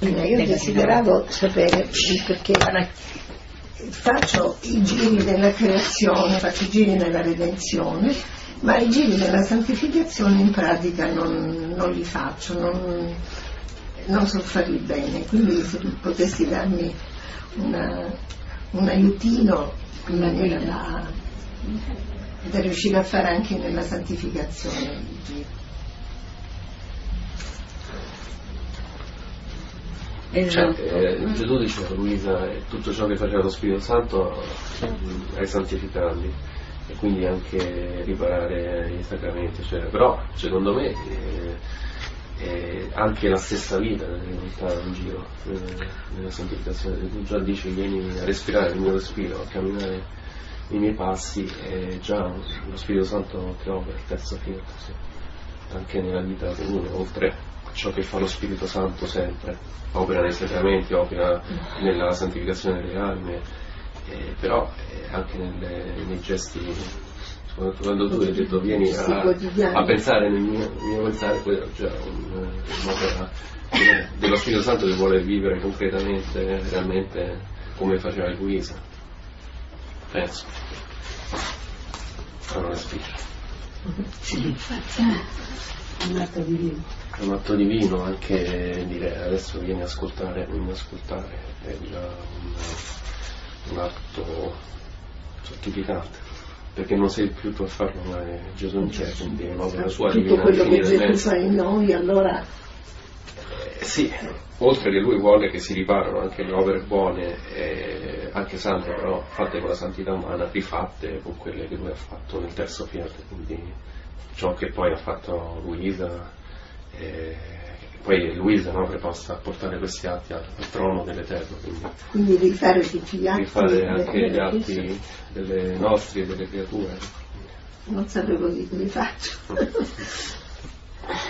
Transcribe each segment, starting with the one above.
Io desideravo sapere, perché faccio i giri della creazione, faccio i giri della redenzione, ma i giri della santificazione in pratica non li faccio, non so farli bene, quindi se tu potessi darmi un aiutino in maniera da riuscire a fare anche nella santificazione i giri. Esatto. Cioè, Gesù dice a Luisa: tutto ciò che faceva lo Spirito Santo è santificarli, e quindi anche riparare i sacramenti, cioè, però secondo me anche la stessa vita sta in giro nella santificazione. Tu già dici: vieni a respirare il mio respiro, a camminare i miei passi, è già lo Spirito Santo che opera il terzo filo, sì. Anche nella vita comune, oltre ciò che fa lo Spirito Santo sempre, opera nei sacramenti, opera nella santificazione delle anime, però anche nei gesti. Quando tu hai detto vieni a pensare nel mio pensare, quello è già un'opera dello Spirito Santo che vuole vivere concretamente, realmente, come faceva Luisa, penso. Allora respira. Sì, è un atto divino. È un atto divino, anche dire adesso vieni ad ascoltare è già un atto certificante, perché non sei più tu a farlo, ma è Gesù in te, quindi è un'opera sua divina. Tutto quello che Gesù fa in noi, allora... sì, oltre che lui vuole che si riparano anche le opere buone, anche sante, però fatte con la santità umana, rifatte con quelle che lui ha fatto nel terzo fiat, quindi ciò che poi ha fatto Luisa, poi Luisa preposta a portare questi atti al trono dell'Eterno, quindi rifare tutti gli atti, rifare anche gli atti delle nostre e delle creature. Non sapevo di come faccio.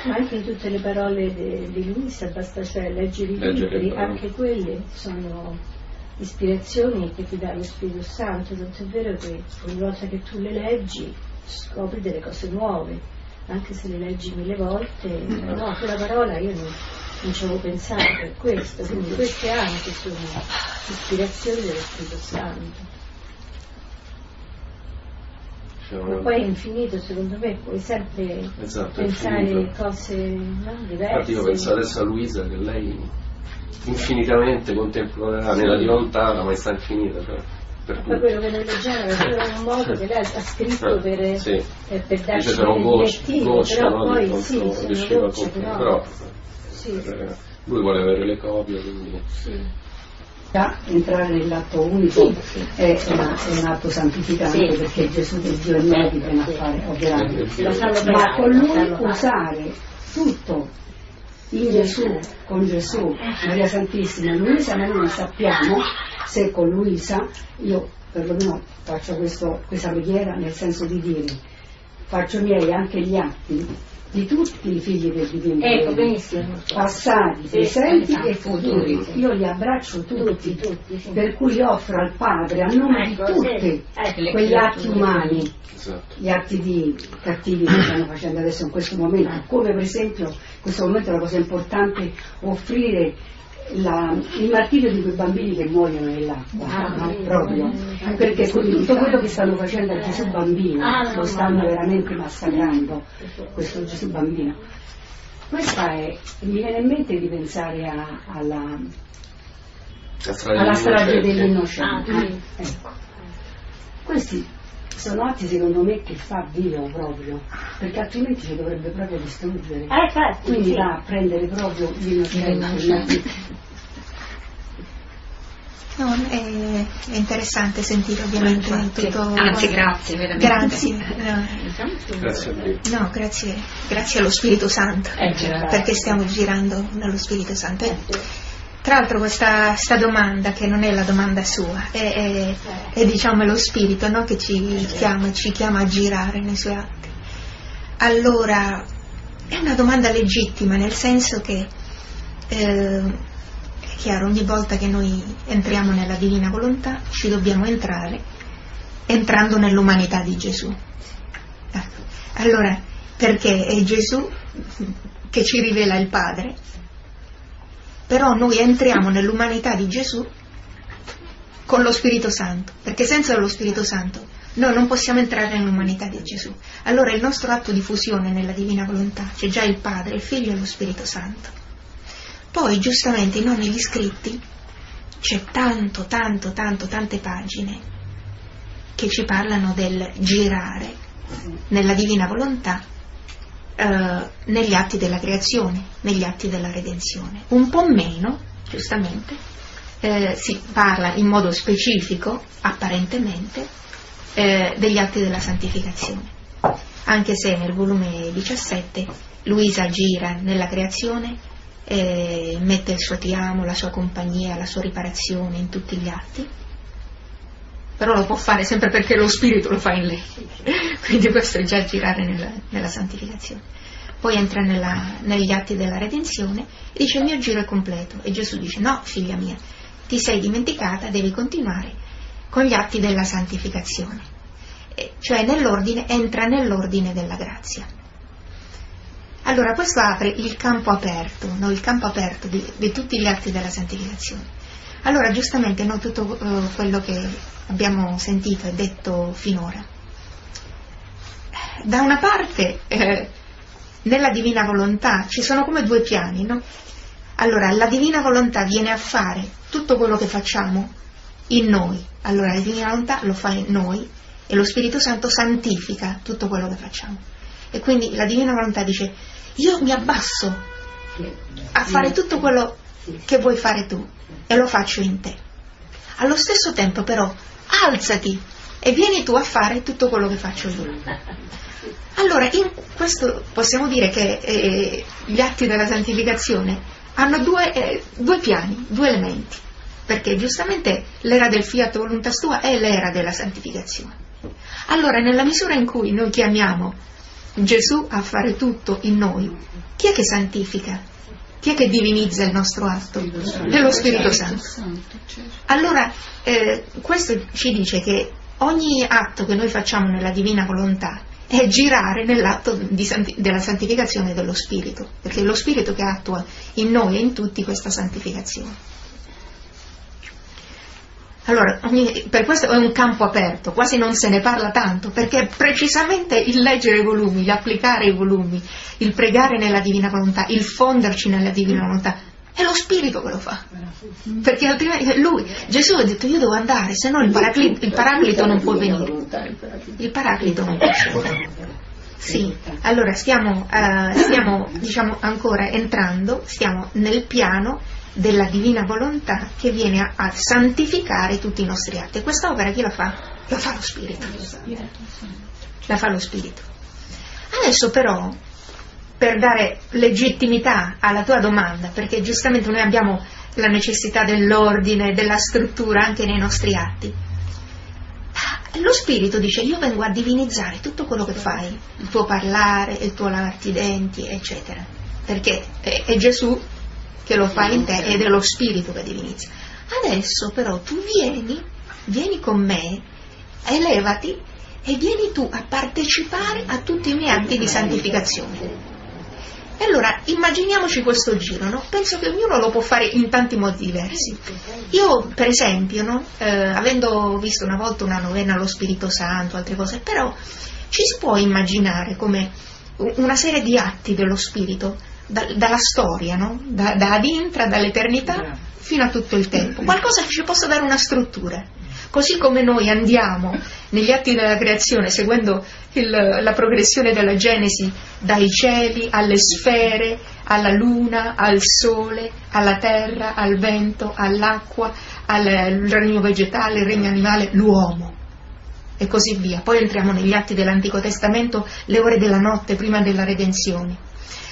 Ma anche in tutte le parole di Luisa, basta leggere i libri, anche quelle sono ispirazioni che ti dà lo Spirito Santo, tanto è vero che ogni volta che tu le leggi scopri delle cose nuove, anche se le leggi 1000 volte, no, quella parola io non ci avevo pensato per questo, quindi queste anche sono ispirazioni dello Spirito Santo. Ma poi è infinito, secondo me, puoi sempre pensare infinito. Cose diverse. Infatti io penso adesso a Luisa, che lei infinitamente contemplerà nella divinità la maestà infinita. Cioè, per ma quello che noi leggiamo è un modo che lei ha scritto per darci un goccia, però no, poi riusciva a comprare, però lui vuole avere le copie, quindi... Sì. Entrare nell'atto unico è un atto santificante, perché Gesù che Dio è medico è un affare grande, ma con lui usare tutto in Gesù, con Gesù, Maria Santissima, Luisa, noi non sappiamo se con Luisa, io perlomeno faccio questa preghiera nel senso di dire: faccio miei anche gli atti di tutti i figli del Divino, passati, presenti e futuri. Io li abbraccio tutti per cui offro al Padre a nome di tutti quegli atti umani, gli atti di cattivi che stanno facendo adesso in questo momento, come per esempio in questo momento la cosa importante offrire il martirio di quei bambini che muoiono nell'acqua, proprio perché tutto quello che stanno facendo a Gesù bambino lo stanno veramente massacrando, questo Gesù bambino. Questa è, mi viene in mente di pensare alla strage degli innocenti. Ecco, questi sono atti secondo me che fa vivo proprio, perché altrimenti ci dovrebbe proprio distruggere, quindi va a prendere proprio l'innocenza. No, è interessante sentire ovviamente tutto. Anzi, grazie veramente. Grazie allo Spirito Santo, perché stiamo girando nello Spirito Santo. Tra l'altro questa domanda, che non è la domanda sua, è diciamo lo Spirito, no? Che ci chiama a girare nei suoi atti. Allora, è una domanda legittima, nel senso che è chiaro, ogni volta che noi entriamo nella Divina Volontà ci dobbiamo entrando nell'umanità di Gesù. Ecco. Allora, perché è Gesù che ci rivela il Padre, però noi entriamo nell'umanità di Gesù con lo Spirito Santo, perché senza lo Spirito Santo noi non possiamo entrare nell'umanità di Gesù. Allora il nostro atto di fusione nella Divina Volontà, c'è già il Padre, il Figlio e lo Spirito Santo. Poi giustamente in ogni gli scritti c'è tante pagine che ci parlano del girare nella Divina Volontà negli atti della creazione, negli atti della redenzione. Un po' meno, giustamente, si parla in modo specifico, apparentemente, degli atti della santificazione. Anche se nel volume 17 Luisa gira nella creazione, mette il suo ti amo, la sua compagnia, la sua riparazione in tutti gli atti, però lo può fare sempre perché lo Spirito lo fa in lei, quindi questo è già girare nella santificazione. Poi entra negli atti della redenzione e dice: il mio giro è completo. E Gesù dice: no, figlia mia, ti sei dimenticata, devi continuare con gli atti della santificazione, cioè nell'ordine, entra nell'ordine della grazia. Allora questo apre il campo aperto, no? Il campo aperto di tutti gli atti della santificazione. Allora giustamente, no, tutto quello che abbiamo sentito e detto finora, da una parte nella Divina Volontà ci sono come due piani, no? Allora la Divina Volontà viene a fare tutto quello che facciamo in noi, allora la Divina Volontà lo fa in noi e lo Spirito Santo santifica tutto quello che facciamo. E quindi la Divina Volontà dice: io mi abbasso a fare tutto quello che vuoi fare tu e lo faccio in te. Allo stesso tempo però alzati e vieni tu a fare tutto quello che faccio io. Allora in questo possiamo dire che gli atti della santificazione hanno due piani, due elementi, perché giustamente l'era del fiat voluntas tua è l'era della santificazione. Allora nella misura in cui noi chiamiamo Gesù a fare tutto in noi, chi è che santifica? Chi è che divinizza il nostro atto? Dello Spirito Santo. Allora questo ci dice che ogni atto che noi facciamo nella Divina Volontà è girare nell'atto della santificazione dello Spirito, perché è lo Spirito che attua in noi e in tutti questa santificazione. Allora, per questo è un campo aperto, quasi non se ne parla tanto, perché precisamente il leggere i volumi, l'applicare i volumi, il pregare nella Divina Volontà, il fonderci nella Divina Volontà, è lo Spirito che lo fa. Perché altrimenti Gesù ha detto: io devo andare, se no il Paraclito non può venire. Il Paraclito non può venire. Sì, allora stiamo diciamo, ancora entrando, stiamo nel piano della Divina Volontà che viene a santificare tutti i nostri atti. E questa opera chi la fa? La fa lo Spirito. La fa lo Spirito. Adesso però, per dare legittimità alla tua domanda, perché giustamente noi abbiamo la necessità dell'ordine, della struttura anche nei nostri atti, lo Spirito dice: io vengo a divinizzare tutto quello che fai, il tuo parlare, il tuo lavarti i denti, eccetera, perché è Gesù che lo fa in te ed è lo Spirito che divinizza. Adesso però tu vieni con me, elevati e vieni tu a partecipare a tutti i miei atti di santificazione. E allora immaginiamoci questo giro, no? Penso che ognuno lo può fare in tanti modi diversi. Io per esempio, no? Avendo visto una volta una novena allo Spirito Santo, altre cose, però ci si può immaginare come una serie di atti dello Spirito dalla storia, no? da ad intra, dall'eternità fino a tutto il tempo. Qualcosa che ci possa dare una struttura, così come noi andiamo negli atti della creazione seguendo la progressione della Genesi, dai cieli alle sfere, alla luna, al sole, alla terra, al vento, all'acqua, al regno vegetale, il regno animale, l'uomo e così via. Poi entriamo negli atti dell'Antico Testamento, le ore della notte prima della redenzione.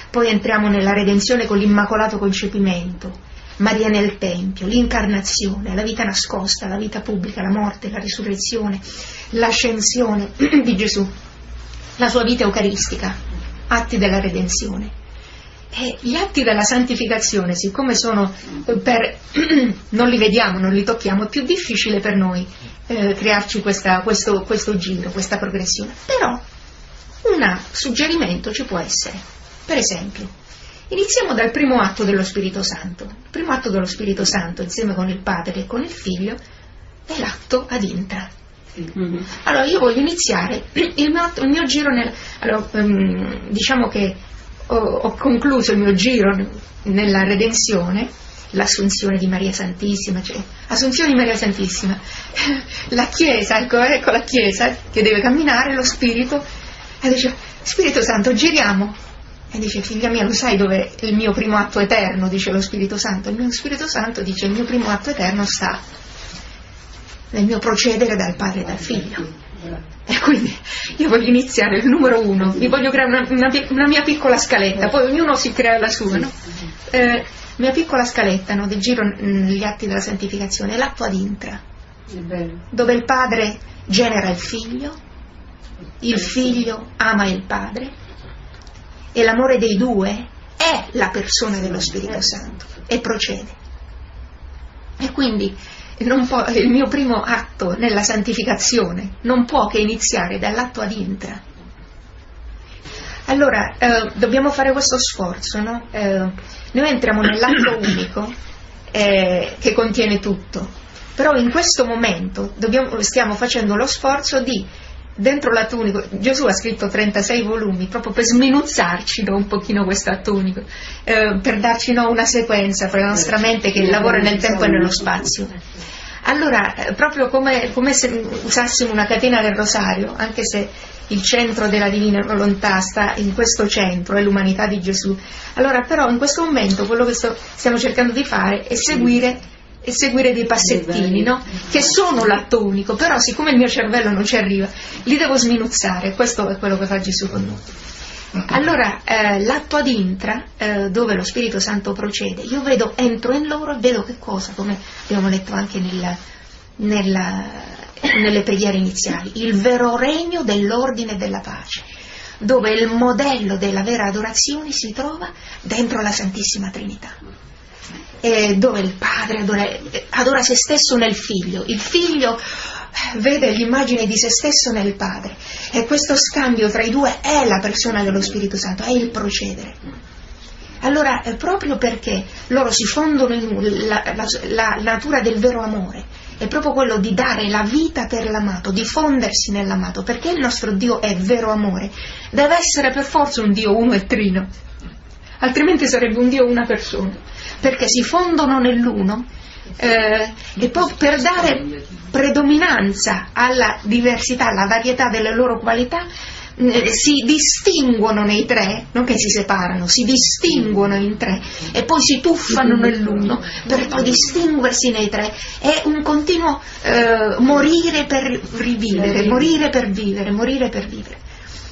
Poi entriamo nella redenzione con l'Immacolato Concepimento, Maria nel Tempio, l'Incarnazione, la vita nascosta, la vita pubblica, la morte, la risurrezione, l'ascensione di Gesù, la sua vita eucaristica, atti della redenzione. E gli atti della santificazione, siccome sono non li vediamo, non li tocchiamo, è più difficile per noi crearci questo giro, questa progressione. Però un suggerimento ci può essere. Per esempio, iniziamo dal primo atto dello Spirito Santo. primo atto dello Spirito Santo insieme con il Padre e con il Figlio è l'atto ad intra. Allora io voglio iniziare il mio giro nel, diciamo che ho concluso il mio giro nella Redenzione, l'assunzione di Maria Santissima, cioè, assunzione di Maria Santissima, la Chiesa, ecco la Chiesa che deve camminare, lo Spirito, e dice Spirito Santo giriamo, e dice figlia mia, lo sai dove il mio primo atto eterno, dice lo Spirito Santo, il mio Spirito Santo dice il mio primo atto eterno sta nel mio procedere dal Padre e dal Figlio. E quindi io voglio iniziare il numero 1, vi voglio creare una mia piccola scaletta, poi ognuno si crea la sua, no? Mia piccola scaletta, no? Del giro gli atti della santificazione, l'atto ad intra, dove il Padre genera il Figlio ama il Padre, e l'amore dei due è la persona dello Spirito Santo e procede. E quindi non può, il mio primo atto nella santificazione non può che iniziare dall'atto ad intra. Allora dobbiamo fare questo sforzo, no? Noi entriamo nell'atto unico che contiene tutto, però in questo momento stiamo facendo lo sforzo di, dentro l'atto unico, Gesù ha scritto 36 volumi proprio per sminuzzarci un pochino questo atto unico, per darci una sequenza per la nostra mente che lavora nel tempo e nello spazio. Allora, proprio come se usassimo una catena del rosario, anche se il centro della Divina Volontà sta in questo centro, è l'umanità di Gesù, allora però in questo momento quello che stiamo cercando di fare è seguire dei passettini, no? Che sono l'atto unico, però siccome il mio cervello non ci arriva, li devo sminuzzare, questo è quello che fa Gesù con noi. Allora, l'atto ad intra, dove lo Spirito Santo procede, io vedo, entro in loro e vedo che cosa, come abbiamo letto anche nelle preghiere iniziali, il vero regno dell'ordine e della pace, dove il modello della vera adorazione si trova dentro la Santissima Trinità. Dove il Padre adora se stesso nel Figlio, il Figlio vede l'immagine di se stesso nel Padre, e questo scambio tra i due è la persona dello Spirito Santo, è il procedere. Allora proprio perché loro si fondono in la natura del vero amore è proprio quello di dare la vita per l'amato, di fondersi nell'amato, perché il nostro Dio è vero amore, deve essere per forza un Dio uno e trino, altrimenti sarebbe un Dio una persona, perché si fondono nell'uno, e poi per dare predominanza alla diversità, alla varietà delle loro qualità, si distinguono nei tre, non che si separano, si distinguono in tre e poi si tuffano nell'uno per poi distinguersi nei tre. È un continuo morire per rivivere, morire per vivere, morire per vivere.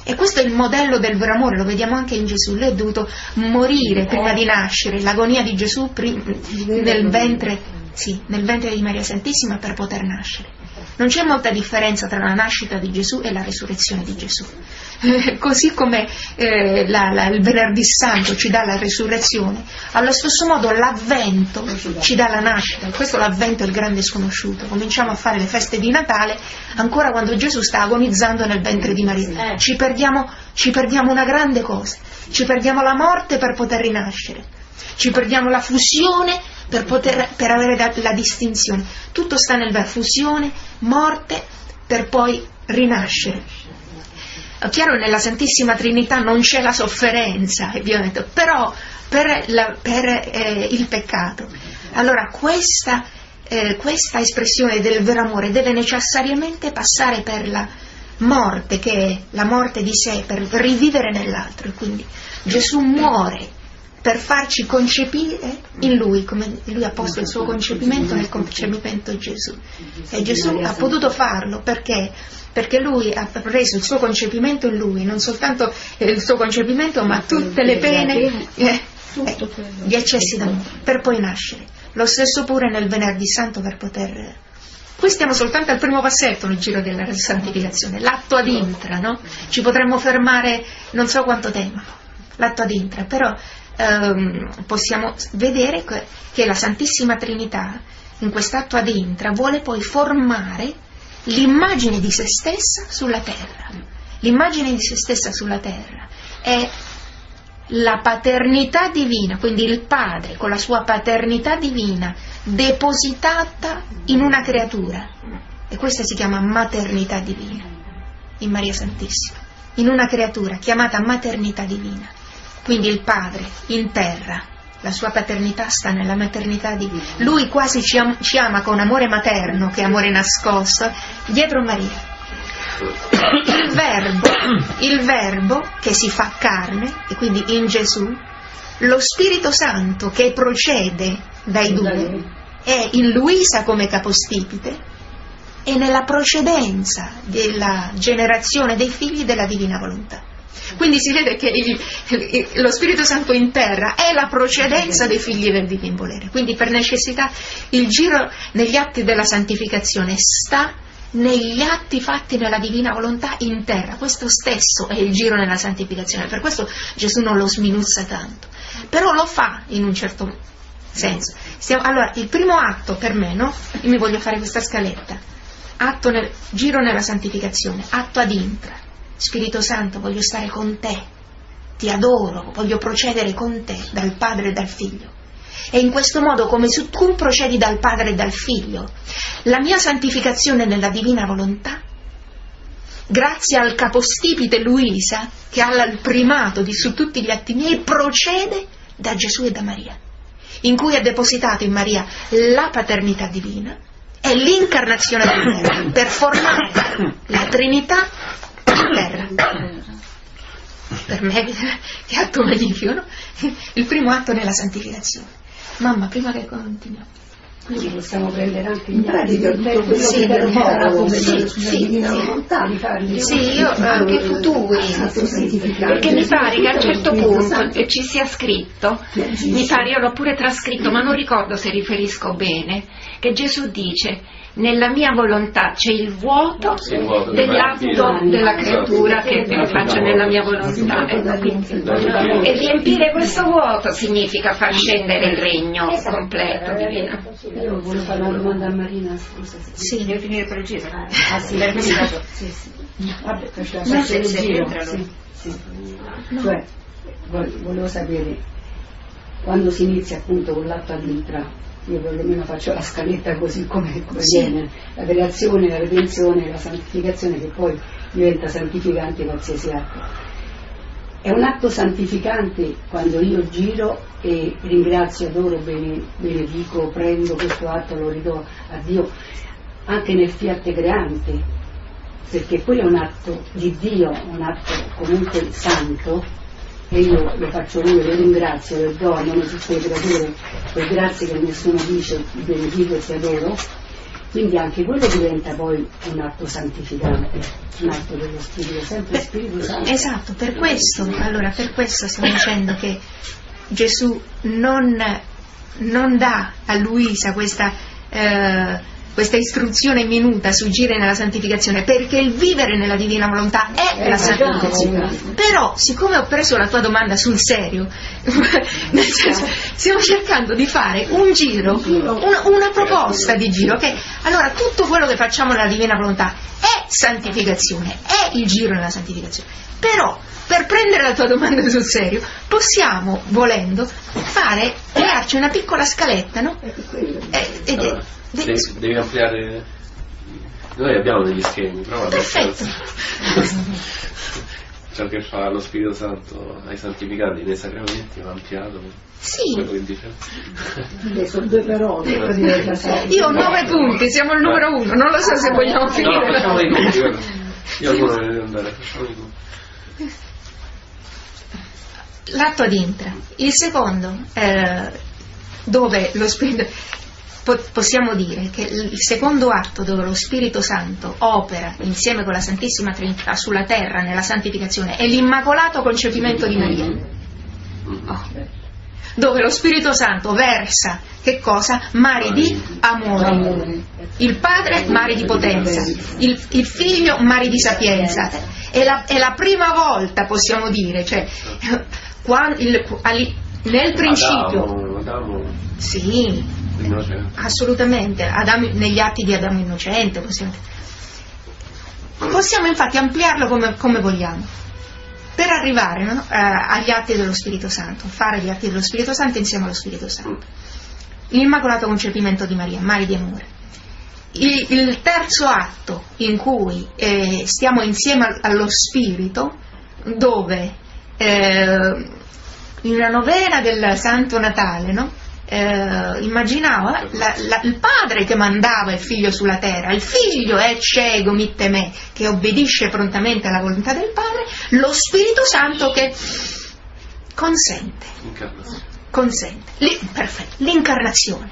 E questo è il modello del vero amore, lo vediamo anche in Gesù, lui è dovuto morire prima di nascere, l'agonia di Gesù nel ventre di Maria Santissima per poter nascere. Non c'è molta differenza tra la nascita di Gesù e la resurrezione di Gesù. Così come il venerdì santo ci dà la resurrezione, allo stesso modo l'avvento ci dà la nascita. Questo l'avvento è il grande sconosciuto. Cominciamo a fare le feste di Natale ancora quando Gesù sta agonizzando nel ventre di Maria. Ci perdiamo una grande cosa, ci perdiamo la morte per poter rinascere, ci perdiamo la fusione per avere la distinzione. Tutto sta nel verbo fusione, morte per poi rinascere. Chiaro, nella Santissima Trinità non c'è la sofferenza, ovviamente, però per il peccato. Allora questa espressione del vero amore deve necessariamente passare per la morte, che è la morte di sé, per rivivere nell'altro. Quindi Gesù muore per farci concepire in Lui, come Lui ha posto il suo concepimento nel concepimento di Gesù. E Gesù ha potuto farlo perché Lui ha preso il suo concepimento in Lui, non soltanto il suo concepimento, ma tutte le pene, gli eccessi d'amore, per poi nascere. Lo stesso pure nel Venerdì Santo per poter... Qui stiamo soltanto al primo passetto nel giro della santificazione, l'atto ad intra, no? Ci potremmo fermare non so quanto tempo, l'atto ad intra, però possiamo vedere che la Santissima Trinità in quest'atto ad intra vuole poi formare l'immagine di se stessa sulla terra. L'immagine di se stessa sulla terra è la paternità divina, quindi il Padre con la sua paternità divina depositata in una creatura, e questa si chiama maternità divina in Maria Santissima, in una creatura chiamata maternità divina. Quindi il Padre in terra, la sua paternità sta nella maternità divina, lui quasi ci ama con amore materno, che è amore nascosto, dietro Maria. Il Verbo che si fa carne, e quindi in Gesù, lo Spirito Santo che procede dai due, è in Luisa come capostipite e nella procedenza della generazione dei figli della Divina Volontà. Quindi si vede che lo Spirito Santo in terra è la procedenza dei figli del Divin Volere. Quindi per necessità il giro negli atti della santificazione sta negli atti fatti nella Divina Volontà in terra. Questo stesso è il giro nella santificazione, per questo Gesù non lo sminuzza tanto, però lo fa in un certo senso. Allora, il primo atto per me, no? Io mi voglio fare questa scaletta: atto nel giro nella santificazione, atto ad intra. Spirito Santo, voglio stare con te, ti adoro, voglio procedere con te dal Padre e dal Figlio. E in questo modo, come tu procedi dal Padre e dal Figlio, la mia santificazione nella Divina Volontà, grazie al capostipite Luisa, che ha il primato su tutti gli atti miei, procede da Gesù e da Maria, in cui è depositato in Maria la paternità divina e l'incarnazione della terra, per formare la Trinità in terra. Per me, che atto magnifico, no? Il primo atto nella santificazione. Mamma, prima che continuiamo, quindi possiamo prendere anche in pratica tutto quello che abbiamo che tu perché mi pare che a un certo punto ci sia scritto, mi pare, io l'ho pure trascritto ma non ricordo se riferisco bene, che Gesù dice: nella mia volontà c'è il vuoto dell'atto della creatura che faccio nella mia volontà, e riempire questo vuoto significa far scendere il regno completo divino. Io volevo fare una domanda a Marina, scusa, sì, devo finire per il giro. Ah sì, l'hai finito? Sì, sì. Vabbè, faccio il giro. Cioè, volevo sapere, quando si inizia appunto con l'atto ad intra, io perlomeno faccio la scaletta così come viene, la creazione, la redenzione, la santificazione, che poi diventa santificante qualsiasi atto. È un atto santificante quando io giro e ringrazio, adoro, benedico, prendo questo atto, lo ridò a Dio, anche nel fiat creante, perché quello è un atto di Dio, un atto comunque santo, e io lo faccio lui, lo ringrazio, lo dono, non tutte le creature, per grazie che nessuno dice, benedico e ti adoro. Quindi anche quello diventa poi un atto santificante, un atto dello Spirito, sempre Spirito Santo. Esatto, per questo stiamo dicendo che Gesù non dà a Luisa questa istruzione minuta su gire nella santificazione, perché il vivere nella Divina Volontà è la santificazione. Però, siccome ho preso la tua domanda sul serio, nel senso, stiamo cercando di fare un giro, una proposta di giro, che allora tutto quello che facciamo nella Divina Volontà è santificazione, è il giro nella santificazione. Però, per prendere la tua domanda sul serio, possiamo, volendo, crearci una piccola scaletta, no? Devi ampliare. Noi abbiamo degli schemi, prova. Perfetto. Ciò che fa lo Spirito Santo ai santificati nei sacramenti va ampliato. Sì. Sono due parole. Io ho 9 punti, siamo al numero 1. Non lo so se vogliamo finire. No, facciamo i punti. Io ancora devo andare. Facciamo i punti. L'atto ad intra. Il secondo, dove lo Spirito. Possiamo dire che il secondo atto dove lo Spirito Santo opera insieme con la Santissima Trinità sulla terra nella santificazione è l'immacolato concepimento di Maria, dove lo Spirito Santo versa, che cosa? Mari di amore, il Padre mari di potenza, il Figlio mari di sapienza. È la prima volta, possiamo dire, cioè, nel principio sì, assolutamente, negli atti di Adamo innocente possiamo infatti ampliarlo come vogliamo. per arrivare agli atti dello Spirito Santo, fare gli atti dello Spirito Santo insieme allo Spirito Santo. L'Immacolato Concepimento di Maria, Mari di Amore. Il terzo atto in cui stiamo insieme allo Spirito, dove nella novena del Santo Natale, no? Immaginava il padre che mandava il figlio sulla terra, il figlio è cieco, mitte me, che obbedisce prontamente alla volontà del padre, lo Spirito Santo che consente, l'incarnazione.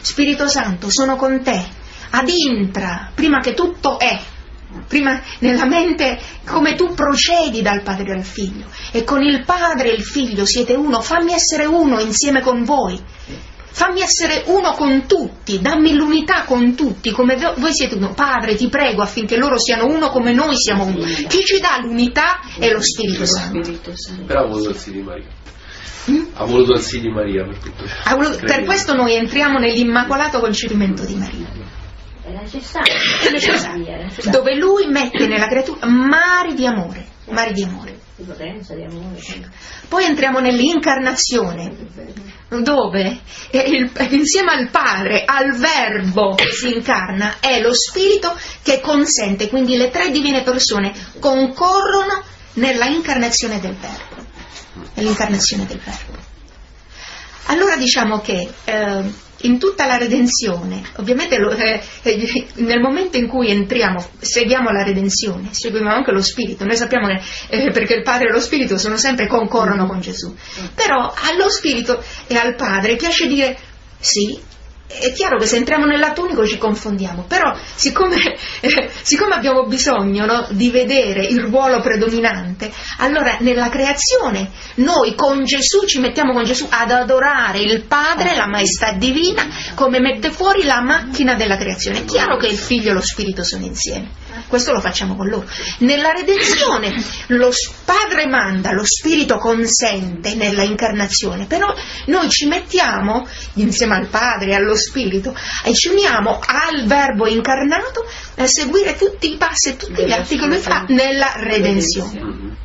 Spirito Santo, sono con te, adintra, prima che tutto è, prima nella mente, come tu procedi dal padre al figlio, e con il padre e il figlio siete uno, fammi essere uno insieme con voi, fammi essere uno con tutti, dammi l'unità con tutti come voi siete uno. Padre, ti prego affinché loro siano uno come noi siamo uno. Chi ci dà l'unità è lo Spirito Santo. Però ha voluto il sì di Maria per tutto ciò. Per questo noi entriamo nell'Immacolato Concepimento di Maria. È necessario. Dove lui mette nella creatura mari di amore, Poi entriamo nell'incarnazione, dove insieme al Padre, al Verbo che si incarna, è lo Spirito che consente, quindi le tre divine persone concorrono nella incarnazione del Verbo. Allora diciamo che in tutta la redenzione, ovviamente nel momento in cui entriamo, seguiamo la redenzione, seguiamo anche lo Spirito. Noi sappiamo che perché il Padre e lo Spirito sono sempre, concorrono con Gesù, però allo Spirito e al Padre piace dire sì. È chiaro che se entriamo nell'atonico ci confondiamo, però siccome abbiamo bisogno, no, di vedere il ruolo predominante, allora nella creazione noi con Gesù ci mettiamo con Gesù ad adorare il Padre, la maestà divina, come mette fuori la macchina della creazione. È chiaro che il Figlio e lo Spirito sono insieme, questo lo facciamo con loro. Nella redenzione lo Padre manda, lo Spirito consente nella incarnazione, però noi ci mettiamo insieme al Padre e allo Spirito e ci uniamo al Verbo incarnato a seguire tutti i passi e tutti gli atti che lui fa nella redenzione.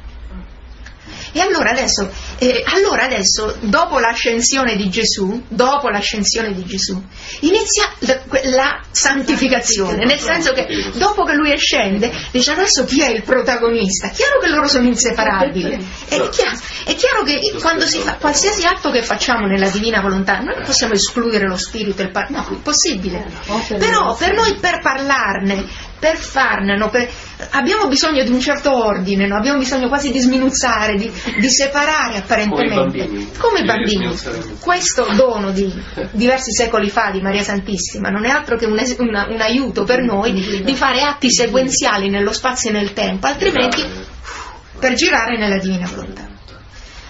E allora adesso dopo l'ascensione di Gesù, inizia la santificazione, nel senso che dopo che lui ascende dice adesso chi è il protagonista? Chiaro che loro sono inseparabili, è chiaro che quando si fa qualsiasi atto che facciamo nella divina volontà noi non possiamo escludere lo Spirito, no, è impossibile, però per noi, per parlarne, per farne, no? Abbiamo bisogno di un certo ordine, no? Abbiamo bisogno quasi di sminuzzare, di separare apparentemente, come i bambini. Questo dono di diversi secoli fa di Maria Santissima non è altro che un aiuto per noi di fare atti sequenziali nello spazio e nel tempo, altrimenti per girare nella divina volontà.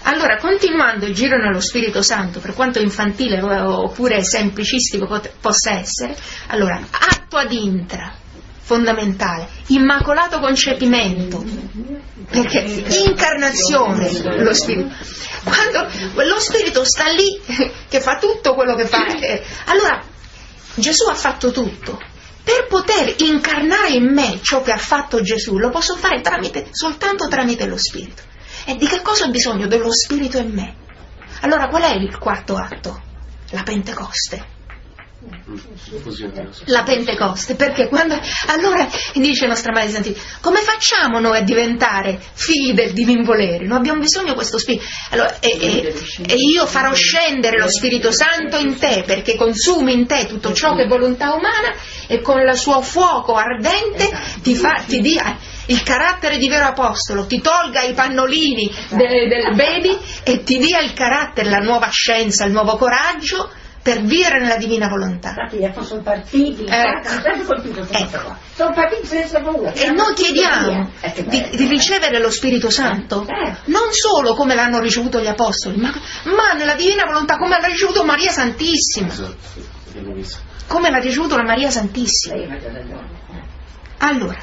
Allora, continuando il giro nello Spirito Santo, per quanto infantile oppure semplicistico possa essere, allora, atto ad intra fondamentale, Immacolato Concepimento, perché incarnazione, lo Spirito, quando lo Spirito sta lì che fa tutto quello che fa. Allora Gesù ha fatto tutto, per poter incarnare in me ciò che ha fatto Gesù lo posso fare soltanto tramite lo Spirito. E di che cosa ho bisogno? Dello Spirito in me. Allora qual è il quarto atto? La Pentecoste. Perché allora dice nostra Madre Santissima, come facciamo noi a diventare figli del divin volere? Noi abbiamo bisogno di questo Spirito. Allora, e io farò scendere lo Spirito Santo in te perché consumi in te tutto ciò che è volontà umana e con il suo fuoco ardente ti dia il carattere di vero apostolo, ti tolga i pannolini del baby e ti dia il carattere, la nuova scienza, il nuovo coraggio per vivere nella divina volontà. Sono partiti senza paura. E noi chiediamo di ricevere lo Spirito Santo non solo come l'hanno ricevuto gli apostoli, ma nella divina volontà, come l'ha ricevuto Maria Santissima, come l'ha ricevuto la Maria Santissima. Allora,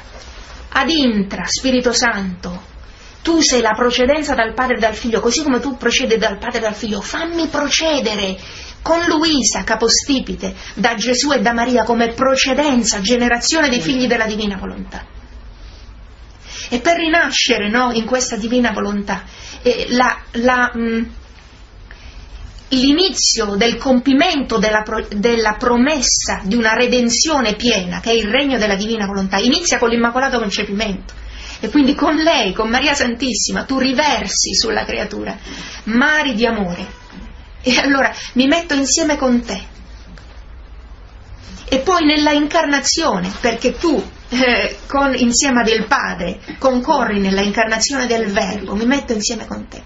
ad intra Spirito Santo, tu sei la procedenza dal Padre e dal Figlio, così come tu procedi dal Padre e dal Figlio, fammi procedere con Luisa capostipite da Gesù e da Maria come procedenza, generazione dei figli della divina volontà. e per rinascere, no, in questa divina volontà, l'inizio del compimento della promessa di una redenzione piena, che è il regno della divina volontà, inizia con l'immacolato concepimento, e quindi con lei, con Maria Santissima, tu riversi sulla creatura mari di amore. E allora mi metto insieme con te, e poi nella incarnazione, perché tu insieme del Padre concorri nella incarnazione del Verbo, mi metto insieme con te.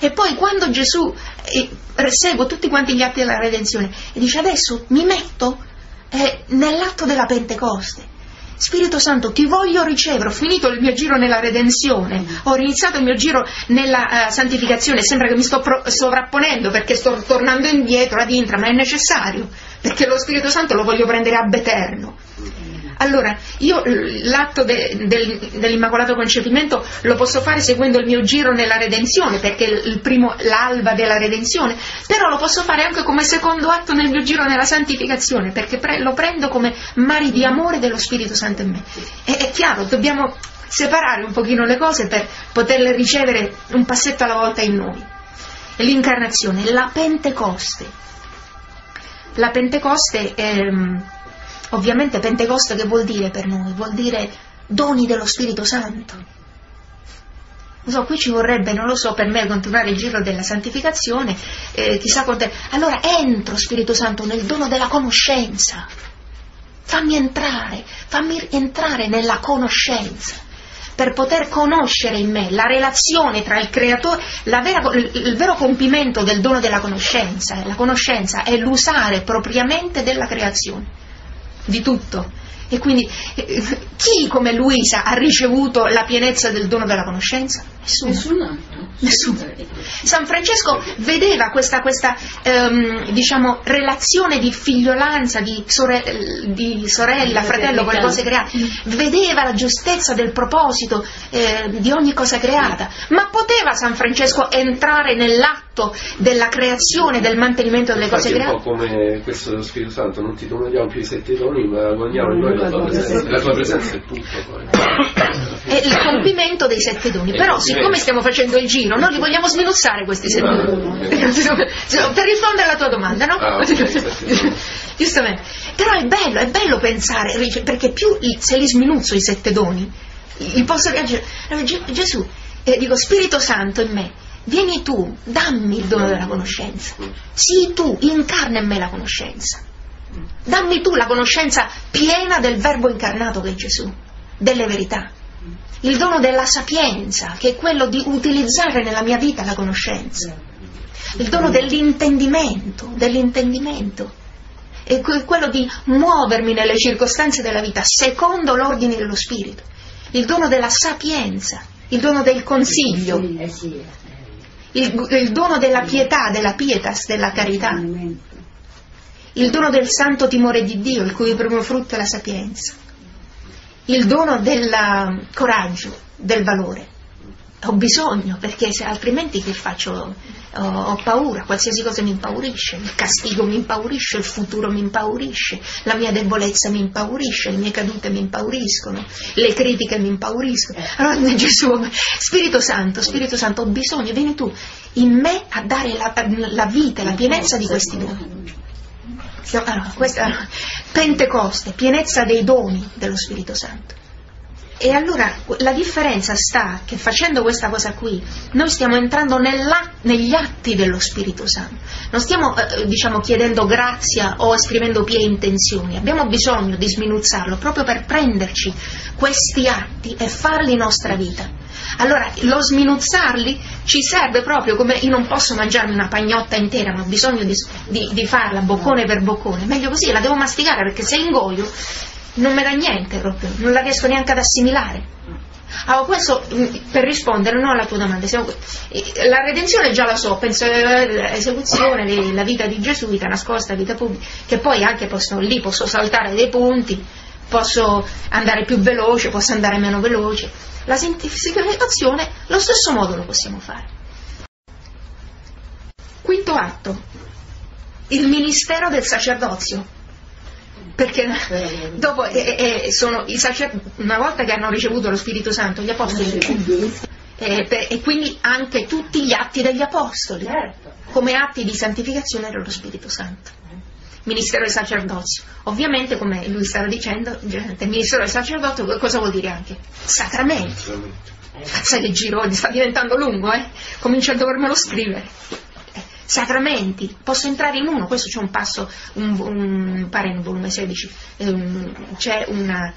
E poi quando Gesù segue tutti quanti gli atti della redenzione e dice: adesso mi metto nell'atto della Pentecoste. Spirito Santo, ti voglio ricevere, ho finito il mio giro nella redenzione, ho iniziato il mio giro nella santificazione, sembra che mi sto sovrapponendo perché sto tornando indietro ad intra, ma è necessario, perché lo Spirito Santo lo voglio prendere ab eterno. Allora, io l'atto dell'Immacolato Concepimento lo posso fare seguendo il mio giro nella redenzione, perché l'alba della redenzione, però lo posso fare anche come secondo atto nel mio giro nella santificazione, perché lo prendo come mari di amore dello Spirito Santo in me. È chiaro, dobbiamo separare un pochino le cose per poterle ricevere un passetto alla volta in noi. L'incarnazione, la Pentecoste. La Pentecoste ovviamente Pentecoste che vuol dire per noi? Vuol dire doni dello Spirito Santo. Non so, qui ci vorrebbe, non lo so, per me continuare il giro della santificazione, chissà quant'è. Allora entro, Spirito Santo, nel dono della conoscenza. Fammi entrare nella conoscenza, per poter conoscere in me la relazione tra il creatore, il vero compimento del dono della conoscenza. La conoscenza è l'usare propriamente della creazione, di tutto. E quindi chi come Luisa ha ricevuto la pienezza del dono della conoscenza? Nessuno. San Francesco vedeva questa diciamo relazione di figliolanza, di sorella, fratello con le cose create, vedeva la giustezza del proposito di ogni cosa creata, ma poteva San Francesco entrare nell'atto della creazione, del mantenimento delle cose create? Un po' come questo dello Spirito Santo, non ti domandiamo più i 7 doni, ma vogliamo noi la tua presenza, è tutto. È il compimento dei 7 doni, però siccome stiamo facendo il giro, noi li vogliamo sminuzzare questi 7 doni, per rispondere alla tua domanda, no? Giustamente. Però è bello pensare, perché più se li sminuzzo i 7 doni, li posso reagire. Gesù, dico: Spirito Santo in me, vieni tu, dammi il dono della conoscenza, sii tu, incarna in me la conoscenza, dammi tu la conoscenza piena del Verbo incarnato che è Gesù, delle verità, il dono della sapienza, che è quello di utilizzare nella mia vita la conoscenza, il dono dell'intendimento, è quello di muovermi nelle circostanze della vita secondo l'ordine dello Spirito, il dono della sapienza, il dono del consiglio, il dono della pietà, della pietas, della carità, il dono del santo timore di Dio, il cui primo frutto è la sapienza, il dono del coraggio, del valore. Ho bisogno, perché altrimenti che faccio? Ho paura, qualsiasi cosa mi impaurisce, il castigo mi impaurisce, il futuro mi impaurisce, la mia debolezza mi impaurisce, le mie cadute mi impauriscono, le critiche mi impauriscono. Allora Gesù, Spirito Santo, ho bisogno, vieni tu in me a dare la vita, la pienezza di questi doni. Allora, Pentecoste, pienezza dei doni dello Spirito Santo. E allora la differenza sta che facendo questa cosa qui noi stiamo entrando negli atti dello Spirito Santo, non stiamo chiedendo grazia o esprimendo pie intenzioni, abbiamo bisogno di sminuzzarlo proprio per prenderci questi atti e farli nostra vita. Allora lo sminuzzarli ci serve proprio come io non posso mangiarmi una pagnotta intera, ma ho bisogno di farla boccone per boccone, meglio così, la devo masticare, perché se ingoio non me dà niente proprio, non la riesco neanche ad assimilare. Allora questo per rispondere, no, alla tua domanda. La redenzione già la so, penso all'esecuzione, la vita di Gesù, vita nascosta, vita pubblica, che poi anche posso saltare dei punti, posso andare più veloce, posso andare meno veloce. La santificazione lo stesso modo lo possiamo fare. Quinto atto, il ministero del sacerdozio. perché dopo sono i sacerdoti, una volta che hanno ricevuto lo Spirito Santo, gli apostoli, e quindi anche tutti gli atti degli apostoli come atti di santificazione dello Spirito Santo. Ministero del sacerdozio, ovviamente, come lui stava dicendo, il ministero del sacerdozio cosa vuol dire anche? Sacramenti. Sai che giro, sta diventando lungo, eh? Comincio a dovermelo scrivere. Sacramenti, posso entrare in uno, questo c'è un passo, pare in volume 16, c'è una,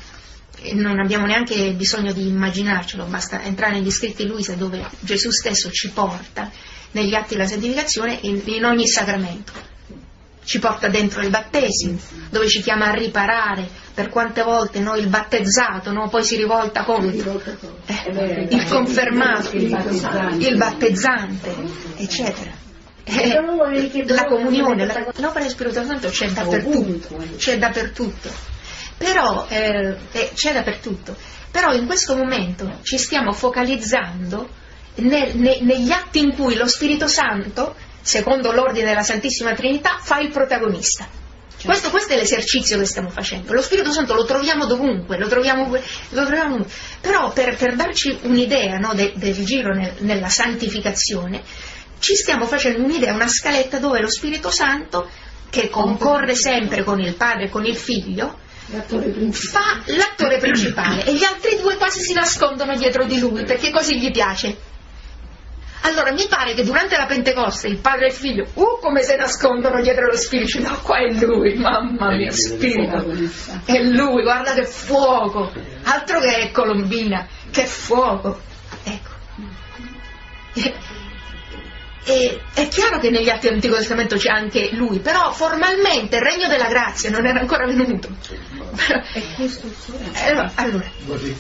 non abbiamo neanche bisogno di immaginarcelo, basta entrare negli scritti di Luisa dove Gesù stesso ci porta negli atti della santificazione in ogni sacramento. Ci porta dentro il battesimo, dove ci chiama a riparare per quante volte noi il battezzato, no? Poi si rivolta contro il confermato, il battezzante, eccetera. La comunione, l'opera del Spirito Santo c'è dappertutto, però c'è dappertutto. Però in questo momento ci stiamo focalizzando negli atti in cui lo Spirito Santo, secondo l'ordine della Santissima Trinità, fa il protagonista. Questo è l'esercizio che stiamo facendo. Lo Spirito Santo lo troviamo dovunque, però per darci un'idea, no, del giro nella santificazione, ci stiamo facendo un'idea, una scaletta dove lo Spirito Santo, che concorre sempre con il Padre e con il Figlio, fa l'attore principale e gli altri due quasi si nascondono dietro di lui perché così gli piace. Allora mi pare che durante la Pentecoste il Padre e il Figlio, come se nascondono dietro lo Spirito, no, qua è lui, mamma mia, Spirito, è lui, guarda che fuoco, altro che Colombina, che fuoco, ecco. È chiaro che negli atti dell'Antico Testamento c'è anche lui, però formalmente il regno della grazia non era ancora venuto. Allora,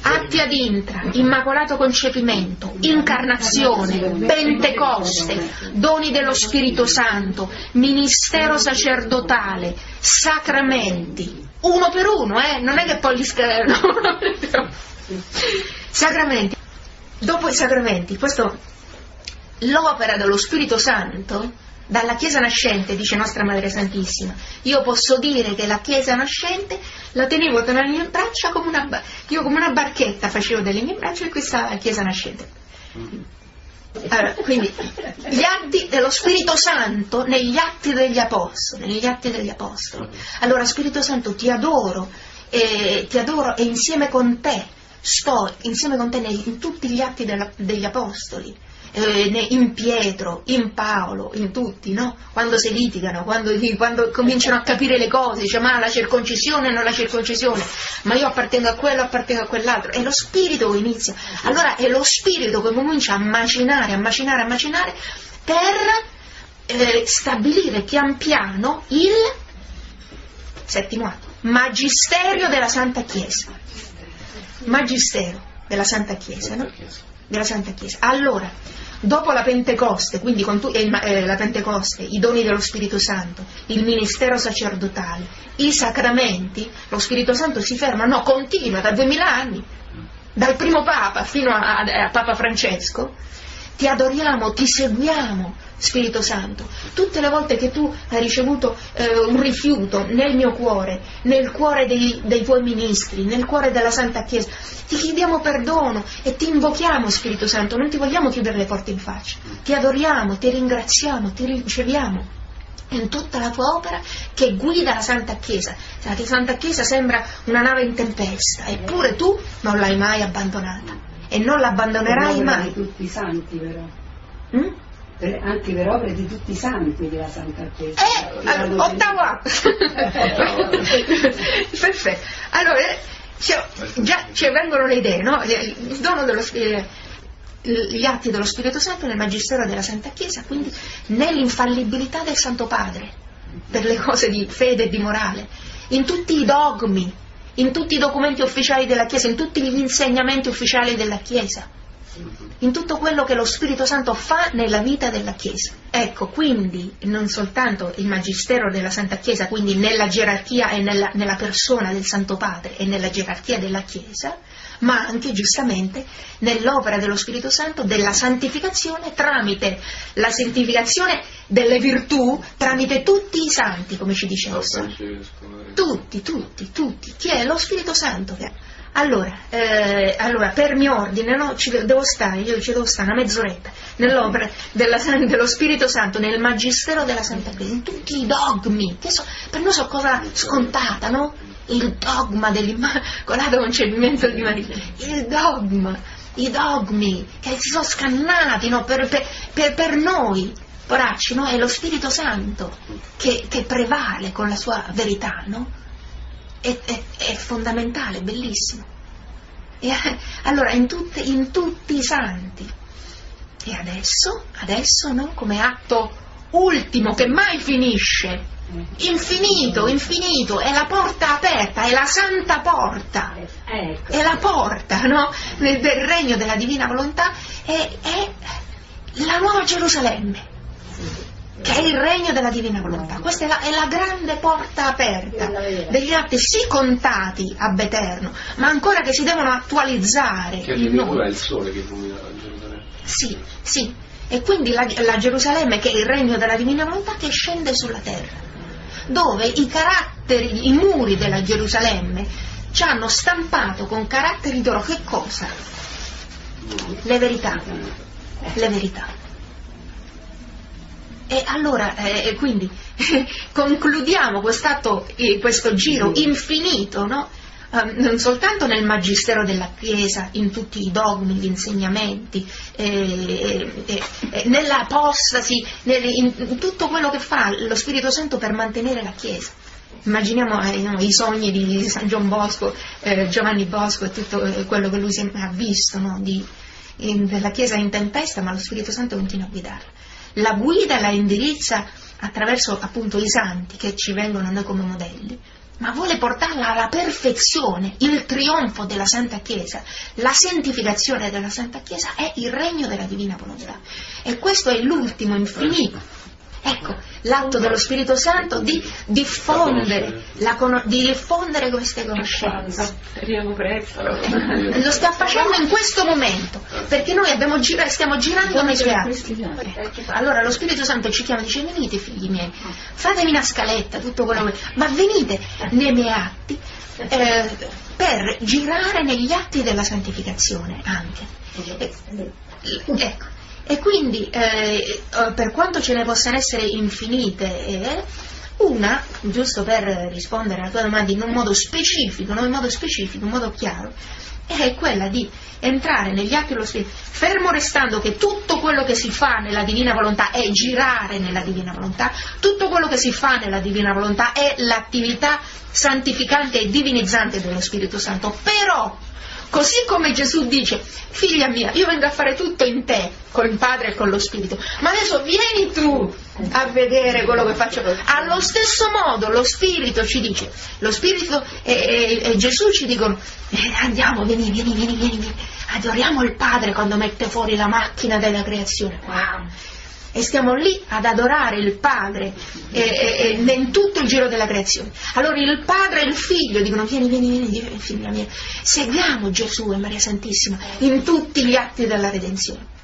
atti ad intra, immacolato concepimento, incarnazione, Pentecoste, doni dello Spirito Santo, ministero sacerdotale, sacramenti, uno per uno, non è che poi gli sacramenti. Dopo i sacramenti, l'opera dello Spirito Santo dalla Chiesa nascente, dice Nostra Madre Santissima, io posso dire che la Chiesa nascente la tenevo tra le mie braccia come una, io come una barchetta facevo delle mie braccia in questa Chiesa nascente. Allora, quindi gli atti dello Spirito Santo negli atti degli Apostoli, allora Spirito Santo ti adoro e insieme con te sto, insieme con te in tutti gli atti degli Apostoli, in Pietro, in Paolo, in tutti, no? Quando si litigano, quando cominciano a capire le cose, dice ma la circoncisione, non la circoncisione, ma io appartengo a quello, appartengo a quell'altro, è lo Spirito che inizia, allora è lo Spirito che comincia a macinare per stabilire pian piano il settimo atto, magistero della Santa Chiesa, no? Della Santa Chiesa. Allora, dopo la Pentecoste, quindi la Pentecoste, i doni dello Spirito Santo, il ministero sacerdotale, i sacramenti, lo Spirito Santo si ferma, no, continua da 2000 anni, dal primo Papa fino a Papa Francesco. Ti adoriamo, ti seguiamo, Spirito Santo. Tutte le volte che tu hai ricevuto un rifiuto nel mio cuore, nel cuore dei tuoi ministri, nel cuore della Santa Chiesa, ti chiediamo perdono e ti invochiamo, Spirito Santo, non ti vogliamo chiudere le porte in faccia. Ti adoriamo, ti ringraziamo, ti riceviamo in tutta la tua opera che guida la Santa Chiesa. La Santa Chiesa sembra una nave in tempesta, eppure tu non l'hai mai abbandonata. E non l'abbandonerai mai. Per opere di tutti i santi, però. Anche per opere di tutti i santi della Santa Chiesa. Ottawa! Perfetto. Allora, già ci vengono le idee, no? Il dono dello Spirito, gli atti dello Spirito Santo nel Magistero della Santa Chiesa, quindi nell'infallibilità del Santo Padre, per le cose di fede e di morale, in tutti i dogmi, in tutti i documenti ufficiali della Chiesa, in tutti gli insegnamenti ufficiali della Chiesa, in tutto quello che lo Spirito Santo fa nella vita della Chiesa. Ecco, quindi, non soltanto il Magistero della Santa Chiesa, quindi nella gerarchia e nella persona del Santo Padre e nella gerarchia della Chiesa, ma anche giustamente nell'opera dello Spirito Santo della santificazione tramite la santificazione delle virtù, tramite tutti i santi, come ci diceva San Francesco. Tutti, chi è? Lo Spirito Santo. Allora per mio ordine, no, io ci devo stare una mezz'oretta nell'opera dello Spirito Santo, nel Magistero della Santa Chiesa, in tutti i dogmi, che so, per noi so cosa scontata, no? Il dogma dell'Immacolato Concepimento di Maria, i dogmi che si sono scannati, no? per noi, poracci, no? È lo Spirito Santo che prevale con la sua verità, no? È fondamentale, bellissimo. E, allora, in tutti i santi. E adesso no? Come atto ultimo che mai finisce, infinito, è la porta aperta, è la santa porta, è la porta, no? del regno della Divina Volontà, è la nuova Gerusalemme, che è il regno della Divina Volontà. Questa è la grande porta aperta degli atti, sì, contati ab eterno, ma ancora che si devono attualizzare. Che addirittura è il sole che illumina la Gerusalemme. Sì, e quindi la Gerusalemme, che è il regno della Divina Volontà, che scende sulla terra, dove i muri della Gerusalemme ci hanno stampato con caratteri d'oro che cosa? Le verità. E allora, quindi, concludiamo questo giro infinito, no? Non soltanto nel Magistero della Chiesa, in tutti i dogmi, gli insegnamenti, nell'apostasi, in tutto quello che fa lo Spirito Santo per mantenere la Chiesa. Immaginiamo i sogni di San Giovanni Bosco e tutto quello che lui ha visto, no? Della Chiesa in tempesta, ma lo Spirito Santo continua a guidarla. La guida, la indirizza attraverso appunto i santi che ci vengono a noi come modelli, ma vuole portarla alla perfezione. Il trionfo della Santa Chiesa, la santificazione della Santa Chiesa è il regno della Divina Volontà, e questo è l'ultimo infinito. Ecco l'atto dello Spirito Santo di diffondere, di diffondere queste conoscenze. Lo sta facendo in questo momento, perché noi stiamo girando nei suoi atti. Ecco. Allora lo Spirito Santo ci chiama e dice: venite, figli miei, fatemi una scaletta, tutto quello che... ma venite nei miei atti, per girare negli atti della santificazione anche. Ecco. E quindi, per quanto ce ne possano essere infinite, una, giusto per rispondere alla tua domanda in un modo specifico, in modo chiaro, è quella di entrare negli atti dello Spirito, fermo restando che tutto quello che si fa nella Divina Volontà è girare nella Divina Volontà, tutto quello che si fa nella Divina Volontà è l'attività santificante e divinizzante dello Spirito Santo. Però, così come Gesù dice: figlia mia, io vengo a fare tutto in te, con il Padre e con lo Spirito, ma adesso vieni tu a vedere quello che faccio. Allo stesso modo lo Spirito ci dice, lo Spirito e Gesù ci dicono: andiamo, vieni, adoriamo il Padre quando mette fuori la macchina della creazione. Wow. E stiamo lì ad adorare il Padre in tutto il giro della creazione. Allora il Padre e il Figlio dicono: vieni, figlia mia, seguiamo Gesù e Maria Santissima in tutti gli atti della redenzione.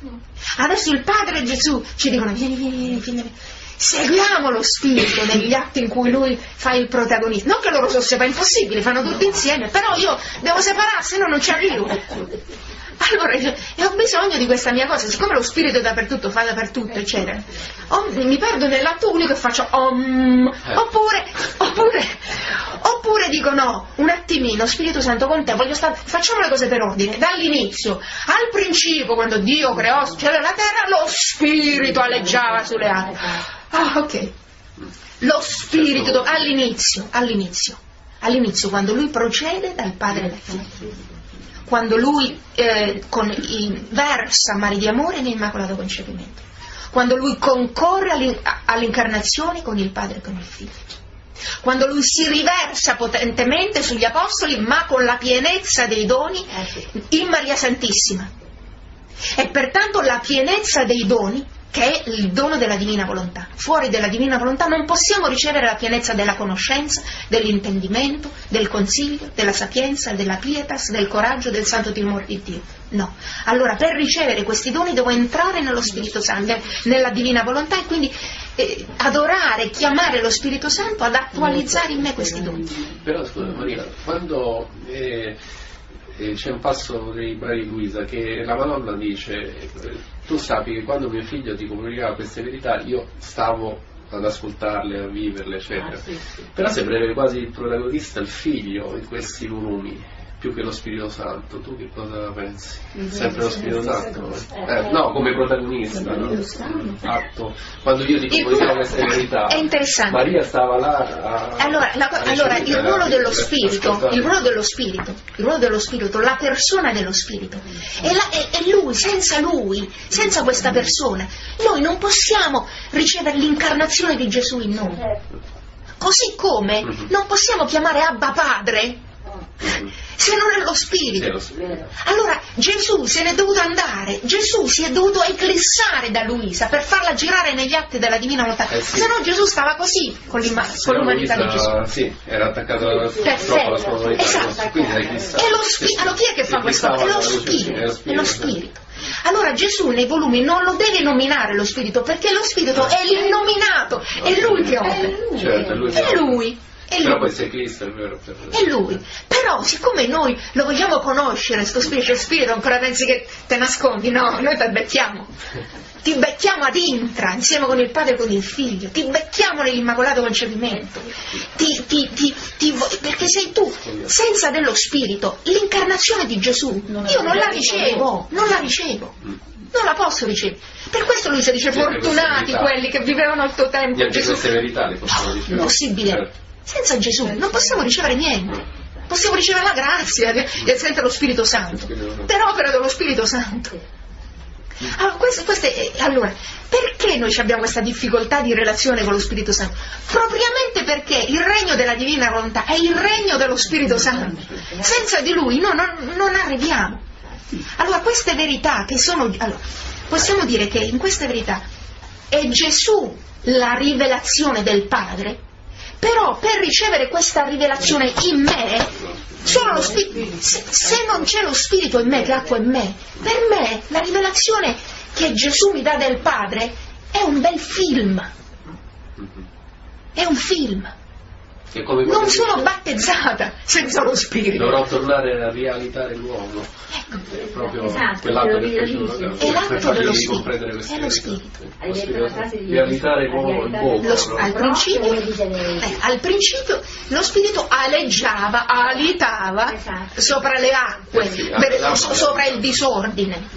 Adesso il Padre e Gesù ci dicono: vieni, figlia mia, seguiamo lo Spirito negli atti in cui lui fa il protagonista. Non che loro so se fa impossibile, fanno tutti insieme, però io devo separare, se no non ci arrivo. Allora, e ho bisogno di questa mia cosa, siccome lo Spirito è dappertutto, fa dappertutto, eccetera, mi perdo nell'atto unico e faccio oppure dico: no, un attimino, Spirito Santo, con te facciamo le cose per ordine, dall'inizio al principio, quando Dio creò cielo e la terra, lo Spirito aleggiava sulle acque. Ok, lo Spirito all'inizio, quando lui procede dal Padre e dal Figlio, quando lui versa mari di amore nell'Immacolato Concepimento, quando lui concorre all'incarnazione con il Padre e con il Figlio, quando lui si riversa potentemente sugli Apostoli, ma con la pienezza dei doni in Maria Santissima. E pertanto la pienezza dei doni che è il dono della Divina Volontà. Fuori della Divina Volontà non possiamo ricevere la pienezza della conoscenza, dell'intendimento, del consiglio, della sapienza, della pietas, del coraggio, del santo timore di Dio. No. Allora, per ricevere questi doni devo entrare nello Spirito Santo, nella Divina Volontà, e quindi adorare, chiamare lo Spirito Santo ad attualizzare in me questi doni. Però scusa Maria, quando c'è un passo dei brani Luisa che la Madonna dice: tu sappi che quando mio figlio ti comunicava queste verità io stavo ad ascoltarle, a viverle, eccetera. Però sembrerebbe quasi il protagonista il figlio in questi volumi, più che lo Spirito Santo. Tu che cosa pensi? Sempre lo Spirito Santo? No, come protagonista, no? Atto. Quando io ti comunicavo queste verità, è interessante. Maria stava là a... Allora il ruolo dello Spirito, la persona dello Spirito, e lui, senza questa persona noi non possiamo ricevere l'incarnazione di Gesù in noi, così come non possiamo chiamare Abba Padre se non è lo Spirito. Allora Gesù se n'è dovuto andare, Gesù si è dovuto eclissare da Luisa per farla girare negli atti della Divina Volontà, se no Gesù stava così con l'umanità di Gesù. Sì, era attaccato alla sua umanità. Esatto. Allora chi è che fa questo? È lo Spirito, è lo Spirito. Allora Gesù nei volumi non lo deve nominare lo Spirito, perché lo Spirito è l'innominato, è lui che opera, però questo è Cristo, è vero? È lui. Però siccome noi lo vogliamo conoscere, sto Spirito, ancora pensi che te nascondi? No, noi ti becchiamo. Ti becchiamo ad Intra, insieme con il Padre e con il Figlio. Ti becchiamo nell'Immacolato Concepimento. Perché sei tu. Senza dello Spirito, l'incarnazione di Gesù, io non la ricevo, non la posso ricevere. Per questo lui si dice: fortunati quelli che vivevano al tuo tempo. E queste verità le possiamo ricevere. Impossibile. Senza Gesù non possiamo ricevere niente. Possiamo ricevere la grazia senza lo Spirito Santo, per opera dello Spirito Santo. Allora, perché noi abbiamo questa difficoltà di relazione con lo Spirito Santo? Propriamente perché il regno della Divina Volontà è il regno dello Spirito Santo. Senza di Lui noi non arriviamo. Allora, queste verità che sono... Allora, possiamo dire che in queste verità è Gesù la rivelazione del Padre. Però per ricevere questa rivelazione in me, solo lo Spirito, se non c'è lo Spirito in me che attua in me, per me la rivelazione che Gesù mi dà del Padre è un bel film. È un film. Non sono battezzata senza lo Spirito. Dovrò tornare a rialitare l'uomo. Ecco, proprio quell'atto dello Spirito. È lo Spirito. Realizzare l'uomo in bocca. Al principio lo Spirito aleggiava, alitava sopra le acque, sopra il disordine.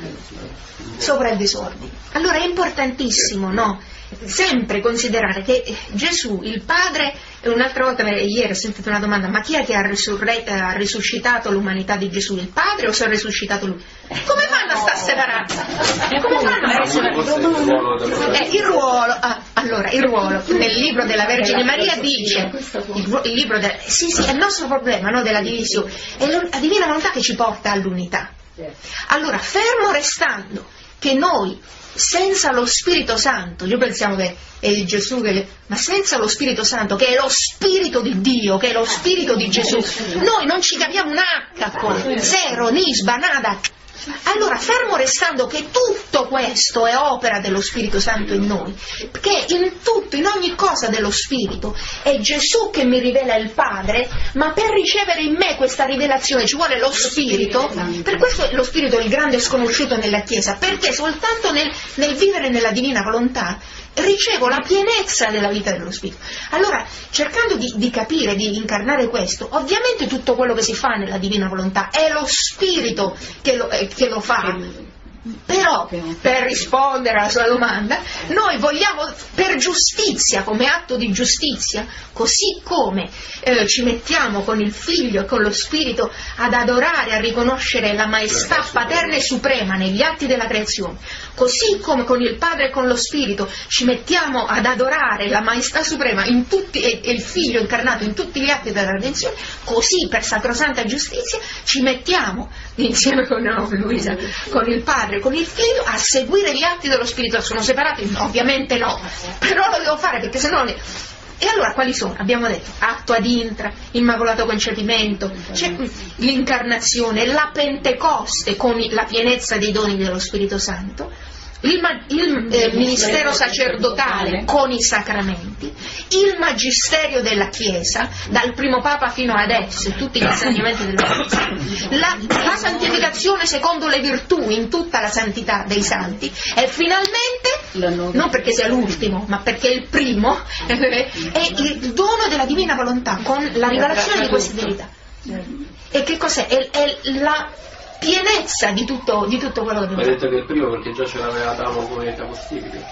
Allora è importantissimo, no? Sempre considerare che Gesù, il Padre, un'altra volta ieri ho sentito una domanda: ma chi è che ha risuscitato l'umanità di Gesù? Il Padre o se ha risuscitato lui? Come fanno a stare separati? Come fanno a essere? Il ruolo, allora il ruolo nel libro della Vergine Maria dice, il libro del, sì, è il nostro problema, no, della divisione, è la Divina Volontà che ci porta all'unità. Allora, fermo restando che noi senza lo Spirito Santo, noi pensiamo che è il Gesù che... ma senza lo Spirito Santo, che è lo Spirito di Dio, che è lo Spirito di Gesù, noi non ci capiamo un H, zero, nisba, nada. Allora, fermo restando che tutto questo è opera dello Spirito Santo in noi, che in tutto, in ogni cosa dello Spirito, è Gesù che mi rivela il Padre, ma per ricevere in me questa rivelazione ci vuole lo Spirito. Per questo lo Spirito è il grande sconosciuto nella Chiesa, perché soltanto nel vivere nella Divina Volontà ricevo la pienezza della vita dello Spirito. Allora, cercando di capire, di incarnare questo, ovviamente tutto quello che si fa nella Divina Volontà è lo Spirito che lo fa. Però, per rispondere alla sua domanda, noi vogliamo, per giustizia, come atto di giustizia, così come ci mettiamo con il Figlio e con lo Spirito ad adorare, a riconoscere la maestà paterna e suprema negli atti della creazione, così come con il Padre e con lo Spirito ci mettiamo ad adorare la maestà suprema in tutti, e il Figlio incarnato in tutti gli atti della redenzione, così per sacrosanta giustizia ci mettiamo insieme con Luisa, con il padre, con il figlio, a seguire gli atti dello Spirito. Sono separati? Ovviamente no, però lo devo fare perché sennò ne... E allora quali sono? Abbiamo detto atto ad intra, immacolato concepimento, l'incarnazione, la Pentecoste con la pienezza dei doni dello Spirito Santo, il ministero sacerdotale con i sacramenti, il magisterio della Chiesa dal primo Papa fino adesso, tutti gli insegnamenti della Chiesa, la santificazione secondo le virtù in tutta la santità dei santi, e finalmente, non perché sia l'ultimo ma perché è il primo, è il dono della Divina Volontà con la rivelazione di queste verità. E che cos'è? È la pienezza di tutto quello che abbiamo detto. Hai detto che è il primo perché già ce l'avevamo come capostipite.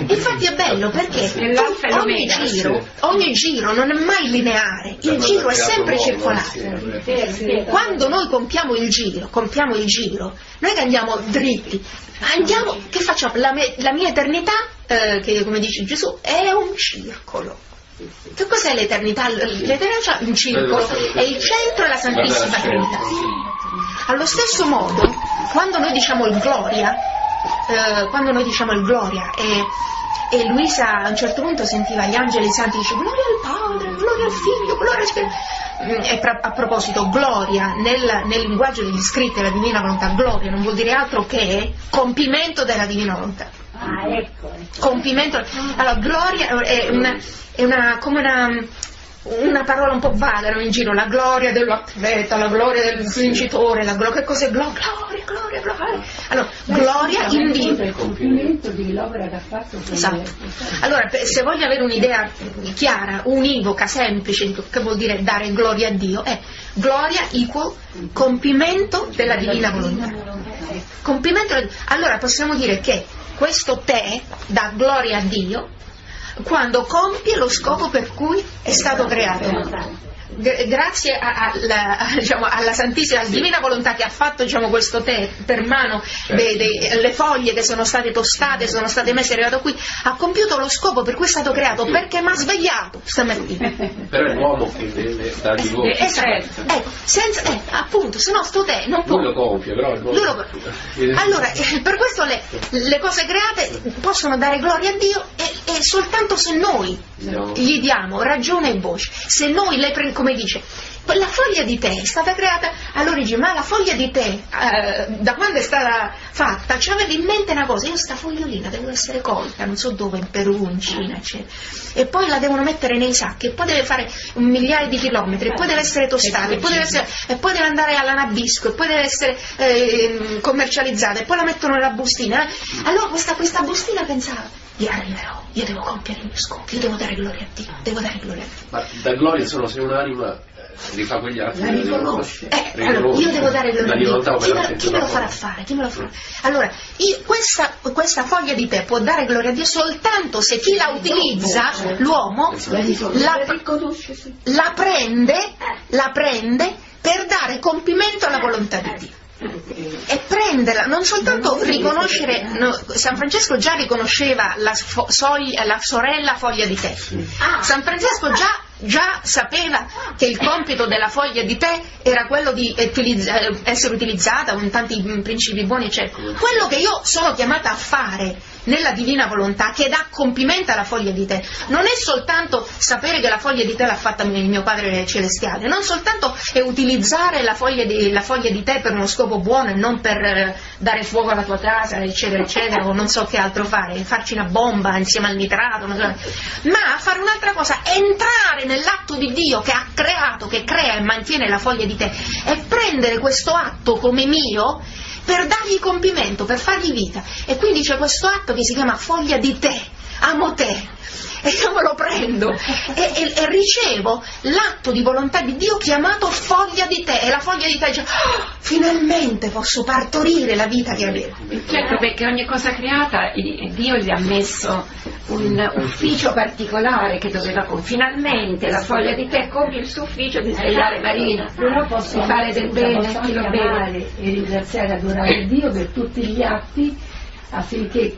Infatti è bello perché ogni giro non è mai lineare, il giro è sempre circolare. Quando noi compiamo il giro, noi che andiamo dritti, andiamo, che facciamo? La mia eternità, che come dice Gesù, è un circolo. Che cos'è l'eternità? L'eternità è un circolo, è il centro della Santissima Trinità. Allo stesso modo, quando noi diciamo il Gloria, e Luisa a un certo punto sentiva gli angeli santi e dice gloria al Padre, gloria al Figlio, gloria al Spirito. E a proposito, gloria nel linguaggio degli scritti della Divina Volontà, gloria non vuol dire altro che compimento della Divina Volontà. Compimento. Allora gloria è come una parola un po' vaga, in giro, la gloria dell'atleta, la gloria del vincitore, la gloria, che cos'è gloria? Gloria. Allora, gloria in Dio. Il compimento di l'opera che ha fatto. Esatto. Allora, se voglio avere un'idea chiara, univoca, semplice, che vuol dire dare gloria a Dio, è gloria equal compimento della Divina Volontà. Compimento. Allora possiamo dire che questo te dà gloria a Dio quando compie lo scopo per cui è stato creato. Grazie alla Santissima, alla Divina Volontà che ha fatto questo tè per mano, le foglie che sono state tostate, sono state messe, è arrivato qui, ha compiuto lo scopo per cui è stato creato, perché mi ha svegliato stamattina. Però è l'uomo che deve dargli voce. Esatto. Appunto, se no sto tè non può. Lui lo compie, però è l'uomo. Allora, per questo le cose create possono dare gloria a Dio e soltanto se noi gli diamo ragione e voce, se noi le prendiamo. Come dice, la foglia di tè è stata creata all'origine, ma la foglia di tè, da quando è stata fatta, ci aveva in mente una cosa: io sta fogliolina devo essere colta, non so dove, in Perù, in Cina, eccetera, e poi la devono mettere nei sacchi, e poi deve fare migliaia di chilometri, e poi deve essere tostata, e poi deve andare all'anabisco, e poi deve essere commercializzata, e poi la mettono nella bustina. Allora questa bustina pensava: io arriverò, io devo compiere il mio scopo, io devo dare gloria a Dio, devo dare gloria a Dio. Ma da gloria solo se un'anima rifà quegli atti, la riconosce. Allora, io devo dare gloria a Dio. Chi me lo farà fare? Chi me lo farà? Allora, questa foglia di tè può dare gloria a Dio soltanto se chi la utilizza, l'uomo, la prende per dare compimento alla volontà di Dio. E prenderla, non soltanto riconoscere, San Francesco già riconosceva la sorella foglia di tè. San Francesco già sapeva che il compito della foglia di tè era quello di essere utilizzata con tanti principi buoni, eccetera. Quello che io sono chiamata a fare nella Divina Volontà, che dà compimento alla foglia di tè, non è soltanto sapere che la foglia di tè l'ha fatta il mio Padre Celestiale, non soltanto è utilizzare la foglia di tè per uno scopo buono e non per dare fuoco alla tua casa, eccetera eccetera, o non so che altro fare, farci una bomba insieme al nitrato, ma fare un'altra cosa, entrare nell'atto di Dio che ha creato, che crea e mantiene la foglia di tè, e prendere questo atto come mio per dargli compimento, per fargli vita. E quindi c'è questo atto che si chiama foglia di tè, amo te, e io me lo prendo e ricevo l'atto di volontà di Dio chiamato foglia di tè, e la foglia di tè dice: oh, finalmente posso partorire la vita che avevo. Certo, perché ogni cosa creata Dio gli ha messo un ufficio particolare che doveva finalmente la foglia di tè compie il suo ufficio di svegliare Marina, di fare del bene a chi lo beve, e ringraziare e adorare Dio per tutti gli atti affinché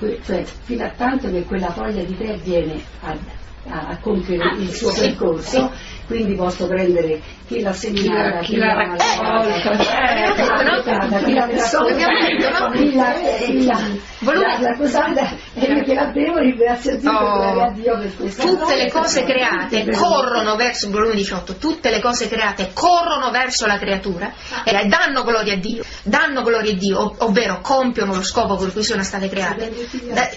fino a tanto che quella foglia di tè viene a compiere il suo percorso. Quindi posso prendere chi l'ha seminata, chi l'ha raccolta, chi l'ha accusata, e che la devo ringraziare a Dio per questo. Tutte le cose create corrono verso, volume 18, tutte le cose create corrono verso la creatura e danno gloria a Dio, ovvero compiono lo scopo per cui sono state create,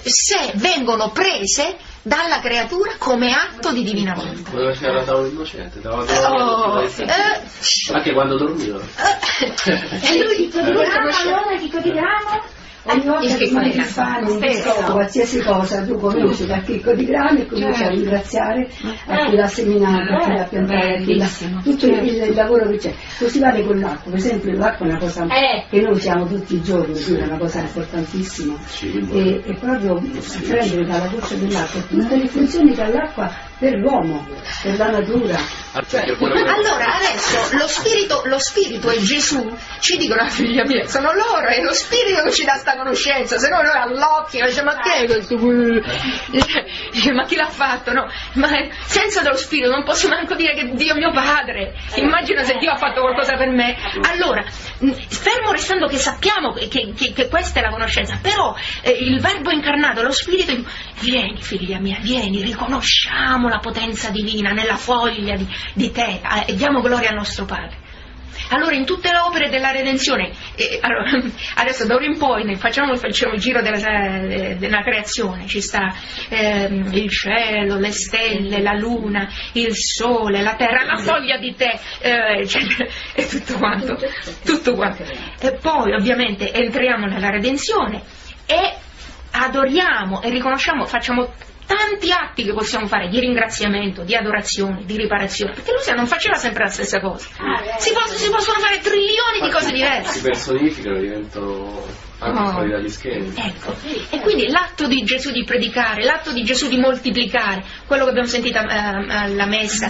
se vengono prese dalla creatura come atto di divina volontà. Doveva essere la tavola innocente, anche quando dormiva. E lui allora ti quotidiano, ogni volta che devi fare un discorso, qualsiasi cosa, tu cominci da che quotidiano e cominci a ringraziare a chi l'ha seminato, a chi l'ha piantato, tutto il lavoro che c'è. Così vale con l'acqua, per esempio l'acqua è una cosa che noi usiamo tutti i giorni, è una cosa importantissima, e proprio prendere dalla goccia dell'acqua tutte le funzioni che ha l'acqua per l'uomo, per la natura. Allora adesso lo spirito e Gesù ci dicono: ah, figlia mia, sono loro, è lo spirito che ci dà sta conoscenza, se no noi all'occhio dice, ma che è questo? Ma chi l'ha fatto? No, ma senza dello spirito non posso manco dire che Dio è mio padre, immagina se Dio ha fatto qualcosa per me. Allora, fermo restando che sappiamo che questa è la conoscenza, però il verbo incarnato, lo spirito, vieni figlia mia, vieni, riconosciamo la potenza divina nella foglia di te e diamo gloria al nostro Padre. Allora in tutte le opere della redenzione, allora, adesso d'ora in poi facciamo il giro della creazione, ci sta il cielo, le stelle, la luna, il sole, la terra, la foglia di tè, eccetera, e tutto quanto. E poi ovviamente entriamo nella redenzione e adoriamo e riconosciamo, facciamo tanti atti che possiamo fare di ringraziamento, di adorazione, di riparazione, perché lui non faceva sempre la stessa cosa, si possono fare trilioni di cose diverse, si personificano, diventano anche fuori dagli schemi, ecco. E quindi l'atto di Gesù di predicare, l'atto di Gesù di moltiplicare, quello che abbiamo sentito alla messa,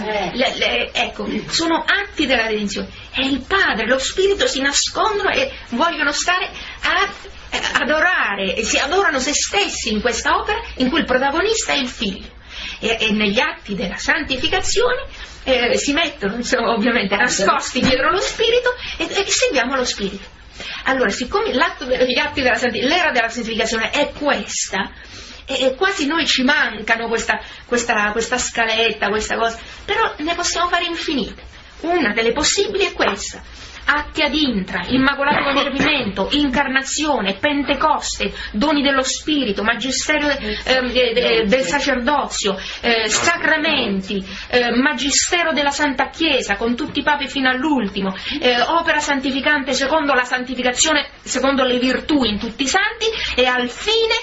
ecco, sono atti della redenzione, e il Padre, lo Spirito si nascondono e vogliono stare a adorare, e si adorano se stessi in questa opera in cui il protagonista è il Figlio, e negli atti della santificazione si mettono, insomma, ovviamente nascosti dietro lo Spirito, e seguiamo lo Spirito. Allora, siccome l'era della santificazione è questa, e quasi noi ci mancano questa scaletta, questa cosa, però ne possiamo fare infinite. Una delle possibili è questa: atti ad intra, immacolato concepimento, incarnazione, Pentecoste, doni dello Spirito, magisterio del sacerdozio, sacramenti, magistero della Santa Chiesa con tutti i papi fino all'ultimo, opera santificante secondo la santificazione, secondo le virtù in tutti i santi, e al fine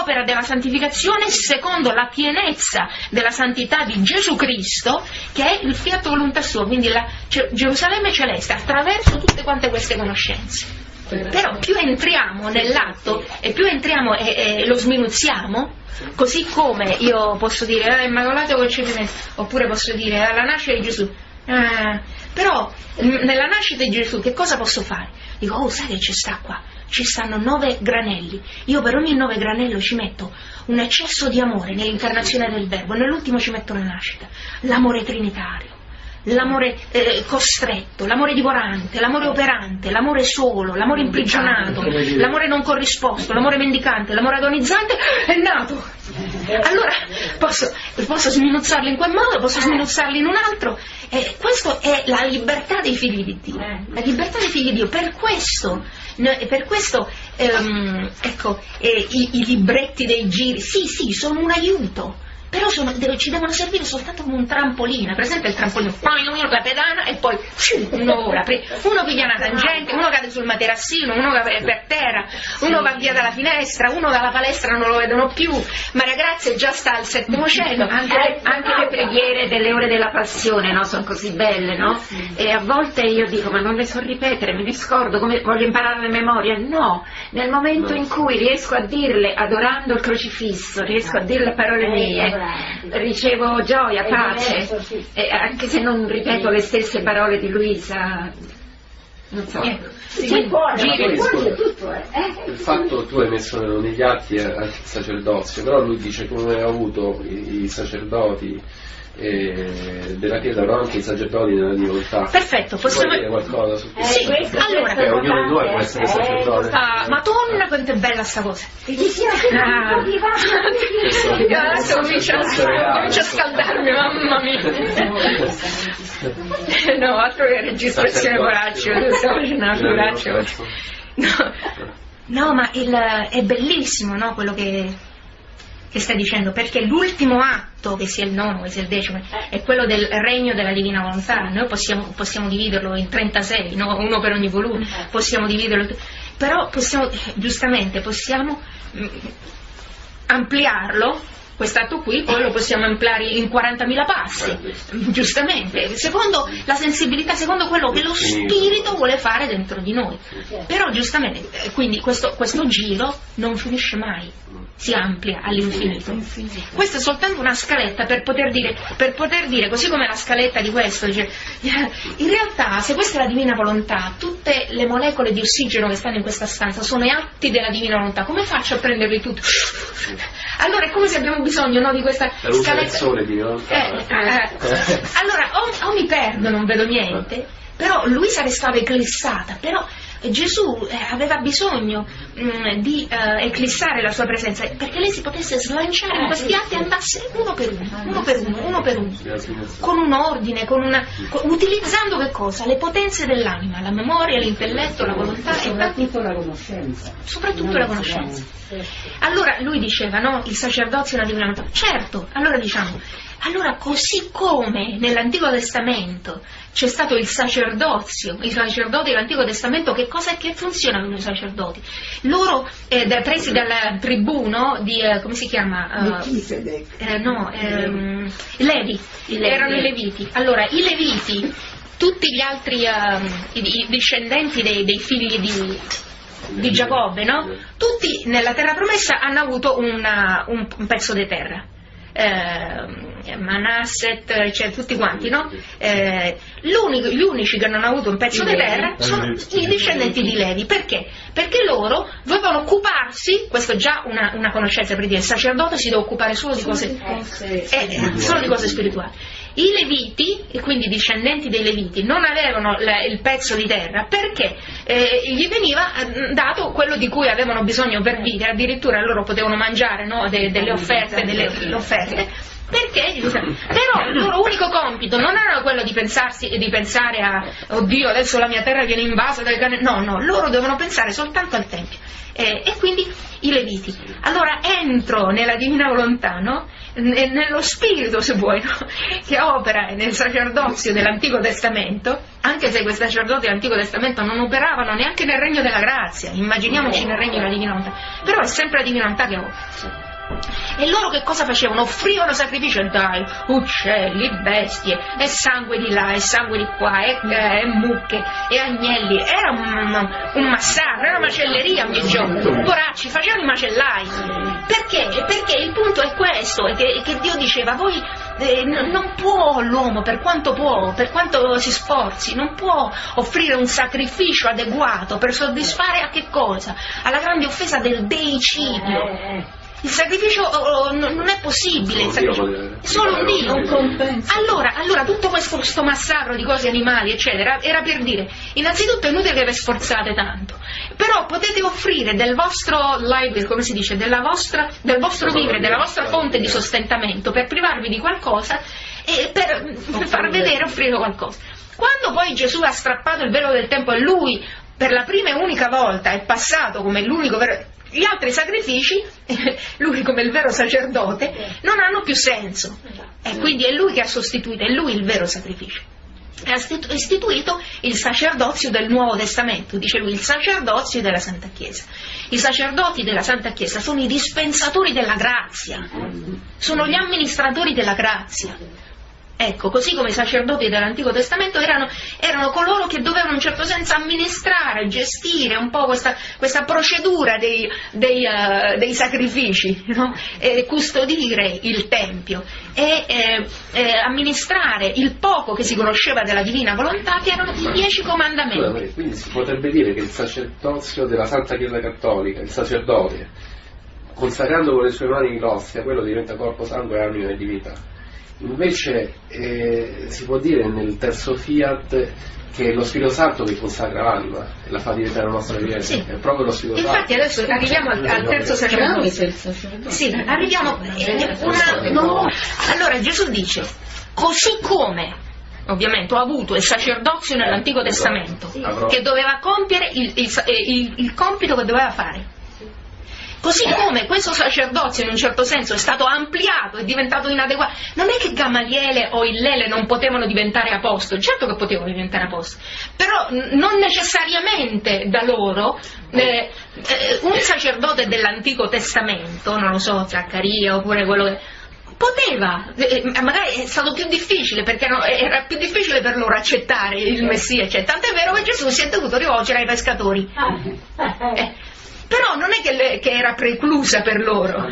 opera della santificazione secondo la pienezza della santità di Gesù Cristo, che è il fiat volontà sua, quindi la Gerusalemme celeste, attraverso tutte quante queste conoscenze. Però più entriamo nell'atto e più entriamo e lo sminuziamo, così come io posso dire immacolato concepimento, oppure posso dire la nascita di Gesù, però nella nascita di Gesù che cosa posso fare? Dico, sai che ci sta qua? Ci stanno 9 granelli, io per ogni 9 granello ci metto un eccesso di amore nell'incarnazione del Verbo, nell'ultimo ci metto la nascita, l'amore trinitario, l'amore costretto, l'amore divorante, l'amore operante, l'amore solo, l'amore imprigionato, l'amore non corrisposto, l'amore mendicante, l'amore agonizzante, è nato. Allora posso sminuzzarlo in quel modo, posso sminuzzarlo in un altro, questa è la libertà dei figli di Dio, la libertà dei figli di Dio. Per questo, i libretti dei giri sì sono un aiuto, però ci devono servire soltanto come un trampolino. Per esempio il trampolino, la pedana, e poi un'ora, uno piglia una tangente, uno cade sul materassino, uno cade per terra, uno va via dalla finestra, uno dalla palestra non lo vedono più, ma ragazzi già sta al 7º cielo. Anche le preghiere delle ore della passione, no? Sono così belle, no? E a volte io dico, ma non le so ripetere, me ne scordo, come voglio imparare a memoria? No, nel momento in cui riesco a dirle, adorando il crocifisso, riesco a dire le parole mie, ricevo gioia, pace, anche se non ripeto le stesse parole di Luisa non so. Sì, buona, tutto, il fatto che tu hai messo le nomiglianze al sacerdozio, però lui dice come ha avuto i sacerdoti della Chiesa, però anche i sacerdoti della divinità. Perfetto, possiamo dire qualcosa su questo? Sì, allora, ognuno di noi può essere sacerdote. Madonna, quanto è bella sta cosa! Adesso comincio a scaldarmi, mamma mia. No, altro che registrazione coraggio, stiamo facendo coraggio. No, ma è bellissimo, no, quello che sta dicendo, perché l'ultimo atto, che sia il nono, che sia il decimo, è quello del regno della Divina Volontà. Noi possiamo dividerlo in 36, no? Uno per ogni volume, possiamo dividerlo, però possiamo, giustamente, possiamo ampliarlo, quest'atto qui, poi lo possiamo ampliare in 40.000 passi, giustamente, secondo la sensibilità, secondo quello che lo Spirito vuole fare dentro di noi. Però giustamente, quindi questo giro non finisce mai, si amplia all'infinito. Questa è soltanto una scaletta per poter dire, così come la scaletta di questo, cioè, in realtà, se questa è la Divina Volontà, tutte le molecole di ossigeno che stanno in questa stanza sono atti della Divina Volontà. Come faccio a prenderli tutti? Allora è come se abbiamo bisogno, no, di questa scaletta. Allora o mi perdo, non vedo niente, però Luisa restava eclissata, però Gesù aveva bisogno di eclissare la sua presenza, perché lei si potesse slanciare in questi atti e andasse uno per uno, con un ordine, utilizzando che cosa? Le potenze dell'anima, la memoria, l'intelletto, la volontà e soprattutto la conoscenza. Allora lui diceva, no, il sacerdozio è una divina volontà. Certo, allora diciamo, allora così come nell'Antico Testamento c'è stato il sacerdozio, i sacerdoti dell'Antico Testamento, che cosa è che funzionano i sacerdoti? Loro, presi dalla tribù, no, di, come si chiama? Levi, erano i Leviti. Allora, i Leviti, tutti gli altri i discendenti dei figli di Giacobbe, no? Tutti nella terra promessa hanno avuto un pezzo di terra. Manasset, cioè tutti quanti, no? Gli unici che non hanno avuto un pezzo di terra sono i discendenti di Levi. Perché? Perché loro dovevano occuparsi, questo è già una conoscenza, per dire il sacerdote si deve occupare solo di cose spirituali. I Leviti, e quindi i discendenti dei Leviti, non avevano il pezzo di terra perché gli veniva dato quello di cui avevano bisogno per vivere. Addirittura loro potevano mangiare, no, delle offerte, perché però il loro unico compito non era quello di pensare a oddio, adesso la mia terra viene invasa dai cani. No, loro devono pensare soltanto al Tempio. E quindi i Leviti, allora entro nella Divina Volontà, no? Nello spirito, se vuoi, no? Che opera nel sacerdozio dell'Antico Testamento, anche se questi sacerdoti dell'Antico Testamento non operavano neanche nel regno della grazia, immaginiamoci nel regno della Divina Volontà, però è sempre la Divina Volontà che opera. E loro che cosa facevano? Offrivano sacrifici, dai, uccelli, bestie, e sangue di là, e sangue di qua, e mucche, e agnelli. Era un massacro, era una macelleria ogni giorno. Poracci, facevano i macellai. Perché? Perché il punto è questo, è che Dio diceva, voi non può l'uomo, per quanto si sforzi, non può offrire un sacrificio adeguato per soddisfare a che cosa? Alla grande offesa del deicidio. Il sacrificio non è possibile, solo un Dio. Allora tutto questo massacro di cose, animali, eccetera, era per dire, innanzitutto è inutile che vi sforzate tanto, però potete offrire del vostro libro, come si dice, del vostro vivere, della vostra fonte di sostentamento, per privarvi di qualcosa e per far vedere, offrire qualcosa. Quando poi Gesù ha strappato il velo del tempo e lui per la prima e unica volta è passato come l'unico vero, gli altri sacrifici, lui come il vero sacerdote, non hanno più senso. E quindi è lui che ha sostituito, è lui il vero sacrificio. Ha istituito il sacerdozio del Nuovo Testamento, dice lui, il sacerdozio della Santa Chiesa. I sacerdoti della Santa Chiesa sono i dispensatori della grazia, sono gli amministratori della grazia. Ecco, così come i sacerdoti dell'Antico Testamento erano coloro che dovevano in un certo senso amministrare, gestire un po' questa procedura dei sacrifici, no? Custodire il Tempio e amministrare il poco che si conosceva della Divina Volontà, che erano i 10 comandamenti. Quindi si potrebbe dire che il sacerdozio della Santa Chiesa Cattolica, il sacerdote, consacrando con le sue mani l'ostia, quello diventa corpo, sangue e anima di vita. Invece si può dire nel terzo Fiat che è lo Spirito Santo che consacra l'anima e la fa diventare la nostra Chiesa, sì. È proprio lo Spirito Santo. Infatti adesso arriviamo al terzo sacerdozio. Sì, arriviamo allora Gesù dice: così come ovviamente ho avuto il sacerdozio nell'Antico Testamento, sì, che doveva compiere il compito che doveva fare, così come questo sacerdozio in un certo senso è stato ampliato, è diventato inadeguato. Non è che Gamaliele o Illele non potevano diventare apostoli, certo che potevano diventare apostoli, però non necessariamente da loro. Un sacerdote dell'Antico Testamento, non lo so, Zaccaria oppure quello che... poteva, magari è stato più difficile, perché era più difficile per loro accettare il Messia, cioè, tant'è vero che Gesù si è dovuto rivolgere ai pescatori. Però non è che era preclusa per loro,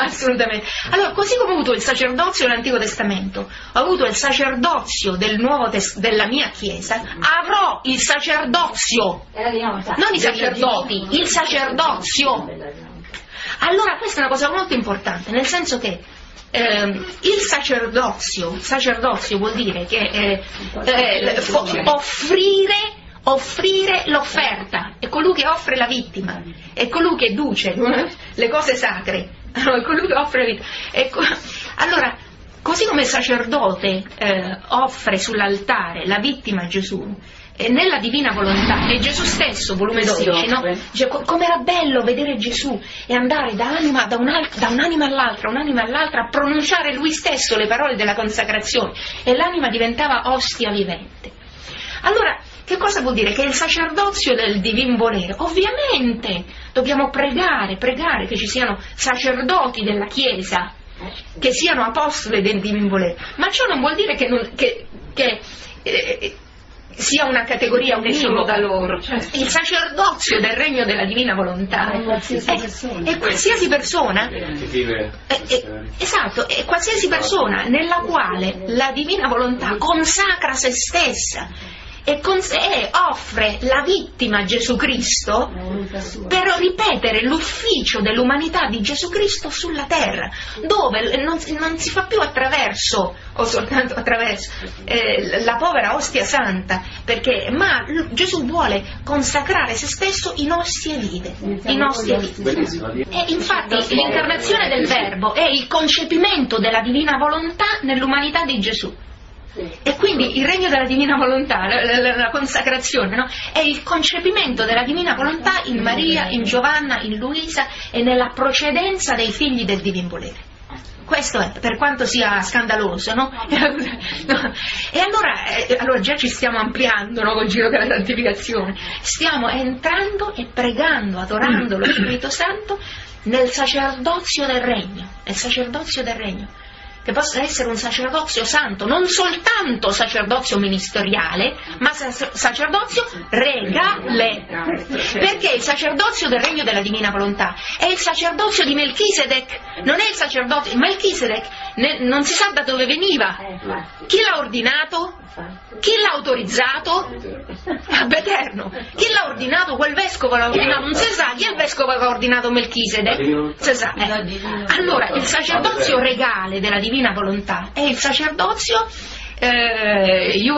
assolutamente. Allora, così come ho avuto il sacerdozio dell'Antico Testamento, ho avuto il sacerdozio del nuovo della mia Chiesa, avrò il sacerdozio, non i sacerdoti, il sacerdozio. Allora questa è una cosa molto importante, nel senso che il sacerdozio vuol dire che offrire l'offerta, è colui che offre la vittima, è colui che duce le cose sacre, è colui che offre la vittima. Allora, così come il sacerdote offre sull'altare la vittima a Gesù, nella Divina Volontà, e Gesù stesso, volume 12, no? Com'era bello vedere Gesù e andare da un'anima all'altra, a pronunciare lui stesso le parole della consacrazione, e l'anima diventava ostia vivente. Allora, che cosa vuol dire? Che il sacerdozio del divin volere, ovviamente dobbiamo pregare che ci siano sacerdoti della Chiesa, che siano apostoli del divin volere, ma ciò non vuol dire che sia una categoria univoca da loro, cioè. Il sacerdozio del regno della Divina Volontà è qualsiasi persona, esatto, è qualsiasi persona nella quale la Divina Volontà consacra se stessa e offre la vittima a Gesù Cristo per ripetere l'ufficio dell'umanità di Gesù Cristo sulla terra, dove non si fa più attraverso o soltanto attraverso la povera ostia santa, ma Gesù vuole consacrare se stesso in ostie vive, e infatti l'incarnazione del Verbo è il concepimento della Divina Volontà nell'umanità di Gesù. E quindi il regno della Divina Volontà, la consacrazione, no? È il concepimento della Divina Volontà in Maria, in Giovanna, in Luisa e nella procedenza dei figli del divin volere. Questo è, per quanto sia scandaloso, no? E allora già ci stiamo ampliando, no, col giro della santificazione. Stiamo entrando e pregando, adorando lo Spirito Santo nel sacerdozio del regno, che possa essere un sacerdozio santo, non soltanto sacerdozio ministeriale, ma sacerdozio regale, perché il sacerdozio del regno della Divina Volontà è il sacerdozio di Melchisedec, non è il sacerdozio, Melchisedec non si sa da dove veniva, chi l'ha ordinato? Chi l'ha autorizzato? Ab'Eterno. Chi l'ha ordinato? Quel vescovo l'ha ordinato, non si sa chi è il vescovo che ha ordinato Melchisedec, si sa. Allora il sacerdozio regale della Divina Volontà è il sacerdozio sei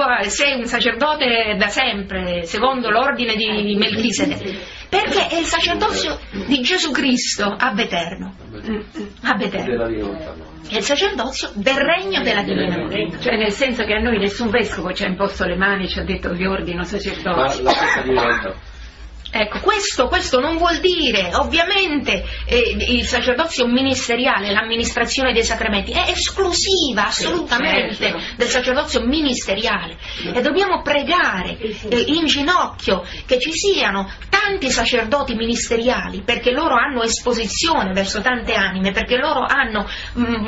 un sacerdote da sempre secondo l'ordine di Melchisedec, perché è il sacerdozio di Gesù Cristo ab eterno. È il sacerdozio del regno della Divina Volontà, cioè nel senso che a noi nessun vescovo ci ha imposto le mani, ci ha detto vi ordino sacerdozio, Ecco, questo non vuol dire, ovviamente, il sacerdozio ministeriale, l'amministrazione dei sacramenti, è esclusiva assolutamente del sacerdozio ministeriale, e dobbiamo pregare in ginocchio che ci siano tanti sacerdoti ministeriali, perché loro hanno esposizione verso tante anime, perché loro hanno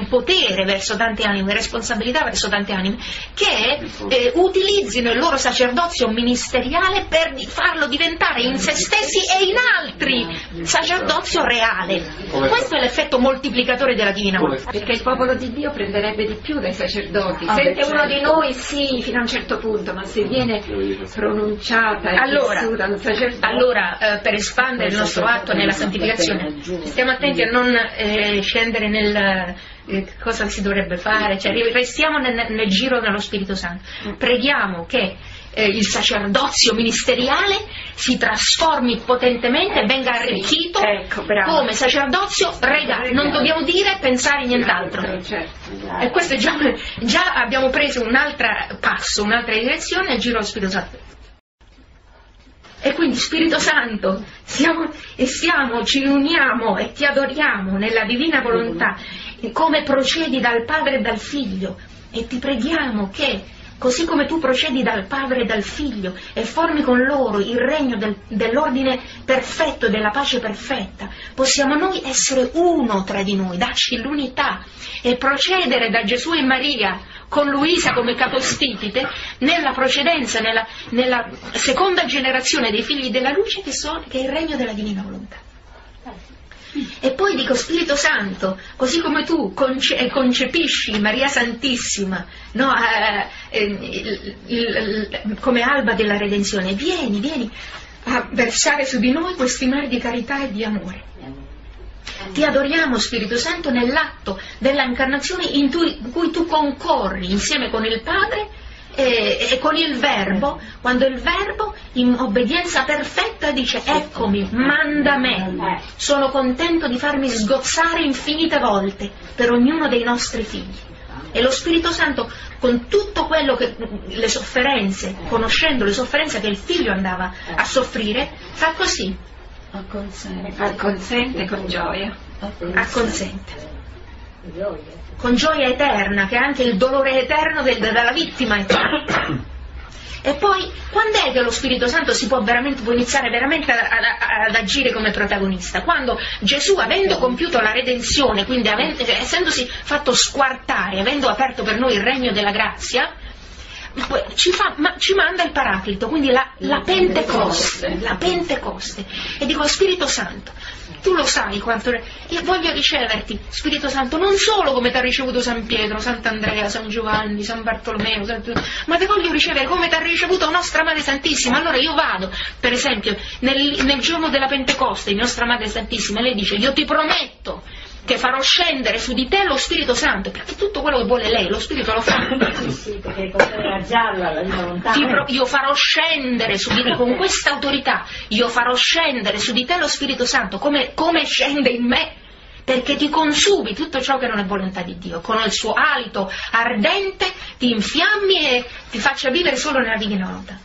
potere verso tante anime, responsabilità verso tante anime, che utilizzino il loro sacerdozio ministeriale per farlo diventare in se stessi e in altri sacerdozio reale. Questo è l'effetto moltiplicatore della Divina Volontà. Perché il popolo di Dio prenderebbe di più dai sacerdoti. Sente uno di noi sì, fino a un certo punto, ma se viene pronunciata e vissuta un sacerdote... Allora, per espandere il nostro atto nella santificazione, stiamo attenti a non scendere nel... cosa si dovrebbe fare, cioè restiamo nel giro dello Spirito Santo. Preghiamo che il sacerdozio ministeriale si trasformi potentemente e venga arricchito come sacerdozio regale. Non dobbiamo dire e pensare nient'altro, e questo è già abbiamo preso un altro passo, un'altra direzione nel giro dello Spirito Santo. E quindi Spirito Santo, ci uniamo e ti adoriamo nella Divina Volontà come procedi dal Padre e dal Figlio, e ti preghiamo che, così come tu procedi dal Padre e dal Figlio e formi con loro il regno dell'ordine perfetto e della pace perfetta, possiamo noi essere uno tra di noi, darci l'unità e procedere da Gesù e Maria con Luisa come capostipite nella procedenza, nella seconda generazione dei figli della luce che è il regno della Divina Volontà. E poi dico, Spirito Santo, così come tu concepisci Maria Santissima come alba della redenzione, vieni a versare su di noi questi mari di carità e di amore. Ti adoriamo, Spirito Santo, nell'atto della incarnazione in cui tu concorri insieme con il Padre e con il Verbo, quando il Verbo in obbedienza perfetta dice: eccomi, manda me, sono contento di farmi sgozzare infinite volte per ognuno dei nostri figli. E lo Spirito Santo, con tutto quello che le sofferenze, conoscendo le sofferenze che il figlio andava a soffrire, fa così: acconsente con gioia, acconsente con gioia eterna, che è anche il dolore eterno della vittima eterna. E poi, quando è che lo Spirito Santo può iniziare veramente ad agire come protagonista? Quando Gesù, avendo compiuto la redenzione, quindi essendosi fatto squartare, avendo aperto per noi il regno della grazia, ci manda il Paraclito, quindi la Pentecoste, la Pentecoste. E dico, Spirito Santo, tu lo sai quanto io voglio riceverti, Spirito Santo, non solo come ti ha ricevuto San Pietro, Sant'Andrea, San Giovanni, San Bartolomeo, ma ti voglio ricevere come ti ha ricevuto Nostra Madre Santissima. Allora io vado, per esempio, nel giorno della Pentecoste di Nostra Madre Santissima, lei dice: io ti prometto che farò scendere su di te lo Spirito Santo, perché tutto quello che vuole lei lo Spirito lo fa. Perché era gialla la volontà. Io farò scendere su di te, con questa autorità, io farò scendere su di te lo Spirito Santo, come scende in me, perché ti consumi tutto ciò che non è volontà di Dio, con il suo alito ardente ti infiammi e ti faccia vivere solo nella Divina Volontà.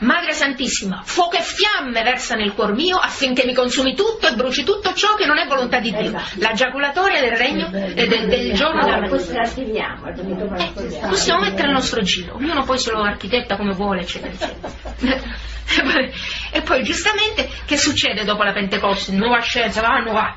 Madre Santissima, fuoco e fiamme versa nel cuor mio affinché mi consumi tutto e bruci tutto ciò che non è volontà di Dio. La giaculatoria del regno del giorno della possiamo mettere il nostro giro, ognuno poi se lo architetta come vuole, eccetera, eccetera. E poi giustamente, che succede dopo la Pentecoste? Nuova scienza,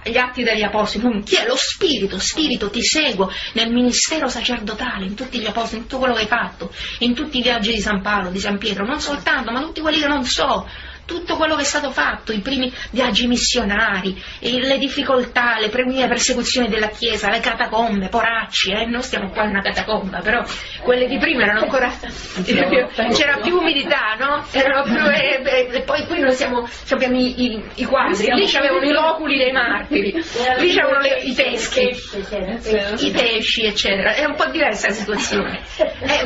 gli atti degli apostoli, chi è? Lo Spirito. Spirito, ti seguo nel ministero sacerdotale, in tutti gli apostoli, in tutto quello che hai fatto, in tutti i viaggi di San Paolo, di San Pietro, non soltanto, ma tutti quelli che non so, tutto quello che è stato fatto, i primi viaggi missionari, le difficoltà, le persecuzioni della Chiesa, le catacombe, poracci, noi stiamo qua in una catacomba, però quelle di prima erano ancora, c'era più umidità, no? E poi qui noi abbiamo i quadri, lì c'avevano i loculi dei martiri, lì c'erano i teschi, i pesci, eccetera. È un po' diversa la situazione.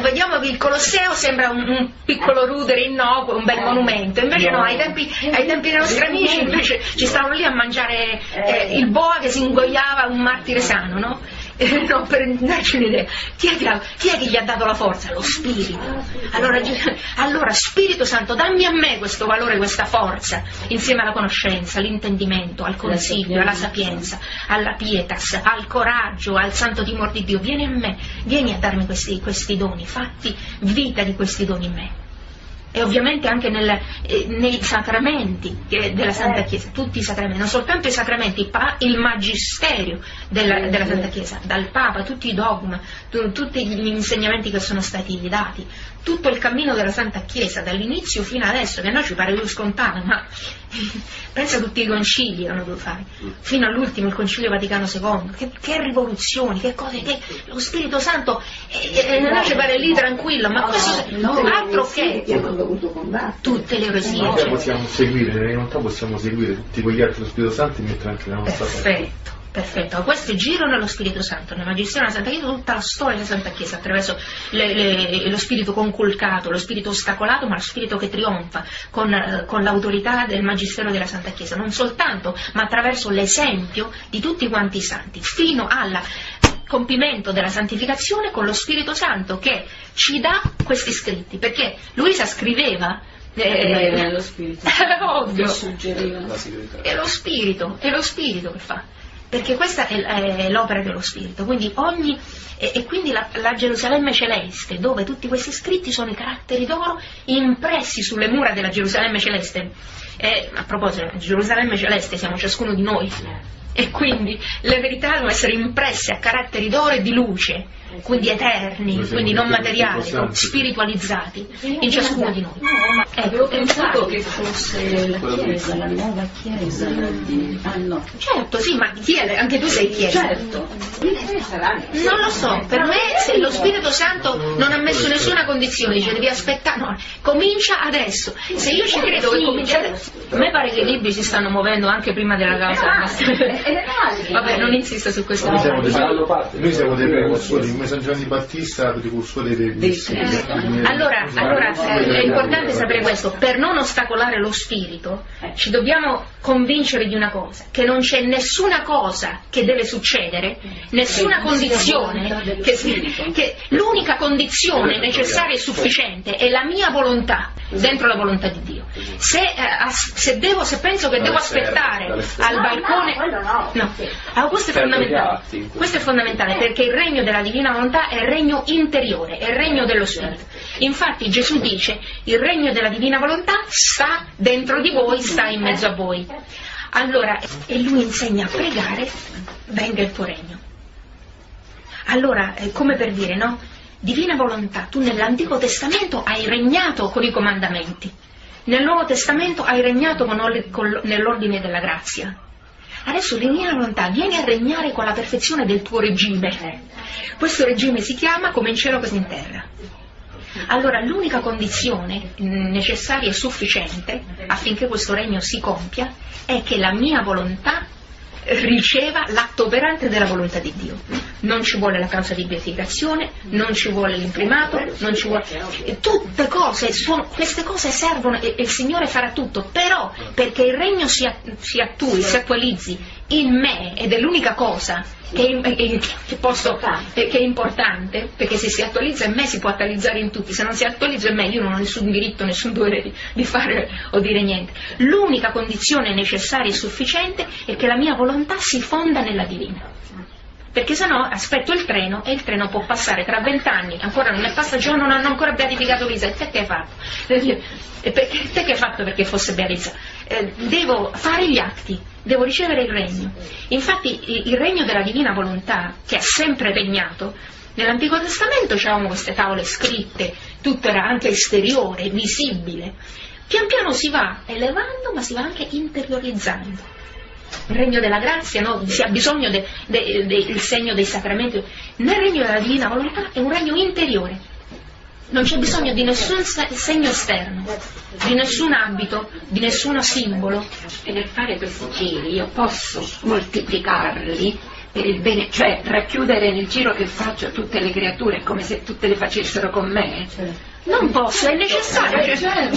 Vediamo che il Colosseo sembra un piccolo rudere innocuo, un bel monumento, invece no. Ai tempi dei nostri amici invece ci stavano lì a mangiare il boa che si ingoiava un martire sano, no? no, per darci un'idea, chi è che gli ha dato la forza? Lo Spirito. Allora Spirito Santo, dammi a me questo valore, questa forza, insieme alla conoscenza, all'intendimento, al consiglio, alla sapienza, alla pietas, al coraggio, al santo timor di Dio. Vieni a me, vieni a darmi questi doni, fatti vita di questi doni in me. E ovviamente anche nei sacramenti della Santa Chiesa, tutti i sacramenti, non soltanto i sacramenti, il magisterio della Santa Chiesa, dal Papa, tutti i dogmi, tutti gli insegnamenti che sono stati dati, tutto il cammino della Santa Chiesa dall'inizio fino adesso, che a noi ci pare più scontato, ma pensa a tutti i concili che hanno dovuto fare, fino all'ultimo il Concilio Vaticano II, che rivoluzioni, che cose, che lo Spirito Santo a noi ci pare lì tranquillo, ma questo altro che tutte le eresie. Noi possiamo seguire, in realtà possiamo seguire tutti quegli altri dello Spirito Santo e mettere anche la nostra parte. Perfetto. Perfetto, questo giro nello Spirito Santo, nel Magistero della Santa Chiesa, tutta la storia della Santa Chiesa, attraverso lo Spirito conculcato, lo Spirito ostacolato, ma lo Spirito che trionfa con l'autorità del Magistero della Santa Chiesa, non soltanto, ma attraverso l'esempio di tutti quanti i santi, fino al compimento della santificazione con lo Spirito Santo che ci dà questi scritti, perché Luisa scriveva. Lo Spirito, ovvio, è lo Spirito che fa. Perché questa è l'opera dello Spirito, quindi quindi la Gerusalemme celeste, dove tutti questi scritti sono i caratteri d'oro impressi sulle mura della Gerusalemme celeste. A proposito, Gerusalemme celeste siamo ciascuno di noi, e quindi le verità devono essere impresse a caratteri d'oro e di luce, quindi eterni, quindi non materiali, spiritualizzati in ciascuno di noi. Avevo pensato che fosse la nuova Chiesa. No. Certo, sì, ma chi è? Anche tu sei Chiesa. Certo. Non lo so, per me se lo Spirito Santo non ha messo nessuna condizione, dice devi aspettare, no, comincia adesso. Se io ci credo che comincia adesso. A me pare che i libri si stanno muovendo anche prima della causa. Vabbè, non insisto su questo. Noi siamo dei precursori. San Giovanni Battista, precursore dei allora è importante sapere questo, per non ostacolare lo Spirito ci dobbiamo convincere di una cosa, che non c'è nessuna cosa che deve succedere, nessuna condizione, che l'unica condizione necessaria e sufficiente è la mia volontà dentro la volontà di Dio. Se penso che devo aspettare al balcone, no, questo è fondamentale, perché il regno della Divina Volontà è il regno interiore, è il regno dello Spirito. Infatti Gesù dice: il regno della Divina Volontà sta dentro di voi, sta in mezzo a voi. Allora, e lui insegna a pregare: venga il tuo regno. Allora, come per dire, no? Divina Volontà, tu nell'Antico Testamento hai regnato con i comandamenti, nel Nuovo Testamento hai regnato nell'ordine della grazia. Adesso Divina Volontà, vieni a regnare con la perfezione del tuo regime. Questo regime si chiama come in cielo così in terra. Allora l'unica condizione necessaria e sufficiente affinché questo regno si compia è che la mia volontà riceva l'atto operante della volontà di Dio. Non ci vuole la causa di beatificazione, non ci vuole l'imprimato, non ci vuole tutte cose, queste cose servono e il Signore farà tutto, però perché il regno si attui, si attualizzi in me, ed è l'unica cosa che è importante, perché se si attualizza in me si può attualizzare in tutti, se non si attualizza in me io non ho nessun diritto, nessun dovere di fare o dire niente. L'unica condizione necessaria e sufficiente è che la mia volontà si fonda nella divina. Perché se no aspetto il treno e il treno può passare tra 20 anni, ancora non è passato, non hanno ancora beatificato Luisa, e te che hai fatto? Te che hai fatto perché fosse beatificata? Devo fare gli atti, devo ricevere il regno. Infatti il regno della Divina Volontà, che ha sempre regnato, nell'Antico Testamento c'erano queste tavole scritte, tutto era anche esteriore, visibile. Pian piano si va elevando, ma si va anche interiorizzando. Il regno della grazia, no? Si ha bisogno del segno dei sacramenti. Nel regno della Divina Volontà è un regno interiore, non c'è bisogno di nessun segno esterno, di nessun abito, di nessuno simbolo. E nel fare questi giri io posso moltiplicarli per il bene, cioè racchiudere nel giro che faccio tutte le creature, come se tutte le facessero con me. Non posso, è necessario, cioè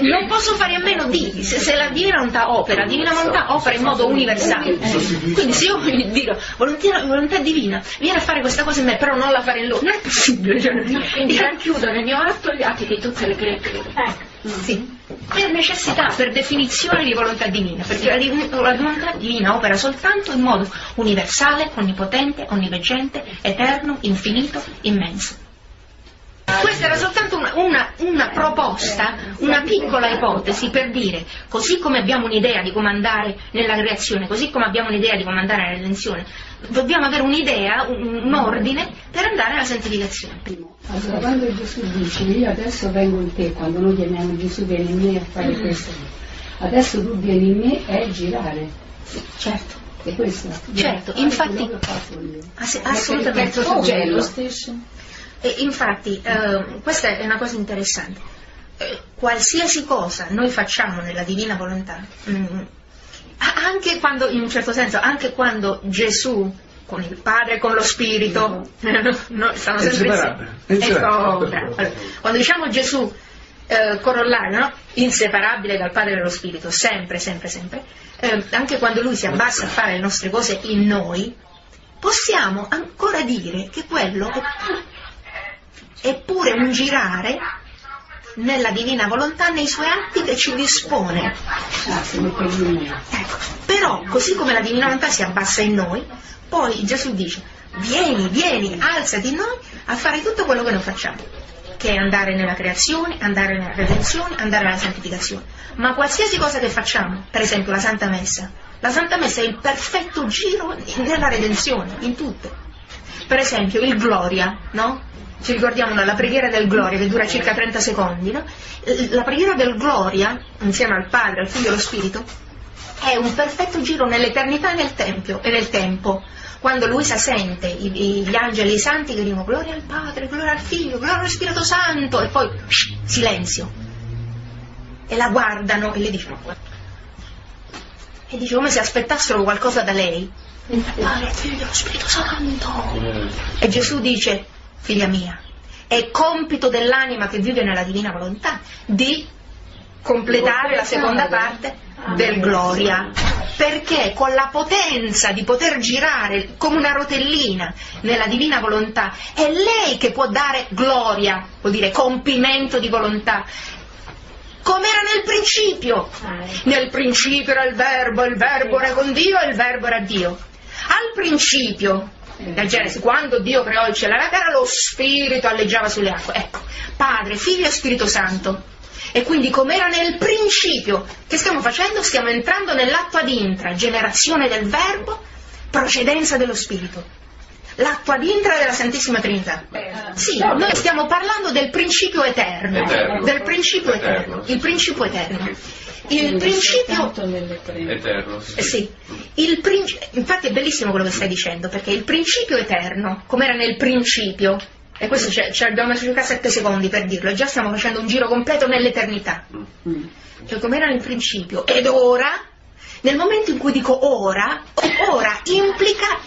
non posso fare a meno di, se la Divina Volontà opera in modo universale. Quindi se io gli dico, volontà divina, vieni a fare questa cosa in me, però non la fare in loro, non è possibile. Quindi racchiudo nel mio atto gli atti di tutte le creature. Sì. Per necessità, per definizione di volontà divina, perché la volontà divina opera soltanto in modo universale, onnipotente, onniveggente, eterno, infinito, immenso. Questa era soltanto una proposta, una piccola ipotesi per dire, così come abbiamo un'idea di come andare nella creazione, così come abbiamo un'idea di come andare nella redenzione, dobbiamo avere un'idea, un ordine per andare alla santificazione. Allora, quando Gesù dice, io adesso vengo in te, quando noi chiamiamo Gesù vieni in me a fare questo, adesso tu vieni in me è girare. Certo. E questo, certo, infatti, assolutamente. E infatti questa è una cosa interessante, qualsiasi cosa noi facciamo nella Divina Volontà, anche quando, in un certo senso, anche quando Gesù con il Padre, con lo Spirito stanno sempre insieme, allora, quando diciamo Gesù corollario, no? Inseparabile dal Padre e dallo Spirito, sempre anche quando Lui si abbassa a fare le nostre cose in noi, possiamo ancora dire che quello eppure un girare nella Divina Volontà, nei suoi atti che ci dispone. Ecco, però così come la Divina Volontà si abbassa in noi, poi Gesù dice vieni, alzati in noi a fare tutto quello che noi facciamo, che è andare nella creazione, andare nella redenzione, andare nella santificazione. Ma qualsiasi cosa che facciamo, per esempio la Santa Messa, è il perfetto giro nella redenzione, in tutto. Per esempio il Gloria, no? Ci ricordiamo la preghiera del Gloria che dura circa 30 secondi, no? La preghiera del Gloria, insieme al Padre, al Figlio e allo Spirito, è un perfetto giro nell'eternità e nel tempo. Quando Luisa sente gli angeli e i santi che dicono gloria al Padre, gloria al Figlio, gloria allo Spirito Santo, e poi silenzio, e la guardano e le dicono, e dice come se aspettassero qualcosa da lei, il Padre, il Figlio e lo Spirito Santo. E Gesù dice, figlia mia, è compito dell'anima che vive nella Divina Volontà di completare la seconda parte del Gloria, perché con la potenza di poter girare come una rotellina nella Divina Volontà è lei che può dare gloria, vuol dire compimento di volontà, come era nel principio. Nel principio era il Verbo era con Dio e il Verbo era Dio. Al principio, nel Genesi, quando Dio creò il cielo e la terra, lo Spirito alleggiava sulle acque. Ecco, Padre, Figlio e Spirito Santo. E quindi, com'era nel principio, che stiamo facendo? Stiamo entrando nell'atto ad intra, generazione del Verbo, procedenza dello Spirito, l'atto ad intra della Santissima Trinità. Sì, noi stiamo parlando del principio eterno, del principio eterno, il principio eterno. Il principio eterno, sì. Infatti è bellissimo quello che stai dicendo, perché il principio eterno, come era nel principio, e questo ci abbiamo messo circa 7 secondi per dirlo, e già stiamo facendo un giro completo nell'eternità, cioè come era nel principio. Ed ora, nel momento in cui dico ora implica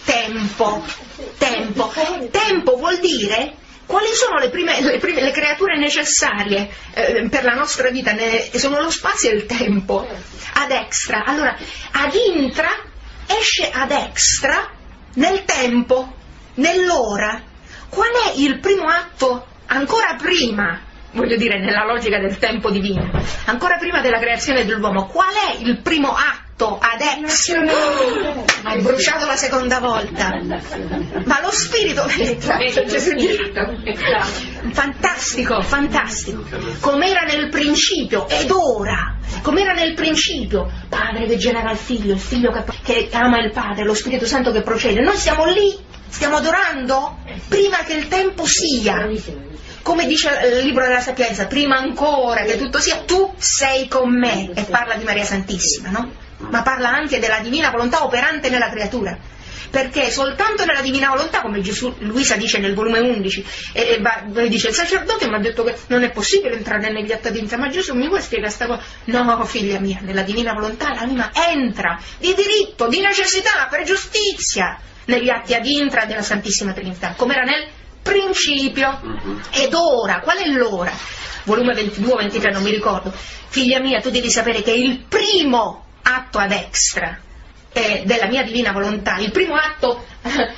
tempo vuol dire quali sono le creature necessarie per la nostra vita? Sono lo spazio e il tempo. Ad extra. Allora, ad intra esce ad extra nel tempo, nell'ora. Qual è il primo atto ancora prima, voglio dire, nella logica del tempo divino, ancora prima della creazione dell'uomo? Qual è il primo atto ad extra? Hai bruciato la seconda volta. Ma lo Spirito fantastico, com'era nel principio ed ora, com'era nel principio, Padre che genera il Figlio che ama il Padre, lo Spirito Santo che procede. Noi siamo lì, stiamo adorando prima che il tempo sia. Come dice il libro della Sapienza, prima ancora che tutto sia, tu sei con me. E parla di Maria Santissima, no? Ma parla anche della Divina Volontà operante nella creatura, perché soltanto nella Divina Volontà, come Luisa dice nel volume 11, dice il sacerdote mi ha detto che non è possibile entrare negli atti d'entra, ma Gesù mi vuoi spiegare sta cosa? No, figlia mia, nella Divina Volontà l'anima entra di diritto, di necessità, per giustizia, negli atti ad intra della Santissima Trinità, come era nel principio. Ed ora, qual è l'ora? Volume 22 o 23, non mi ricordo. Figlia mia, tu devi sapere che il primo atto ad extra della mia divina volontà, il primo atto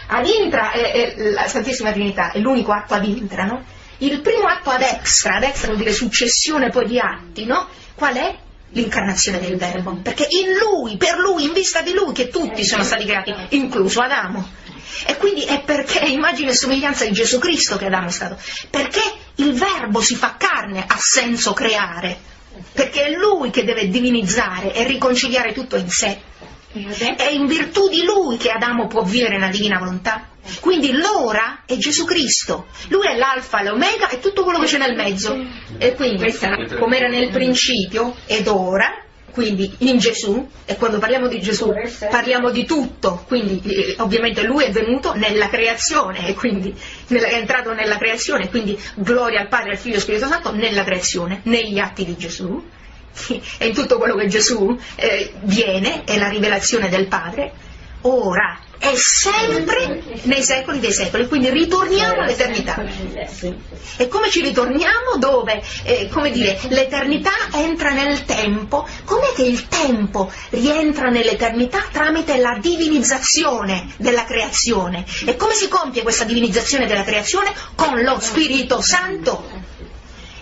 ad intra è la Santissima Trinità, è l'unico atto ad intra, no? Il primo atto ad extra vuol dire successione poi di atti, no? Qual è? L'incarnazione del Verbo, perché in Lui, per Lui, in vista di Lui che tutti sono stati creati, incluso Adamo. E quindi è perché è immagine e somiglianza di Gesù Cristo che Adamo è stato, perché il Verbo si fa carne, ha senso creare, perché è Lui che deve divinizzare e riconciliare tutto in sé. È in virtù di Lui che Adamo può vivere nella divina volontà. Quindi l'ora è Gesù Cristo, Lui è l'alfa, l'omega e tutto quello che c'è nel mezzo. E quindi, come era nel principio ed ora, quindi in Gesù, e quando parliamo di Gesù parliamo di tutto, quindi ovviamente Lui è venuto nella creazione, e quindi è entrato nella creazione, quindi gloria al Padre, al Figlio e al Spirito Santo nella creazione, negli atti di Gesù, e in tutto quello che Gesù viene, è la rivelazione del Padre, ora è sempre nei secoli dei secoli, quindi ritorniamo all'eternità. E come ci ritorniamo? Dove? Come dire, l'eternità entra nel tempo. Com'è che il tempo rientra nell'eternità? Tramite la divinizzazione della creazione. E come si compie questa divinizzazione della creazione? Con lo Spirito Santo.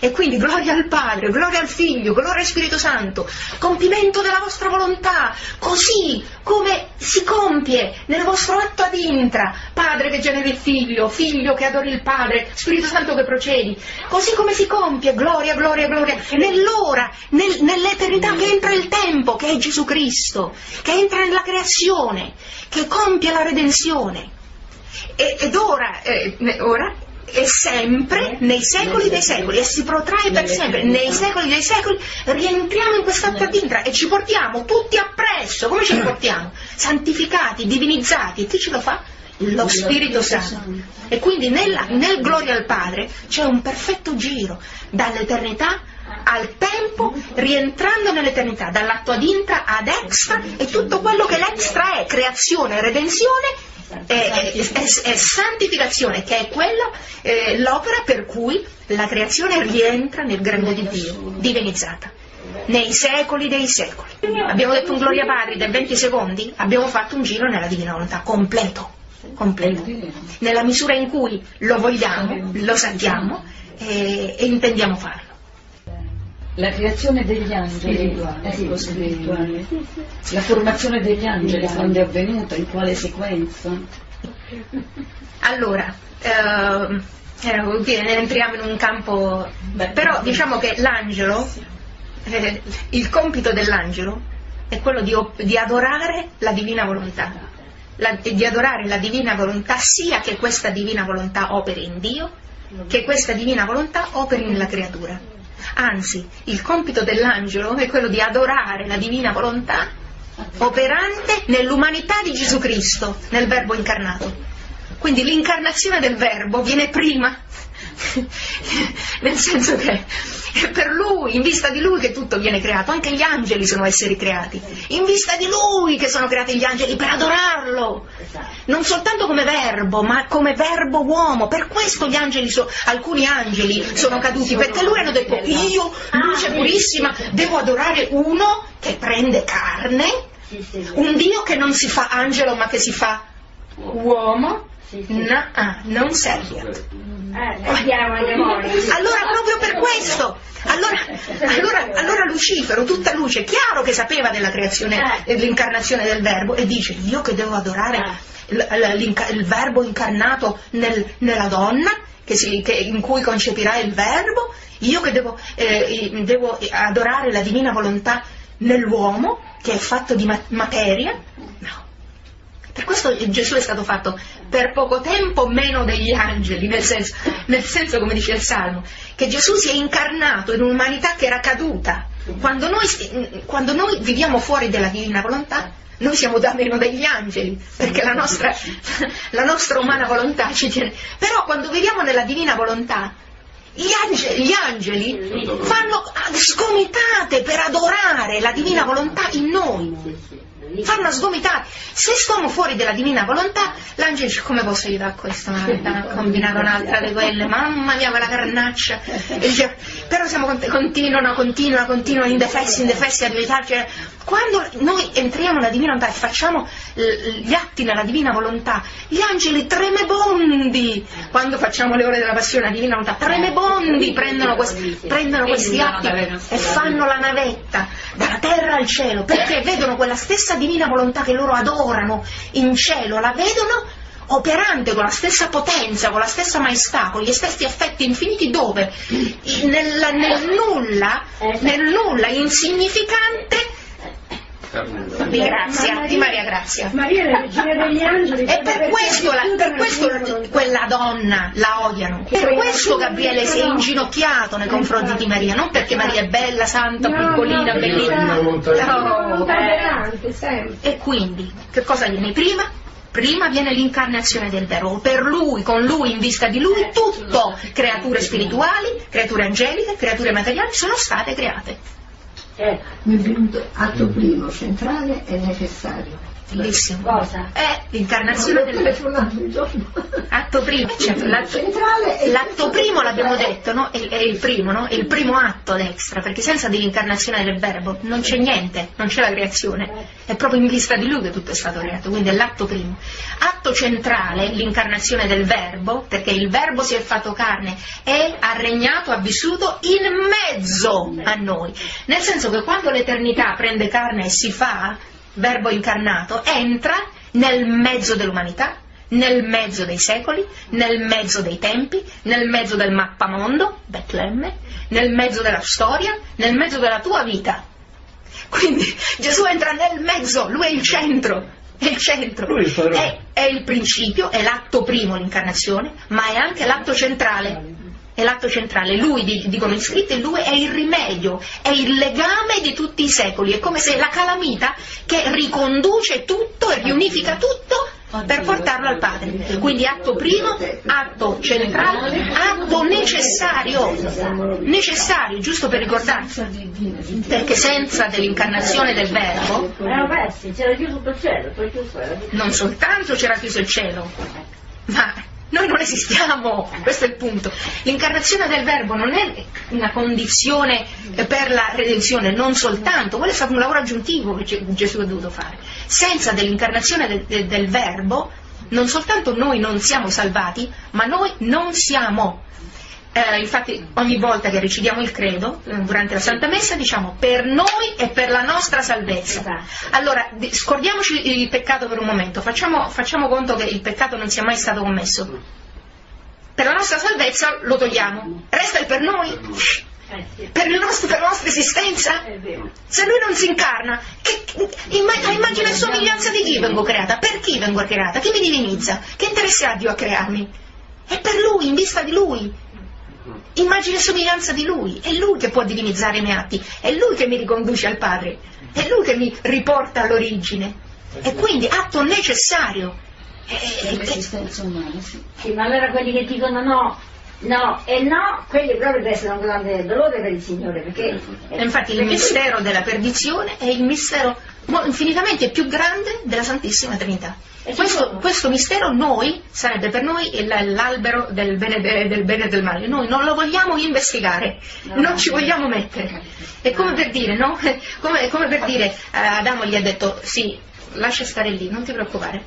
E quindi gloria al Padre, gloria al Figlio, gloria al Spirito Santo, compimento della vostra volontà, così come si compie nel vostro atto ad intra, Padre che generi il Figlio, Figlio che adori il Padre, Spirito Santo che procedi, così come si compie, gloria, gloria, gloria, nell'ora, nell'eternità che entra il tempo, che è Gesù Cristo, che entra nella creazione, che compie la redenzione. Ed ora è sempre nei secoli dei secoli, e si protrae per sempre nei secoli dei secoli. Rientriamo in questa atto ad intra e ci portiamo tutti appresso. Come ce li portiamo? Santificati, divinizzati. E chi ce lo fa? Lo Spirito Santo. E quindi nel gloria al Padre c'è un perfetto giro dall'eternità al tempo, rientrando nell'eternità, dall'atto ad intra ad extra, e tutto quello che l'extra è creazione, redenzione è santificazione, che è quella l'opera per cui la creazione rientra nel grembo di Dio, divinizzata nei secoli dei secoli. Abbiamo detto un Gloria Padre da 20 secondi, abbiamo fatto un giro nella divina volontà completo, nella misura in cui lo vogliamo, lo sappiamo e intendiamo farlo. La creazione degli angeli, spirituale. La formazione degli angeli, quando è avvenuta, in quale sequenza? Allora, ne entriamo in un campo, però diciamo che l'angelo, il compito dell'angelo è quello di adorare la divina volontà, di adorare la divina volontà, sia che questa divina volontà operi in Dio, che questa divina volontà operi nella creatura. Anzi, il compito dell'angelo è quello di adorare la divina volontà operante nell'umanità di Gesù Cristo, nel Verbo incarnato. Quindi l'incarnazione del Verbo viene prima, nel senso che è per Lui, in vista di Lui che tutto viene creato, anche gli angeli sono esseri creati, in vista di Lui che sono creati gli angeli per adorarlo, non soltanto come Verbo, ma come Verbo uomo. Per questo gli angeli alcuni angeli sono caduti, perché loro hanno detto: io, luce purissima, devo adorare uno che prende carne, un Dio che non si fa angelo ma che si fa uomo. Non serve. Allora proprio per questo, allora Lucifero, tutta luce, è chiaro che sapeva della creazione e dell'incarnazione del Verbo, e dice: io che devo adorare il Verbo incarnato nella donna in cui concepirà il Verbo, io che devo adorare la divina volontà nell'uomo che è fatto di materia. No. Per questo Gesù è stato fatto per poco tempo meno degli angeli, nel senso, come dice il Salmo, che Gesù si è incarnato in un'umanità che era caduta. Quando noi viviamo fuori dalla divina volontà, noi siamo da meno degli angeli, perché la nostra umana volontà ci tiene. Però quando viviamo nella divina volontà, Gli angeli fanno sgomitate per adorare la Divina Volontà in noi, fanno sgomitate. Se stiamo fuori della Divina Volontà, l'angelo dice: come posso aiutare questa? A combinare un'altra di quelle, mamma mia quella carnaccia. E dice, però siamo continuano indefessi a diventarci. Quando noi entriamo nella Divina Volontà e facciamo gli atti nella Divina Volontà, gli angeli tremebondi, quando facciamo le ore della passione nella Divina Volontà, tremebondi prendono questi atti e fanno la navetta dalla terra al cielo, perché vedono quella stessa Divina Volontà che loro adorano in cielo, la vedono operante con la stessa potenza, con la stessa maestà, con gli stessi effetti infiniti, dove? Nel nulla insignificante. Grazie, di Maria Grazia. Maria è la regina degli angeli. E per questo quella donna la odiano. Per questo Gabriele si è inginocchiato nei confronti di Maria, non perché Maria è bella, santa, piccolina, bellissima. No. E quindi, che cosa viene prima? Prima viene l'incarnazione del Verbo, per lui, con lui, in vista di lui, tutto, creature spirituali, creature angeliche, creature materiali, sono state create. Nel venuto atto primo centrale è necessario. Bellissimo. Cosa? È l'incarnazione del atto primo. L'atto primo l'abbiamo detto, no? È il primo, no? È il primo atto d'extra, perché senza l'incarnazione del Verbo non c'è niente, non c'è la creazione. È proprio in vista di lui che tutto è stato creato, quindi è l'atto primo. Atto centrale, l'incarnazione del Verbo, perché il Verbo si è fatto carne e ha regnato, ha vissuto in mezzo a noi. Nel senso che quando l'eternità prende carne e si fa Verbo incarnato, entra nel mezzo dell'umanità, nel mezzo dei secoli, nel mezzo dei tempi, nel mezzo del mappamondo, Betlemme, nel mezzo della storia, nel mezzo della tua vita. Quindi Gesù entra nel mezzo, lui è il centro. Il centro è il principio, è l'atto primo l'incarnazione, ma è anche l'atto centrale. È l'atto centrale, lui, dicono i scritti, lui è il rimedio, è il legame di tutti i secoli, è come se la calamita che riconduce tutto e riunifica tutto per portarlo al Padre. Quindi atto primo, atto centrale, atto necessario, giusto per ricordarsi, perché senza dell'incarnazione del Verbo non soltanto c'era chiuso il cielo, ma noi non esistiamo, questo è il punto. L'incarnazione del Verbo non è una condizione per la redenzione, non soltanto, quello è stato un lavoro aggiuntivo che Gesù ha dovuto fare. Senza dell'incarnazione del Verbo non soltanto noi non siamo salvati, ma noi non siamo. Infatti ogni volta che recitiamo il credo durante la Santa Messa diciamo per noi e per la nostra salvezza. Allora scordiamoci il peccato per un momento, facciamo conto che il peccato non sia mai stato commesso, per la nostra salvezza lo togliamo, resta il per noi, per la nostra esistenza. Se lui non si incarna, immagina la somiglianza di chi vengo creata, per chi vengo creata, chi mi divinizza, che interesse ha Dio a crearmi? È per lui, in vista di lui, immagine e somiglianza di lui. È lui che può divinizzare i miei atti, è lui che mi riconduce al Padre, è lui che mi riporta all'origine. E quindi atto necessario per l'esistenza umana. Sì, ma allora quelli che dicono no, quelli proprio restano un grande dolore per il Signore, perché infatti il mistero della perdizione è il mistero infinitamente più grande della Santissima Trinità. Questo mistero noi, sarebbe per noi l'albero del bene e del male, noi non lo vogliamo investigare, non ci vogliamo mettere. È come per dire, no? Come per dire, Adamo gli ha detto sì, lascia stare lì, non ti preoccupare.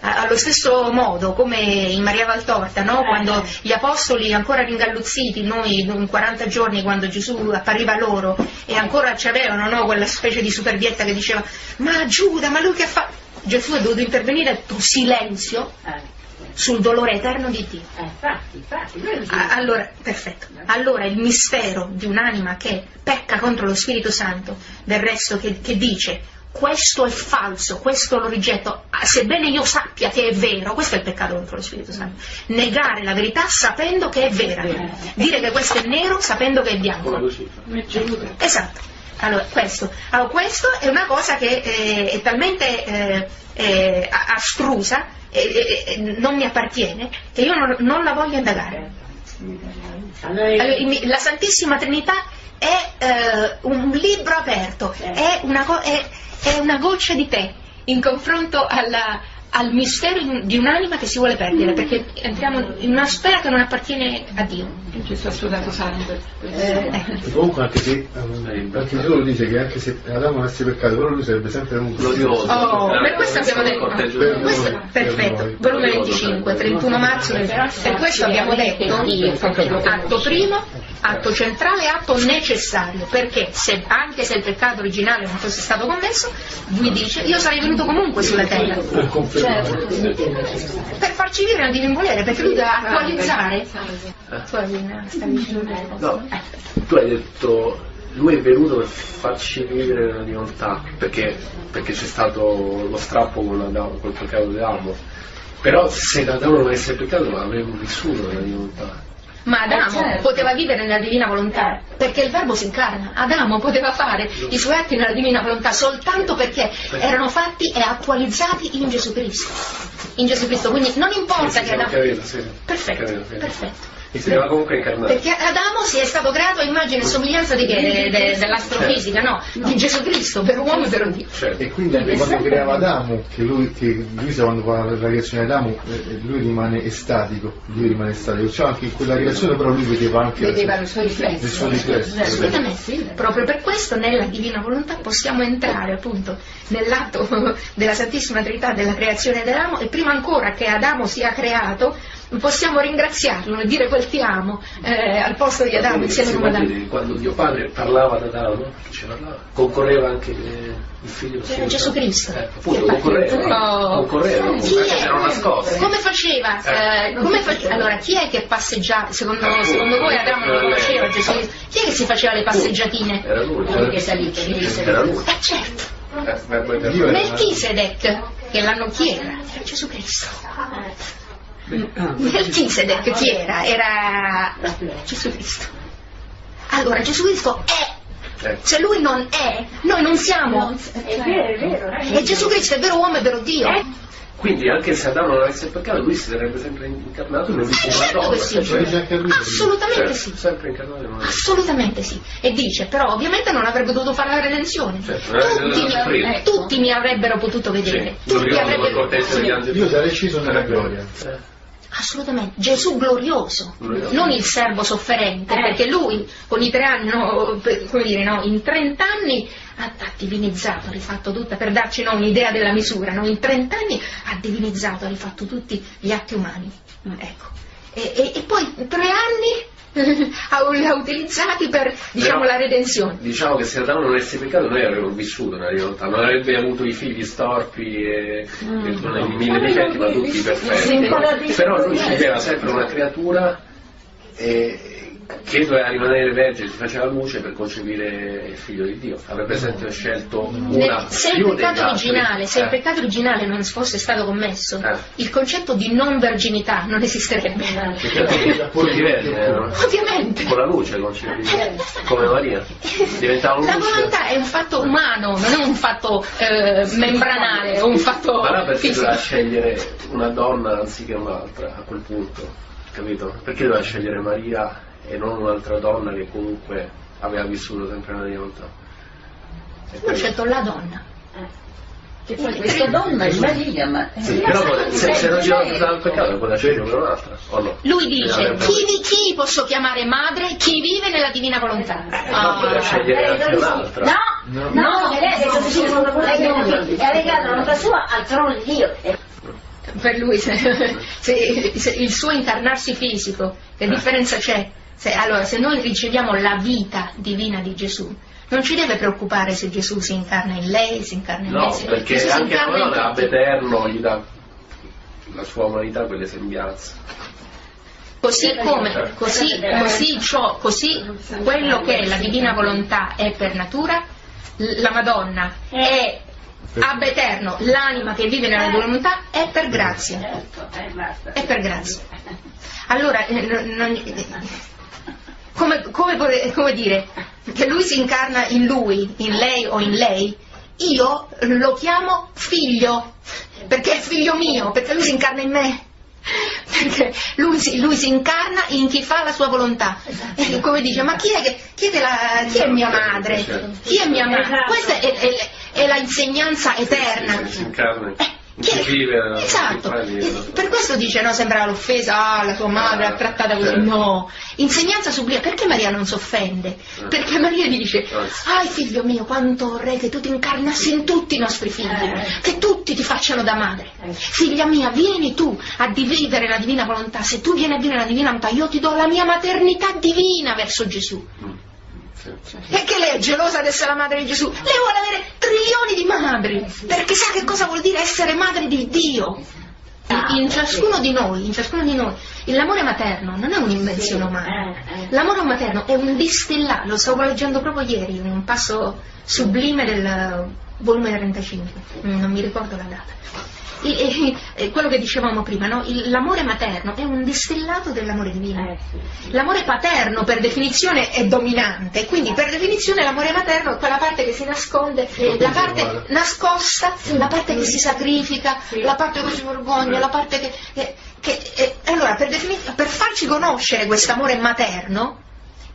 Allo stesso modo, come in Maria Valtorta, no? Quando gli apostoli ancora ringalluzziti, noi in 40 giorni quando Gesù appariva loro e ancora c'avevano, no? Quella specie di superbietta che diceva ma Giuda, ma lui che fa? Gesù ha dovuto intervenire e ha detto silenzio sul dolore eterno di Dio. Allora, perfetto. Allora il mistero di un'anima che pecca contro lo Spirito Santo, del resto che dice questo è falso, questo lo rigetto, sebbene io sappia che è vero, questo è il peccato contro lo Spirito Santo. Negare la verità sapendo che è vera, dire che questo è nero sapendo che è bianco. Esatto, allora questo è una cosa che è talmente astrusa, non mi appartiene, che io non la voglio indagare. Allora, la Santissima Trinità è un libro aperto, è una goccia di tè in confronto al mistero di un'anima che si vuole perdere, perché entriamo in una sfera che non appartiene a Dio. Gesù ha sudato sangue. Comunque anche se Gesù dice che anche se Adamo avesse peccato, però lui sarebbe sempre un glorioso. Per questo abbiamo detto, perfetto, volume 25, 31 marzo, per questo abbiamo detto atto primo, atto centrale, atto necessario, perché se, anche se il peccato originale non fosse stato commesso, lui dice io sarei venuto comunque sulla terra. Per farci vivere non devi volere, perché lui deve attualizzare. No, tu hai detto lui è venuto per farci vivere la divinità, perché c'è stato lo strappo col peccato di Adamo. Però se Adamo non avesse peccato non avremmo vissuto la divinità. Ma Adamo poteva vivere nella divina volontà, perché il verbo si incarna. Adamo poteva fare i suoi atti nella divina volontà soltanto perché erano fatti e attualizzati in Gesù Cristo. In Gesù Cristo, quindi non importa che Adamo... Perfetto. Perché Adamo si è stato creato a immagine e somiglianza di dell'astrofisica, no? Di Gesù Cristo, per uomo e per Dio. E quindi anche quando creava Adamo, che Luisa quando fa la creazione di Adamo, lui rimane estatico, cioè anche in quella creazione però lui vedeva anche il suo riflesso. Assolutamente. Proprio per questo nella Divina Volontà possiamo entrare appunto nell'atto della Santissima Trinità della creazione di Adamo, e prima ancora che Adamo sia creato possiamo ringraziarlo e dire quel ti amo al posto di Adamo insieme a Adamo. Quando Dio Padre parlava ad Adamo, concorreva anche il figlio Gesù Cristo. Concorreva. Come faceva? Allora, chi è che passeggiava? Secondo voi Adamo non conosceva Gesù Cristo? Chi è che si faceva le passeggiatine? Era lui. Era lui che saliva. Era lui. Certo. Melchisedec, che l'hanno chiera, era Gesù Cristo. Melchisedec chi era? Era Gesù Cristo. Allora Gesù Cristo è, se lui non è, noi non siamo. E Gesù Cristo è vero uomo e vero Dio. Quindi anche se Adamo non avesse peccato, lui si sarebbe sempre incarnato in un assolutamente sì. Assolutamente sì. E dice, però ovviamente non avrebbe dovuto fare la redenzione. Tutti mi avrebbero potuto vedere. Tutti avrebbero potuto. Dio sarei sceso nella gloria. Assolutamente, Gesù glorioso, non il servo sofferente, perché lui con i 3 anni, in 30 anni ha divinizzato, ha rifatto tutto, per darci un'idea della misura, in 30 anni ha divinizzato, ha rifatto tutti gli atti umani, e poi 3 anni ha utilizzati per la redenzione. Diciamo che se Adamo non avesse peccato noi avremmo vissuto una realtà, non avrebbe avuto i figli storpi e mille difetti, ma tutti perfetti. Però lui ci aveva sempre una creatura che doveva rimanere vergine, si faceva luce per concepire il figlio di Dio. Avrebbe sempre scelto una se il peccato originale non fosse stato commesso, il concetto di non verginità non esisterebbe. Ovviamente con la luce come Maria diventava luce. La volontà è un fatto umano, non è un fatto membranale, è un fatto fisico. Doveva scegliere una donna anziché un'altra a quel punto, capito? Perché doveva scegliere Maria e non un'altra donna che comunque aveva vissuto sempre una realtà? Lui ha scelto la donna. Che poi questa donna è Maria, ma... Sì, però se non c'era il peccato, poteva scegliere un'altra, o no? Lui dice, chi posso chiamare madre? Chi vive nella divina volontà? No, poteva scegliere anche un'altra. No, è legata la volontà sua al trono di Dio. Per lui, se il suo incarnarsi fisico, che differenza c'è? Allora, se noi riceviamo la vita divina di Gesù, non ci deve preoccupare se Gesù si incarna in lei, si incarna in me. No, perché Gesù anche ad eterno gli dà la sua umanità, quelle sembianze. Così quello che è la divina volontà è per natura, la Madonna è ab eterno, l'anima che vive nella volontà è per grazia. Allora, come dire, che lui si incarna in lui, in lei o in lei, io lo chiamo figlio, perché è figlio mio, perché lui si incarna in me. perché lui si incarna in chi fa la sua volontà, esatto. Come dice, ma chi è mia madre? Chi è mia madre? Esatto. Questa è la insegnanza eterna. Sì, si incarna. Esatto, per questo dice, no, sembra l'offesa, la tua madre è trattata così, no, insegnanza sublime. Perché Maria non si offende? Perché Maria dice, ai figlio mio, quanto vorrei che tu ti incarnassi in tutti i nostri figli, che tutti ti facciano da madre. Figlia mia, vieni tu a vivere la divina volontà, se tu vieni a vivere la divina volontà io ti do la mia maternità divina verso Gesù. E che lei è gelosa di essere la madre di Gesù, lei vuole avere trilioni di madri, perché sa che cosa vuol dire essere madre di Dio. In ciascuno di noi l'amore materno non è un'invenzione umana, l'amore materno è un distillare, lo stavo leggendo proprio ieri in un passo sublime del volume 35, non mi ricordo la data. Quello che dicevamo prima, no? L'amore materno è un distillato dell'amore divino. L'amore paterno per definizione è dominante, quindi per definizione l'amore materno è quella parte che si nasconde, la parte nascosta, la parte che si sacrifica, la parte che si vergogna, la parte che allora per farci conoscere quest'amore materno,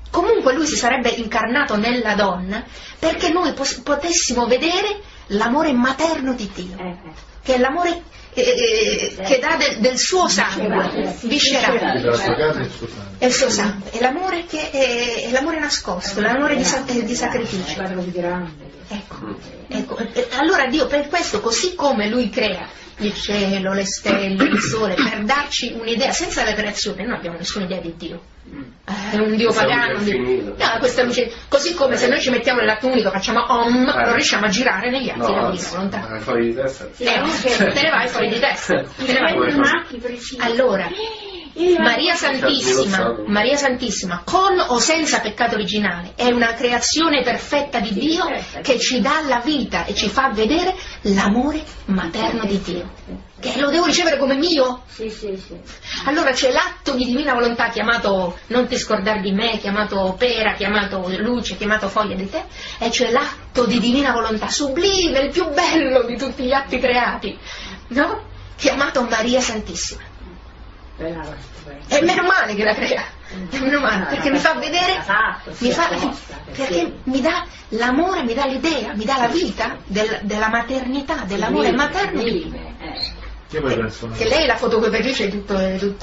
comunque lui si sarebbe incarnato nella donna perché noi potessimo vedere l'amore materno di Dio, che è l'amore che dà del suo sangue viscerale, è il suo sangue, è l'amore nascosto, l'amore di sacrificio. Ecco. Allora Dio per questo, così come lui crea il cielo, le stelle, il sole, per darci un'idea, senza la creazione non abbiamo nessuna idea di Dio, è un Dio pagano, così come se noi ci mettiamo nell'atto unico, facciamo om, non riusciamo a girare negli atti della divina volontà, te ne vai fuori di testa. Allora Maria Santissima, con o senza peccato originale, è una creazione perfetta di Dio che ci dà la vita e ci fa vedere l'amore materno di Dio, che lo devo ricevere come mio. Allora c'è l'atto di divina volontà chiamato non ti scordar di me, chiamato pera, chiamato luce, chiamato foglia di te, e c'è l'atto di divina volontà sublime, il più bello di tutti gli atti creati, no? Chiamato Maria Santissima. E meno male che la crea, meno male, perché mi fa vedere, perché mi dà l'amore, mi dà l'idea, mi dà la vita della maternità, dell'amore materno che lei è la fotocopiatrice di tutto, nel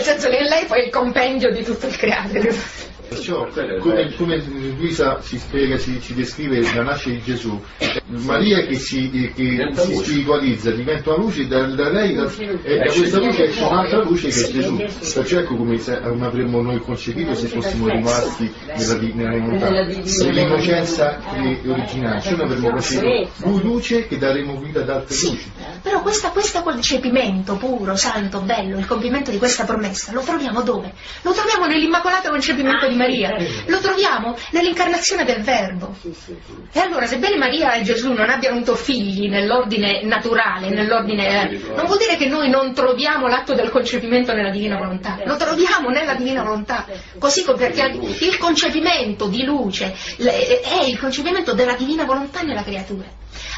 senso che lei poi è il compendio di tutto il creato. Perciò, come Luisa ci spiega, ci descrive la nascita di Gesù, Maria che si spiritualizza, diventa una luce, da lei, e da questa luce esce un'altra luce che è Gesù. Perciò ecco come avremmo noi concepito se fossimo rimasti nella volontà, nell'innocenza originale, cioè noi avremmo concepito lui luce che daremo vita ad altre luci. Però questo concepimento puro, santo, bello, il compimento di questa promessa, lo troviamo dove? Lo troviamo nell'Immacolato Concepimento di Maria, lo troviamo nell'incarnazione del Verbo. E allora, sebbene Maria e Gesù non abbiano avuto figli nell'ordine naturale, non vuol dire che noi non troviamo l'atto del concepimento nella divina volontà, lo troviamo nella divina volontà, così come perché il concepimento di luce è il concepimento della divina volontà nella creatura.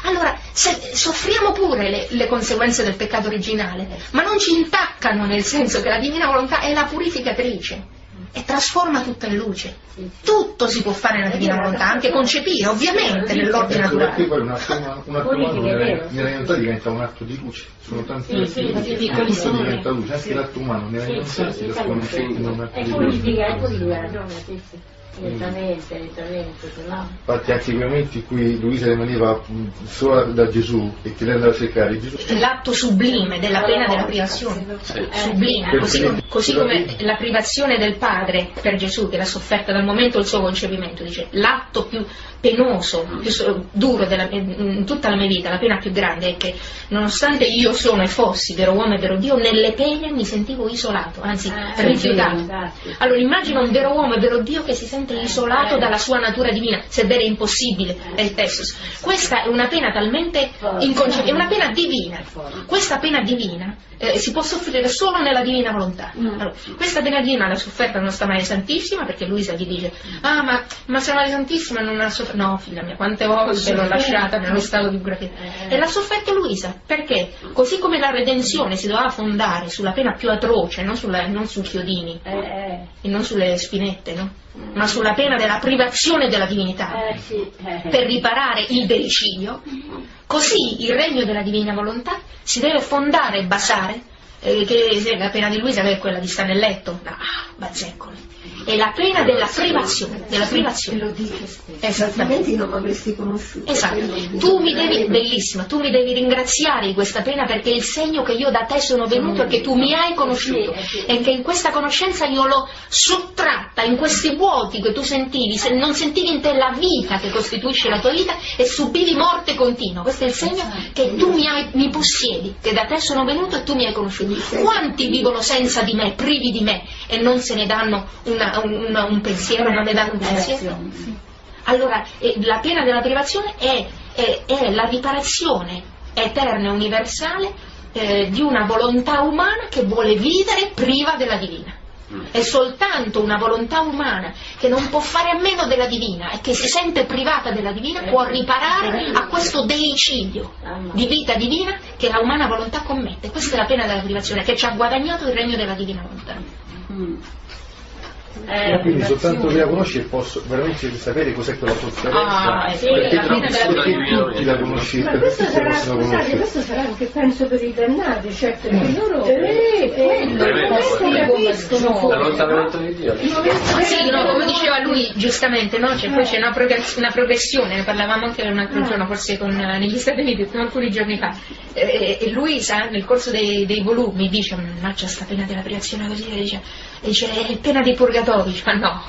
Allora, soffriamo pure le conseguenze del peccato originale, ma non ci intaccano, nel senso che la divina volontà è la purificatrice e trasforma tutto in luce. Tutto si può fare nella divina volontà, anche concepire, ovviamente, nell'ordine naturale. Nella realtà diventa un atto di luce, sono tanti piccoli, diventa luce, anche l'atto umano nella realtà si trasforma in un atto di luce. Infatti anche i momenti in cui Luisa rimaneva sola da Gesù e che lei andava a cercare Gesù, l'atto sublime della pena della privazione, sublime, così come la privazione del padre per Gesù, che l'ha sofferta dal momento del suo concepimento, dice l'atto più penoso, più duro in tutta la mia vita, la pena più grande è che nonostante io sono e fossi vero uomo e vero Dio, nelle pene mi sentivo isolato, anzi rifiutato. Allora immagina un vero uomo e vero Dio che si sente isolato dalla sua natura divina, sebbene impossibile è il testo. Questa è una pena talmente inconcepibile, è una pena divina. Questa pena divina si può soffrire solo nella divina volontà. Allora, questa pena divina l'ha sofferta la nostra Maria Santissima, perché Luisa gli dice: ah, ma se Maria Santissima non ha sofferto no figlia mia, quante volte l'ho lasciata nello stato di gravità, e l'ha sofferto Luisa, perché così come la redenzione si doveva fondare sulla pena più atroce, non sui chiodini e non sulle spinette, no? Ma sulla pena della privazione della divinità, per riparare il delicidio, così il regno della divina volontà si deve fondare e basare, che la pena di Luisa è quella di stare nel letto, bazzecole, è la pena della privazione, Lo dice spesso. Esattamente, non avresti conosciuto. Esatto. Tu mi devi, bellissima, tu mi devi ringraziare di questa pena, perché è il segno che io da te sono venuto e che tu mi hai conosciuto, e che in questa conoscenza io l'ho sottratta in questi vuoti che tu sentivi, se non sentivi in te la vita che costituisce la tua vita, e subivi morte continua. Questo è il segno che tu mi possiedi, che da te sono venuto e tu mi hai conosciuto. Quanti vivono senza di me, privi di me, e non se ne danno un pensiero, non ne danno un pensiero. Allora la pena della privazione è la riparazione eterna e universale di una volontà umana che vuole vivere priva della divina. È soltanto una volontà umana che non può fare a meno della divina e che si sente privata della divina può riparare a questo deicidio di vita divina che la umana volontà commette. Questa è la pena della privazione che ci ha guadagnato il regno della divina volontà. Quindi soltanto lei la conosce e posso veramente sapere cos'è quella sofferenza, perché tutti la conoscete. Questo sarà anche, penso, per i dannati, certo, perché loro questo capiscono la lontananza di Dio. Come diceva lui giustamente, poi c'è una progressione, ne parlavamo anche un altro giorno forse negli Stati Uniti alcuni giorni fa, e Luisa nel corso dei volumi dice: mannaggia sta pena della privazione, così dice è pena di purgatorio. Ma no,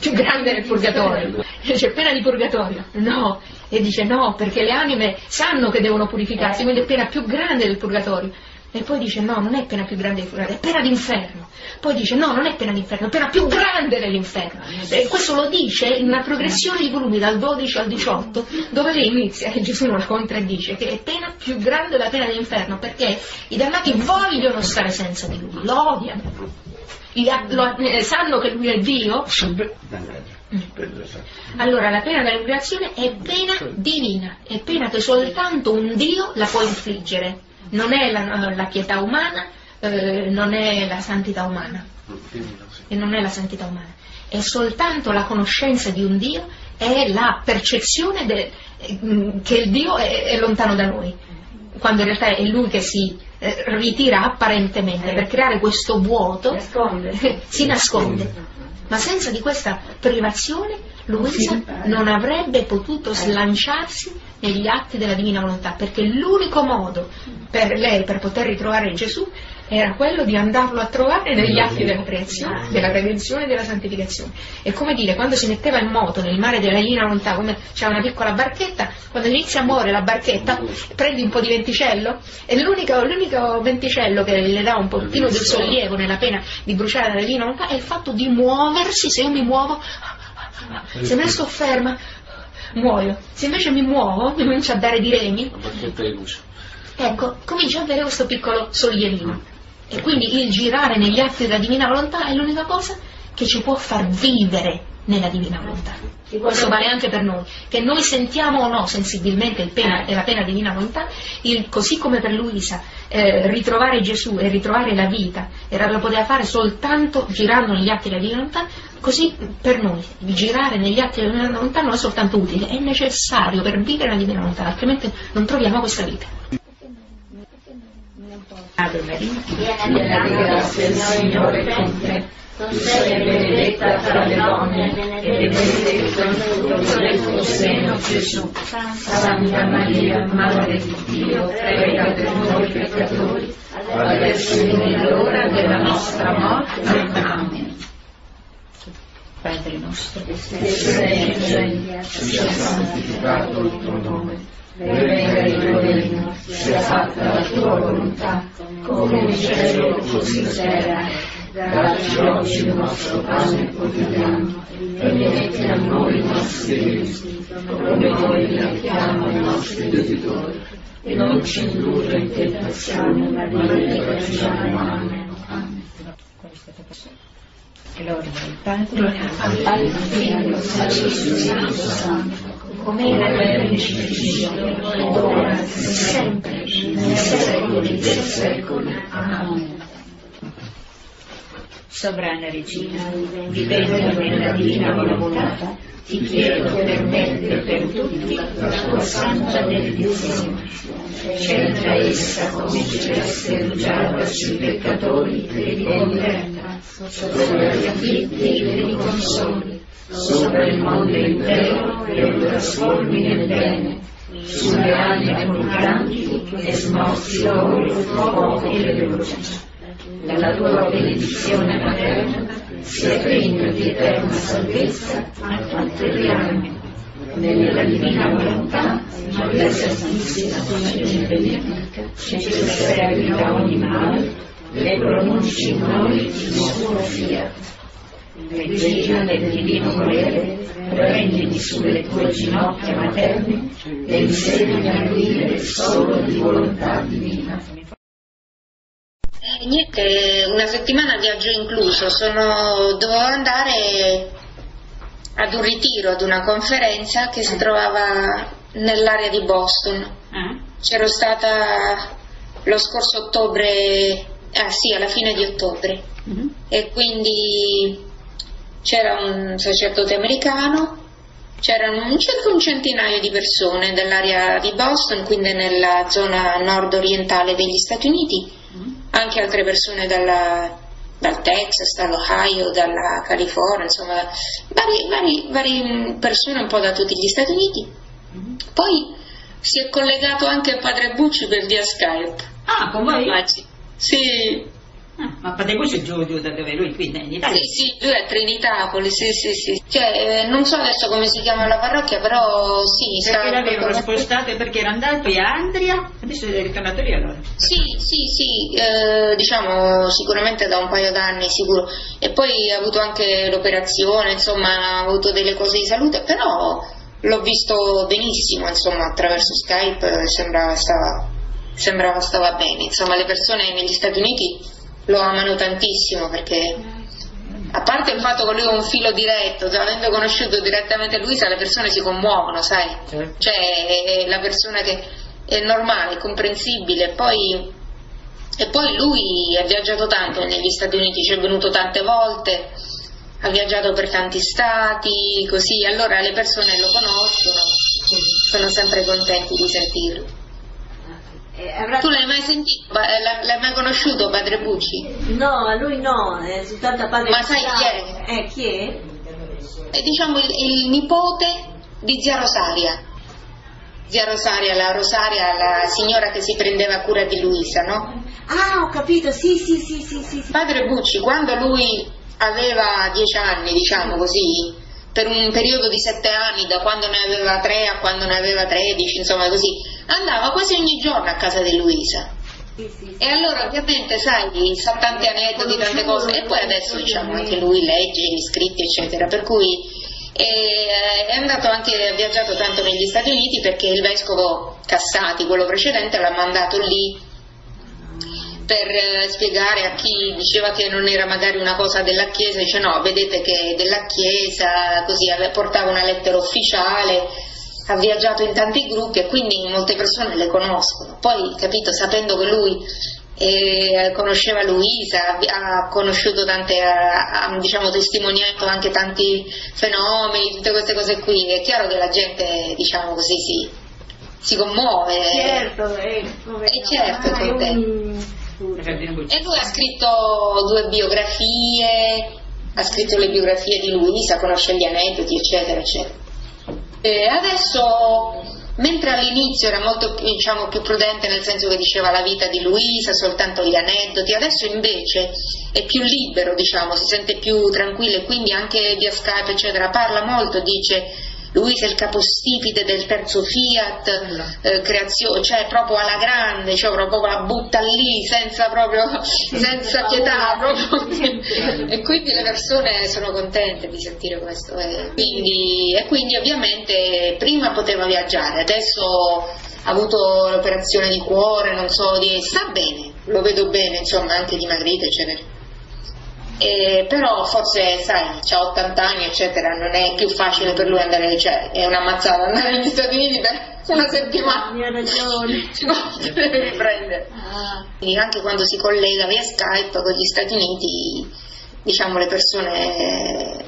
più grande del purgatorio, c'è pena di purgatorio, no, e dice no, perché le anime sanno che devono purificarsi, quindi è pena più grande del purgatorio. E poi dice no, non è pena più grande del purgatorio, è pena d'inferno. Poi dice no, non è pena d'inferno, è pena più grande dell'inferno. E questo lo dice in una progressione di volumi dal 12 al 18, dove lei inizia, e Gesù non la contraddice, che è pena più grande della pena dell'inferno, perché i dannati vogliono stare senza di lui, lo odiano. Sanno che lui è Dio. Allora la pena della liberazione è pena divina, è pena che soltanto un Dio la può infliggere, non è la pietà umana, non è la santità umana, e non è la santità umana, è soltanto la conoscenza di un Dio, è la percezione che il Dio è lontano da noi, quando in realtà è lui che si ritira apparentemente per creare questo vuoto, si nasconde. Ma senza di questa privazione Luisa non avrebbe potuto slanciarsi negli atti della divina volontà, perché l'unico modo per lei per poter ritrovare Gesù era quello di andarlo a trovare negli atti della creazione, della prevenzione e della santificazione. È come dire, quando si metteva in moto nel mare della Divina Volontà, come c'è una piccola barchetta, quando inizia a muovere la barchetta prendi un po' di venticello, e l'unico venticello che le dà un pochino di sollievo nella pena di bruciare la Divina Volontà è il fatto di muoversi. Se io mi muovo, se me ne sto ferma muoio, se invece mi muovo mi comincio a dare di remi, ecco, comincio ad avere questo piccolo sollierino. E quindi il girare negli atti della divina volontà è l'unica cosa che ci può far vivere nella divina volontà. Questo vale anche per noi, che noi sentiamo o no sensibilmente la pena divina volontà, così come per Luisa ritrovare Gesù e ritrovare la vita lo poteva fare soltanto girando negli atti della divina volontà, così per noi girare negli atti della divina volontà non è soltanto utile, è necessario per vivere la divina volontà, altrimenti non troviamo questa vita. Ave Maria, piena di grazia, il Signore è con te. Tu sei benedetta tra le donne, e benedetto il frutto del tuo seno, Gesù. Santa Maria, Madre di Dio, prega per noi peccatori, adesso e nell'ora della nostra morte. Amen. Padre nostro che sei in cielo, sia santificato il tuo nome. Venga il tuo regno, sia fatta la tua volontà, come in cielo così sarà. Dacci oggi il nostro pane quotidiano, e rimetti a noi i nostri debiti, come noi rimettiamo i nostri debitori, e non ci indurre in tentazione, ma liberaci dal male. Gloria al Padre, al Figlio e al Spirito Santo. come era nel principio, ora e sempre, nei secoli dei secoli. Amen. Sovrana Regina, vivendo nella Divina Volontà, ti chiedo per me e per tutti la tua santa benedizione. Scelta essa come celeste rugiada sui peccatori e converta, sopra gli afflitti e li consoli, sopra il mondo intero e lo trasformi nel bene, sulle anime migranti e smorzi loro il fuoco e le luci. La tua benedizione materna sia degna di eterna salvezza a tutte le anime. Nella Divina Volontà, Maria Santissima, Vergine benedetta, ci liberi da ogni male e pronunci in noi il suo fiat. Regina del Divino Volere, prenditi sulle tue ginocchia materne e insegnami a vivere solo di volontà divina. Niente, una settimana viaggio incluso, dovevo andare ad un ritiro, ad una conferenza che si trovava nell'area di Boston. C'ero stata lo scorso ottobre, alla fine di ottobre, e quindi c'era un sacerdote americano, c'erano circa un centinaio di persone dell'area di Boston, quindi nella zona nord-orientale degli Stati Uniti, anche altre persone dal Texas, dall'Ohio, dalla California, insomma, varie persone un po' da tutti gli Stati Uniti. Poi si è collegato anche Padre Bucci per via Skype. Ah, con voi? Sì. Ah, ma Padre Bucci è giù da dove lui, qui in Italia? Sì, lui è a Trinitapoli, sì. Cioè, non so adesso come si chiama la parrocchia, però sì. Perché l'avevano spostato, perché era andato a Andria, adesso è ritornato lì allora. Sì, diciamo sicuramente da un paio d'anni, sicuro. E poi ha avuto anche l'operazione, insomma, ha avuto delle cose di salute, però l'ho visto benissimo, insomma, attraverso Skype sembrava stava bene. Insomma, le persone negli Stati Uniti lo amano tantissimo, perché a parte il fatto che lui è un filo diretto, avendo conosciuto direttamente Luisa, le persone si commuovono, sai? Cioè, è la persona che è normale, è comprensibile. E poi lui ha viaggiato tanto negli Stati Uniti, ci è venuto tante volte, ha viaggiato per tanti stati, così, allora le persone lo conoscono, sono sempre contenti di sentirlo. Tu l'hai mai sentito? L'hai mai conosciuto Padre Bucci? No, a lui no, è soltanto a Padre Bucci. Ma sai chi è? Chi è? È diciamo il nipote di Zia Rosaria. Zia Rosaria, la signora che si prendeva cura di Luisa, no? Ah, ho capito, sì. Padre Bucci, quando lui aveva 10 anni, diciamo così, per un periodo di 7 anni, da quando ne aveva 3 a quando ne aveva 13, insomma così, andava quasi ogni giorno a casa di Luisa. Sì. E allora ovviamente sai, sa tanti aneddoti, tante cose, e poi adesso diciamo anche lui legge, gli iscritti eccetera, per cui è andato anche, ha viaggiato tanto negli Stati Uniti perché il vescovo Cassati, quello precedente, l'ha mandato lì per spiegare a chi diceva che non era magari una cosa della Chiesa, dice no, vedete che è della Chiesa, così portava una lettera ufficiale, ha viaggiato in tanti gruppi e quindi molte persone le conoscono. Poi, capito, sapendo che lui conosceva Luisa, ha conosciuto tante, diciamo, testimoniato anche tanti fenomeni, tutte queste cose qui, è chiaro che la gente, diciamo così, si commuove. Certo, e lui ha scritto 2 biografie, ha scritto le biografie di Luisa, conosce gli aneddoti eccetera eccetera. E adesso, mentre all'inizio era molto, diciamo, più prudente, nel senso che diceva la vita di Luisa, soltanto gli aneddoti, adesso invece è più libero, diciamo, si sente più tranquillo e quindi anche via Skype eccetera parla molto, dice Luisa è il capostipite del terzo Fiat, creazione, cioè proprio alla grande, cioè proprio la butta lì senza pietà proprio. E quindi le persone sono contente di sentire questo. E quindi ovviamente prima poteva viaggiare, adesso ha avuto l'operazione di cuore, sta bene, lo vedo bene, insomma, anche dimagrito eccetera. Però forse, sai, ha 80 anni eccetera, non è più facile per lui andare, cioè è una mazzata andare negli Stati Uniti per una settimana, mi ha ragione, si deve riprendere. Quindi anche quando si collega via Skype con gli Stati Uniti, diciamo, le persone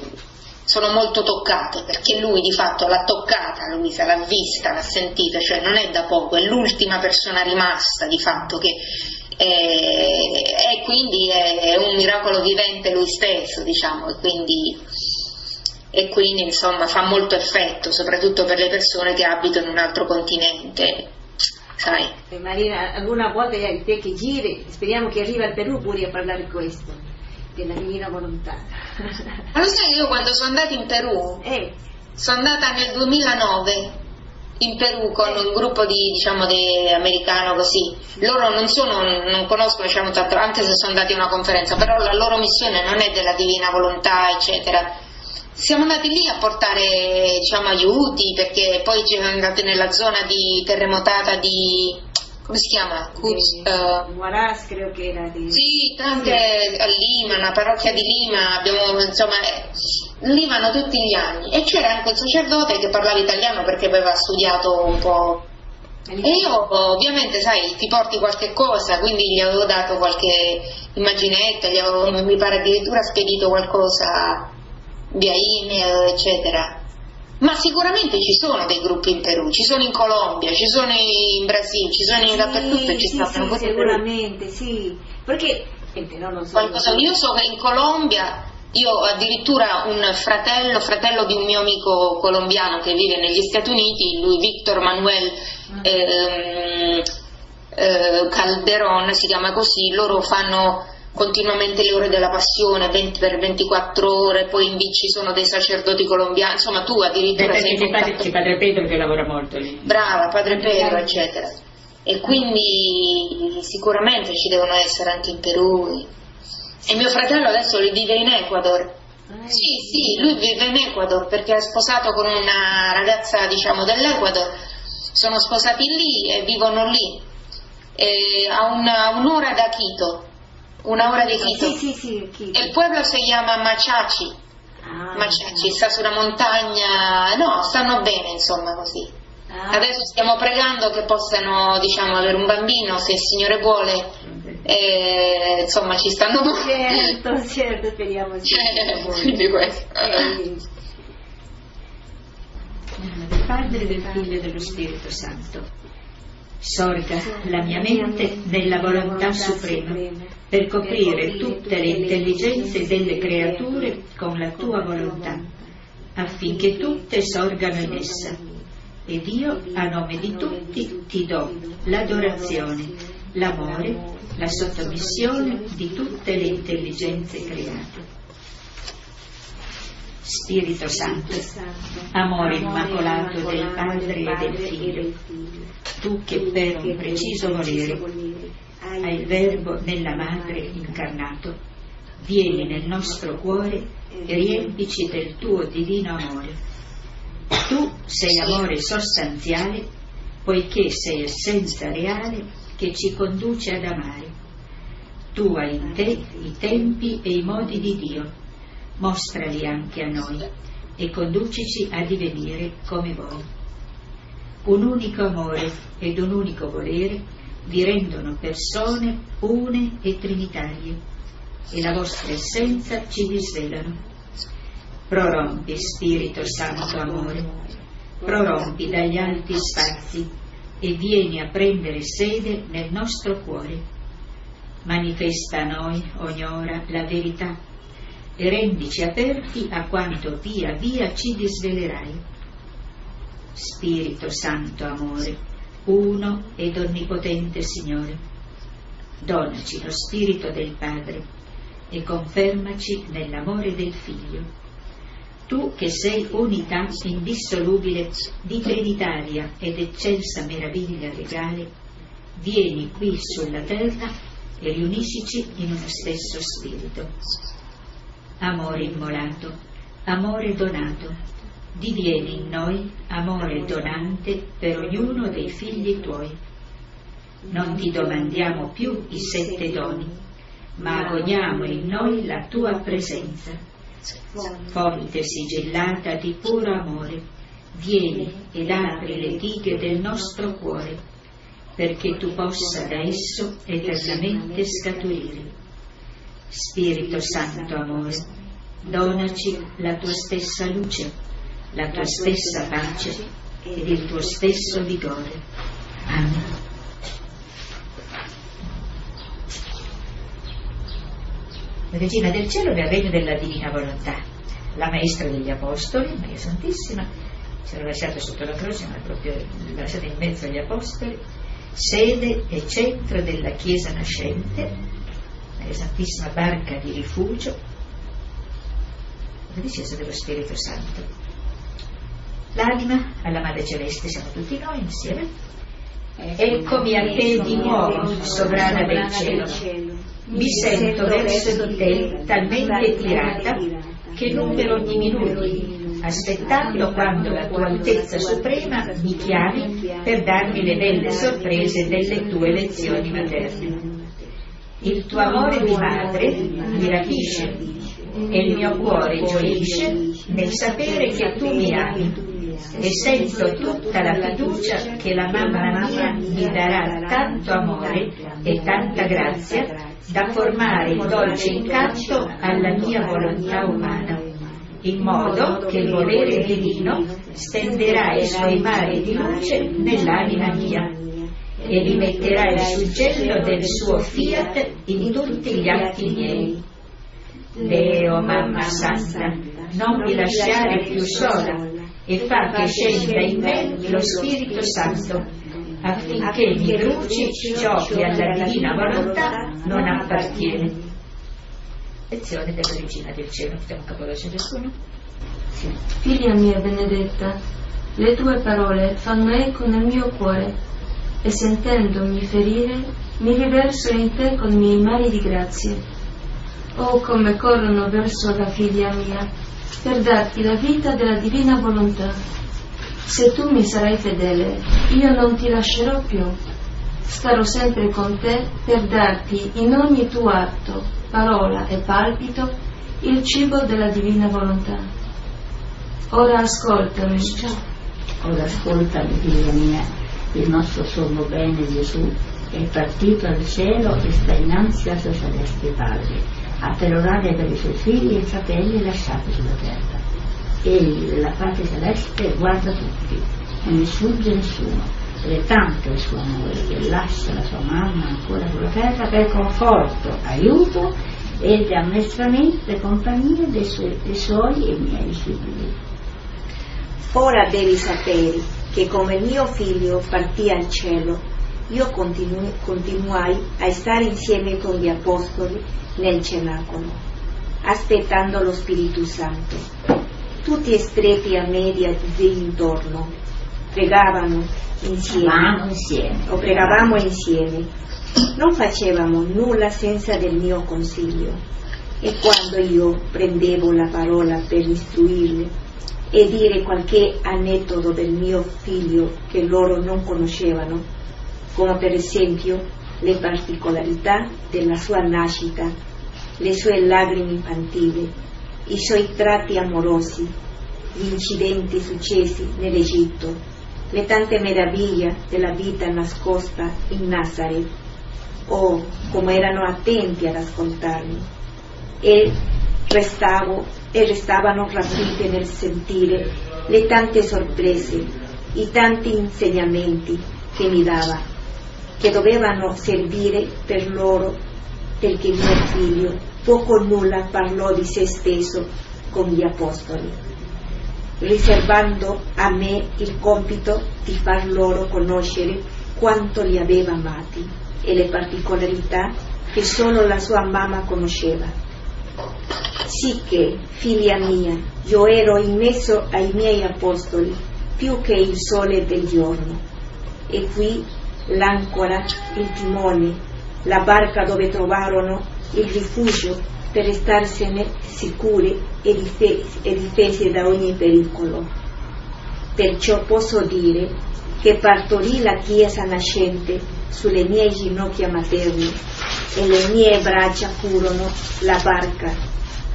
sono molto toccate, perché lui di fatto l'ha toccata Luisa, l'ha vista, l'ha sentita, cioè non è da poco, è l'ultima persona rimasta di fatto che e quindi è un miracolo vivente lui stesso, diciamo, e quindi insomma fa molto effetto, soprattutto per le persone che abitano in un altro continente, sai. Marina, alguna volta te che giri, speriamo che arrivi al Perù pure a parlare di questo, della Divina Volontà. Ma lo sai che io quando sono andata in Perù, sono andata nel 2009 in Perù con un gruppo di, diciamo, di americano così, loro non conoscono, diciamo, tanto, anche se sono andati a una conferenza, però la loro missione non è della Divina Volontà eccetera. Siamo andati lì a portare, diciamo, aiuti, perché poi siamo andati nella zona di terremotata di, come si chiama? Guaras, credo che era di... Sì, tante, a Lima, una parrocchia di Lima, abbiamo, insomma, lì vanno tutti gli anni, e c'era anche un sacerdote che parlava italiano perché aveva studiato un po', e io ovviamente, sai, ti porti qualche cosa, quindi gli avevo dato qualche immaginetta, gli avevo, mi pare addirittura spedito qualcosa via email eccetera. Ma sicuramente ci sono dei gruppi in Perù, ci sono in Colombia, ci sono in Brasile, ci sono dappertutto, e ci stanno così. Sicuramente, sì, perché no, non so qualcosa. Io so che in Colombia, io ho addirittura un fratello di un mio amico colombiano che vive negli Stati Uniti, lui Victor Manuel Calderón si chiama così, loro fanno continuamente le ore della passione 20 per 24 ore, poi in bici sono dei sacerdoti colombiani, insomma tu addirittura sei in contatto. Padre Pedro che lavora molto lì, brava, Padre Pedro eccetera, e quindi sicuramente ci devono essere anche in Perù. E mio fratello adesso lui vive in Ecuador. Sì, sì, lui vive in Ecuador perché è sposato con una ragazza, diciamo, dell'Ecuador. Sono sposati lì e vivono lì. A un'ora da Quito. Un'ora di Quito. Sì, sì, sì, Quito. E il pueblo si chiama Machachi. Machachi, sta sulla montagna. No, stanno bene, insomma, così. Adesso stiamo pregando che possano, diciamo, avere un bambino, se il Signore vuole. Insomma ci stanno, certo, speriamo di questo. Del Padre, del Figlio e dello Spirito Santo, sorga la mia mente nella volontà suprema per coprire tutte le intelligenze delle creature con la tua volontà, affinché tutte sorgano in essa, ed io a nome di tutti ti do l'adorazione, l'amore, la sottomissione di tutte le intelligenze create. Spirito Santo, amore immacolato del Padre e del Figlio, tu che per un preciso volere hai il Verbo nella madre incarnato, vieni nel nostro cuore e riempici del tuo divino amore. Tu sei amore sostanziale, poiché sei essenza reale che ci conduce ad amare. Tu hai in te i tempi e i modi di Dio, mostrali anche a noi e conducici a divenire come voi. Un unico amore ed un unico volere vi rendono persone une e trinitarie, e la vostra essenza ci disvelano. Prorompi, Spirito Santo amore, prorompi dagli alti spazi e vieni a prendere sede nel nostro cuore. Manifesta a noi ogni ora la verità e rendici aperti a quanto via via ci disvelerai. Spirito Santo amore, uno ed onnipotente Signore, donaci lo Spirito del Padre e confermaci nell'amore del Figlio. Tu che sei unità indissolubile di trinitaria ed eccelsa meraviglia regale, vieni qui sulla terra e riuniscici in uno stesso spirito. Amore immolato, amore donato, divieni in noi amore donante per ognuno dei figli tuoi. Non ti domandiamo più i 7 doni, ma agogniamo in noi la tua presenza. Fonte sigillata di puro amore, vieni ed apri le dighe del nostro cuore, perché tu possa da esso eternamente scaturire. Spirito Santo amore, donaci la tua stessa luce, la tua stessa pace ed il tuo stesso vigore. Amen. Regina del cielo nel regno della divina volontà, la maestra degli apostoli, Maria Santissima, ci era lasciata sotto la croce, ma proprio lasciata in mezzo agli apostoli, sede e centro della Chiesa nascente, Maria Santissima barca di rifugio, dicesa dello Spirito Santo. L'anima alla Madre Celeste siamo tutti noi insieme. Eccomi a te di nuovo, sovrana del cielo. Mi sento verso di te talmente tirata che numero diminuti, aspettando quando la tua altezza suprema mi chiami per darmi le belle sorprese delle tue lezioni materne. Il tuo amore di madre mi rapisce e il mio cuore gioisce nel sapere che tu mi ami e sento tutta la fiducia che la mamma mia mi darà tanto amore e tanta grazia da formare il dolce incanto alla mia volontà umana, in modo che il volere divino stenderà i suoi mari di luce nell'anima mia e rimetterà il suggello del suo fiat in tutti gli atti miei. Deo, mamma santa, non mi lasciare più sola e fa che scenda in me lo Spirito Santo, affinché mi bruci ciò che alla divina volontà non appartiene. Lezione della Regina del Cielo, stiamo capovolgendo nessuno? Sì. Figlia mia benedetta, le tue parole fanno eco nel mio cuore, e sentendomi ferire, mi riverso in te con i miei mari di grazie. Oh, come corrono verso la figlia mia, per darti la vita della divina volontà. Se tu mi sarai fedele, io non ti lascerò più. Starò sempre con te per darti in ogni tuo atto, parola e palpito il cibo della divina volontà. Ora ascoltami. Ora ascoltami, figlia mia. Il nostro sommo bene Gesù è partito al cielo e sta innanzi al suo celeste Padre a perorare per i suoi figli e fratelli lasciati sulla terra. Egli della patria celeste guarda tutti, non ne sfugge nessuno, ed è tanto il suo amore che lascia la sua mamma ancora sulla terra per conforto, aiuto ed ammestramento e compagnia dei suoi e miei figli. Ora devi sapere che come mio figlio partì al cielo, io continuai a stare insieme con gli apostoli nel Cenacolo, aspettando lo Spirito Santo. Tutti stretti a me intorno, pregavano insieme, o pregavamo insieme. Non facevamo nulla senza del mio consiglio, e quando io prendevo la parola per istruirle e dire qualche aneddoto del mio figlio che loro non conoscevano, come per esempio le particolarità della sua nascita, le sue lacrime infantili, i suoi tratti amorosi, gli incidenti successi nell'Egitto, le tante meraviglie della vita nascosta in Nazaret, o come erano attenti ad ascoltarmi, e restavano rapite nel sentire le tante sorprese, i tanti insegnamenti che mi dava, che dovevano servire per loro, perché mio figlio poco o nulla parlò di se stesso con gli apostoli, riservando a me il compito di far loro conoscere quanto li aveva amati e le particolarità che solo la sua mamma conosceva. Sì che, figlia mia, io ero in mezzo ai miei apostoli più che il sole del giorno, e qui l'ancora, il timone, la barca dove trovarono il rifugio per starsene sicure e difese da ogni pericolo. Perciò posso dire che partorì la Chiesa nascente sulle mie ginocchia materne, e le mie braccia furono la barca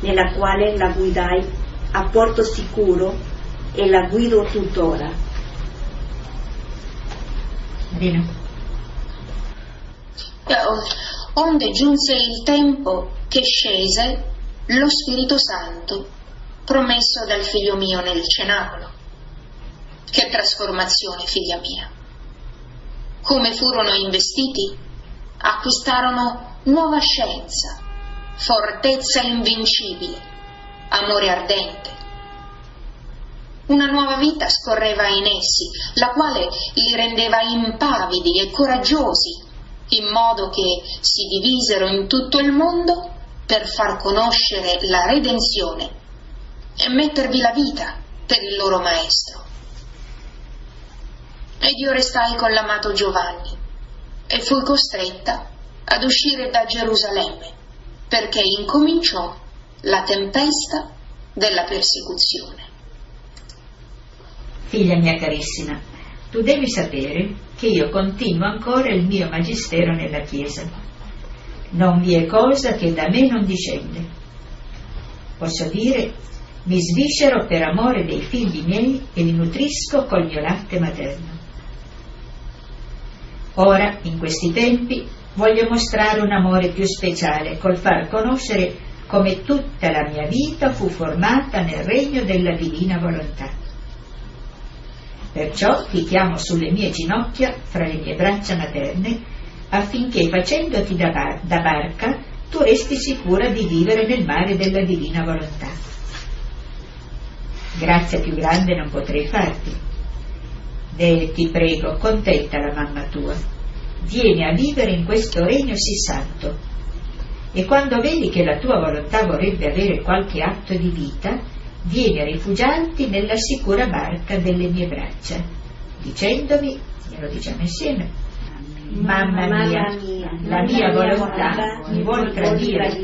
nella quale la guidai a porto sicuro e la guido tuttora. Bene. Onde giunse il tempo che scese lo Spirito Santo, promesso dal figlio mio nel Cenacolo. Che trasformazione, figlia mia! Come furono investiti, acquistarono nuova scienza, fortezza invincibile, amore ardente. Una nuova vita scorreva in essi, la quale li rendeva impavidi e coraggiosi, in modo che si divisero in tutto il mondo per far conoscere la redenzione e mettervi la vita per il loro maestro. Ed io restai con l'amato Giovanni e fui costretta ad uscire da Gerusalemme, perché incominciò la tempesta della persecuzione. Figlia mia carissima, tu devi sapere che io continuo ancora il mio magistero nella Chiesa. Non vi è cosa che da me non discende. Posso dire, mi sviscero per amore dei figli miei e li nutrisco col mio latte materno. Ora, in questi tempi, voglio mostrare un amore più speciale col far conoscere come tutta la mia vita fu formata nel regno della Divina Volontà. Perciò ti chiamo sulle mie ginocchia, fra le mie braccia materne, affinché facendoti da barca tu resti sicura di vivere nel mare della Divina Volontà. Grazia più grande non potrei farti. Ti prego, contenta la mamma tua, vieni a vivere in questo regno sì santo, e quando vedi che la tua volontà vorrebbe avere qualche atto di vita, vieni a rifugiarti nella sicura barca delle mie braccia, dicendomi, e lo diciamo insieme, Mamma mia, la mia volontà mi vuol tradire,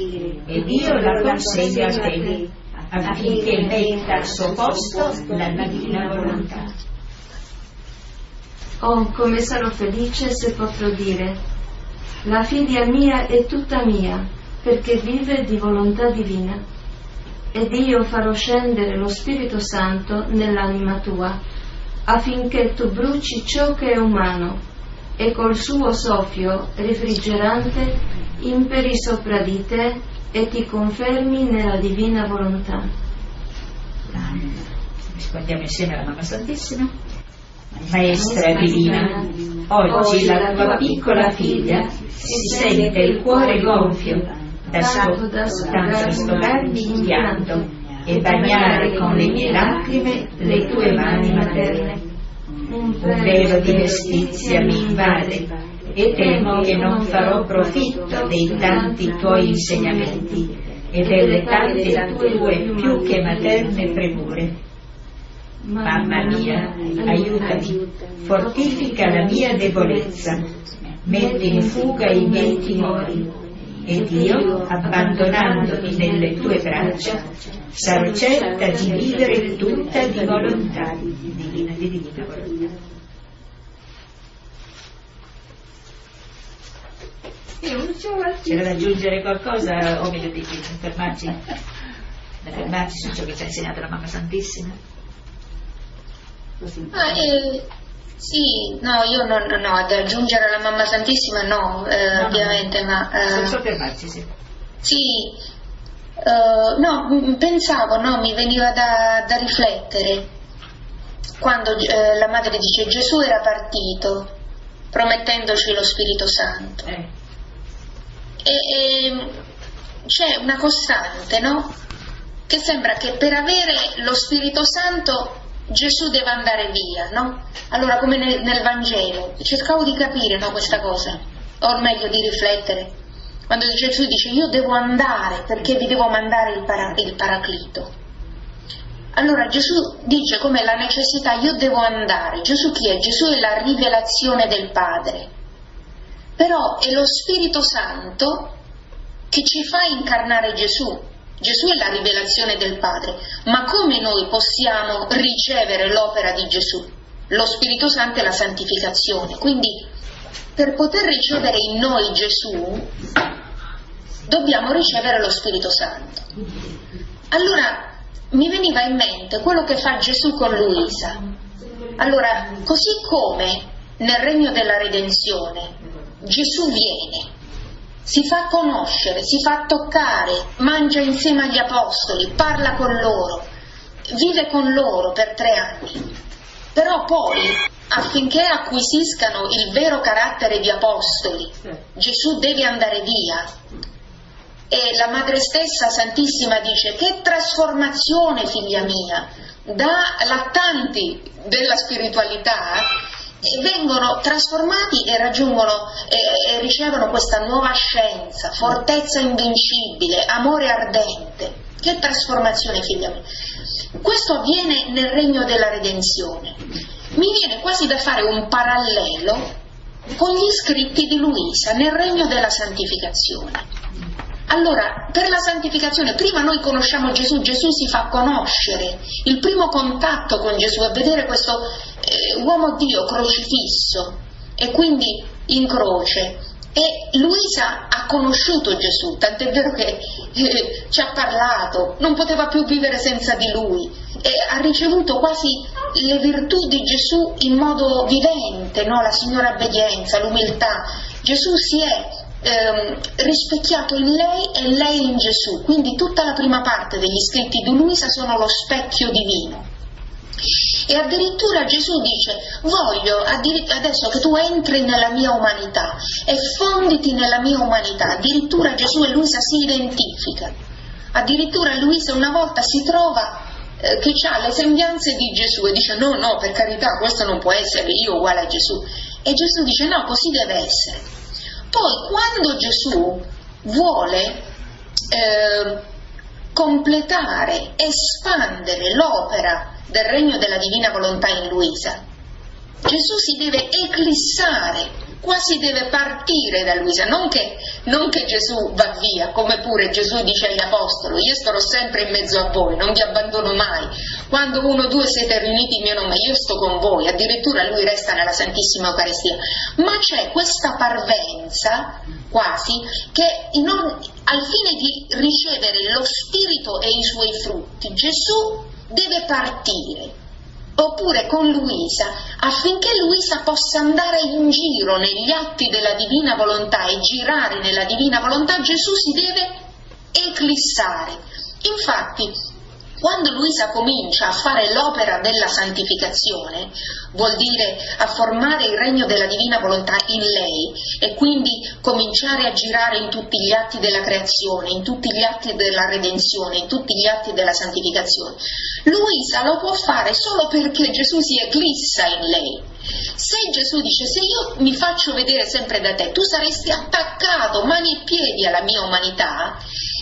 ed io la consegno a te, affinché metta al suo posto la divina volontà. Oh, come sarò felice se potrò dire, la figlia mia è tutta mia, perché vive di volontà divina. Ed io farò scendere lo Spirito Santo nell'anima tua, affinché tu bruci ciò che è umano, e col suo soffio refrigerante imperi sopra di te e ti confermi nella divina volontà. Rispondiamo insieme alla Mamma Santissima. Maestra divina, oggi la tua piccola figlia si sente il cuore gonfio da sfogarmi in pianto e bagnare con le mie lacrime le tue mani materne. Un velo di mestizia mi invade e temo che non farò profitto dei tanti tuoi insegnamenti e delle tante tue più che materne premure. Mamma mia, aiutami, fortifica la mia debolezza, metti in fuga i miei timori, ed io, abbandonandomi nelle tue braccia, sarò certa di vivere tutta di volontà divina, di divina volontà. C'era da aggiungere qualcosa, o meglio di fermarci su ciò che ci ha insegnato la Mamma Santissima? Sì, no, io no, ad aggiungere alla Mamma Santissima no, ovviamente, ma... senza fermarci, sì. Sì, no, pensavo, no, mi veniva da riflettere, quando la Madre dice Gesù era partito, promettendoci lo Spirito Santo. E c'è una costante, no? Che sembra che per avere lo Spirito Santo Gesù deve andare via, no? Allora, come nel Vangelo, cercavo di capire, no, questa cosa, o meglio di riflettere, quando Gesù dice io devo andare perché vi devo mandare il Paraclito. Allora Gesù dice come la necessità, io devo andare. Gesù chi è? Gesù è la rivelazione del Padre, però è lo Spirito Santo che ci fa incarnare Gesù. Gesù è la rivelazione del Padre, ma come noi possiamo ricevere l'opera di Gesù? Lo Spirito Santo è la santificazione, quindi per poter ricevere in noi Gesù dobbiamo ricevere lo Spirito Santo. Allora mi veniva in mente quello che fa Gesù con Luisa. Allora, così come nel regno della redenzione Gesù viene, si fa conoscere, si fa toccare, mangia insieme agli apostoli, parla con loro, vive con loro per 3 anni, però poi, affinché acquisiscano il vero carattere di apostoli, Gesù deve andare via. E la Madre stessa Santissima dice: che trasformazione, figlia mia, da lattanti della spiritualità vengono trasformati e raggiungono e ricevono questa nuova scienza, fortezza invincibile, amore ardente. Che trasformazione, figlia mia. Questo avviene nel regno della redenzione. Mi viene quasi da fare un parallelo con gli scritti di Luisa nel regno della santificazione. Allora, per la santificazione, prima noi conosciamo Gesù, Gesù si fa conoscere, il primo contatto con Gesù è vedere questo uomo Dio crocifisso e quindi in croce. E Luisa ha conosciuto Gesù, tant'è vero che ci ha parlato, non poteva più vivere senza di lui, e ha ricevuto quasi le virtù di Gesù in modo vivente, no? La signora obbedienza, l'umiltà. Gesù si è rispecchiato in lei e lei in Gesù, quindi tutta la prima parte degli scritti di Luisa sono lo specchio divino. E addirittura Gesù dice: voglio adesso che tu entri nella mia umanità e fonditi nella mia umanità. Addirittura Gesù e Luisa si identificano, addirittura Luisa una volta si trova che ha le sembianze di Gesù e dice: no, no, per carità, questo non può essere, io uguale a Gesù. E Gesù dice: no, così deve essere. Poi quando Gesù vuole completare, espandere l'opera del regno della Divina Volontà in Luisa, Gesù si deve eclissare, quasi deve partire da Luisa, non che Gesù va via, come pure Gesù dice agli apostoli: io starò sempre in mezzo a voi, non vi abbandono mai, quando 1 o 2 siete riuniti in mio nome io sto con voi. Addirittura lui resta nella Santissima Eucaristia, ma c'è questa parvenza quasi che al fine di ricevere lo Spirito e i suoi frutti Gesù deve partire, oppure con Luisa, affinché Luisa possa andare in giro negli atti della Divina Volontà e girare nella Divina Volontà, Gesù si deve eclissare. Infatti, quando Luisa comincia a fare l'opera della santificazione, vuol dire a formare il regno della Divina Volontà in lei e quindi cominciare a girare in tutti gli atti della creazione, in tutti gli atti della redenzione, in tutti gli atti della santificazione, Luisa lo può fare solo perché Gesù si eclissa in lei. Se Gesù dice: se io mi faccio vedere sempre da te, tu saresti attaccato mani e piedi alla mia umanità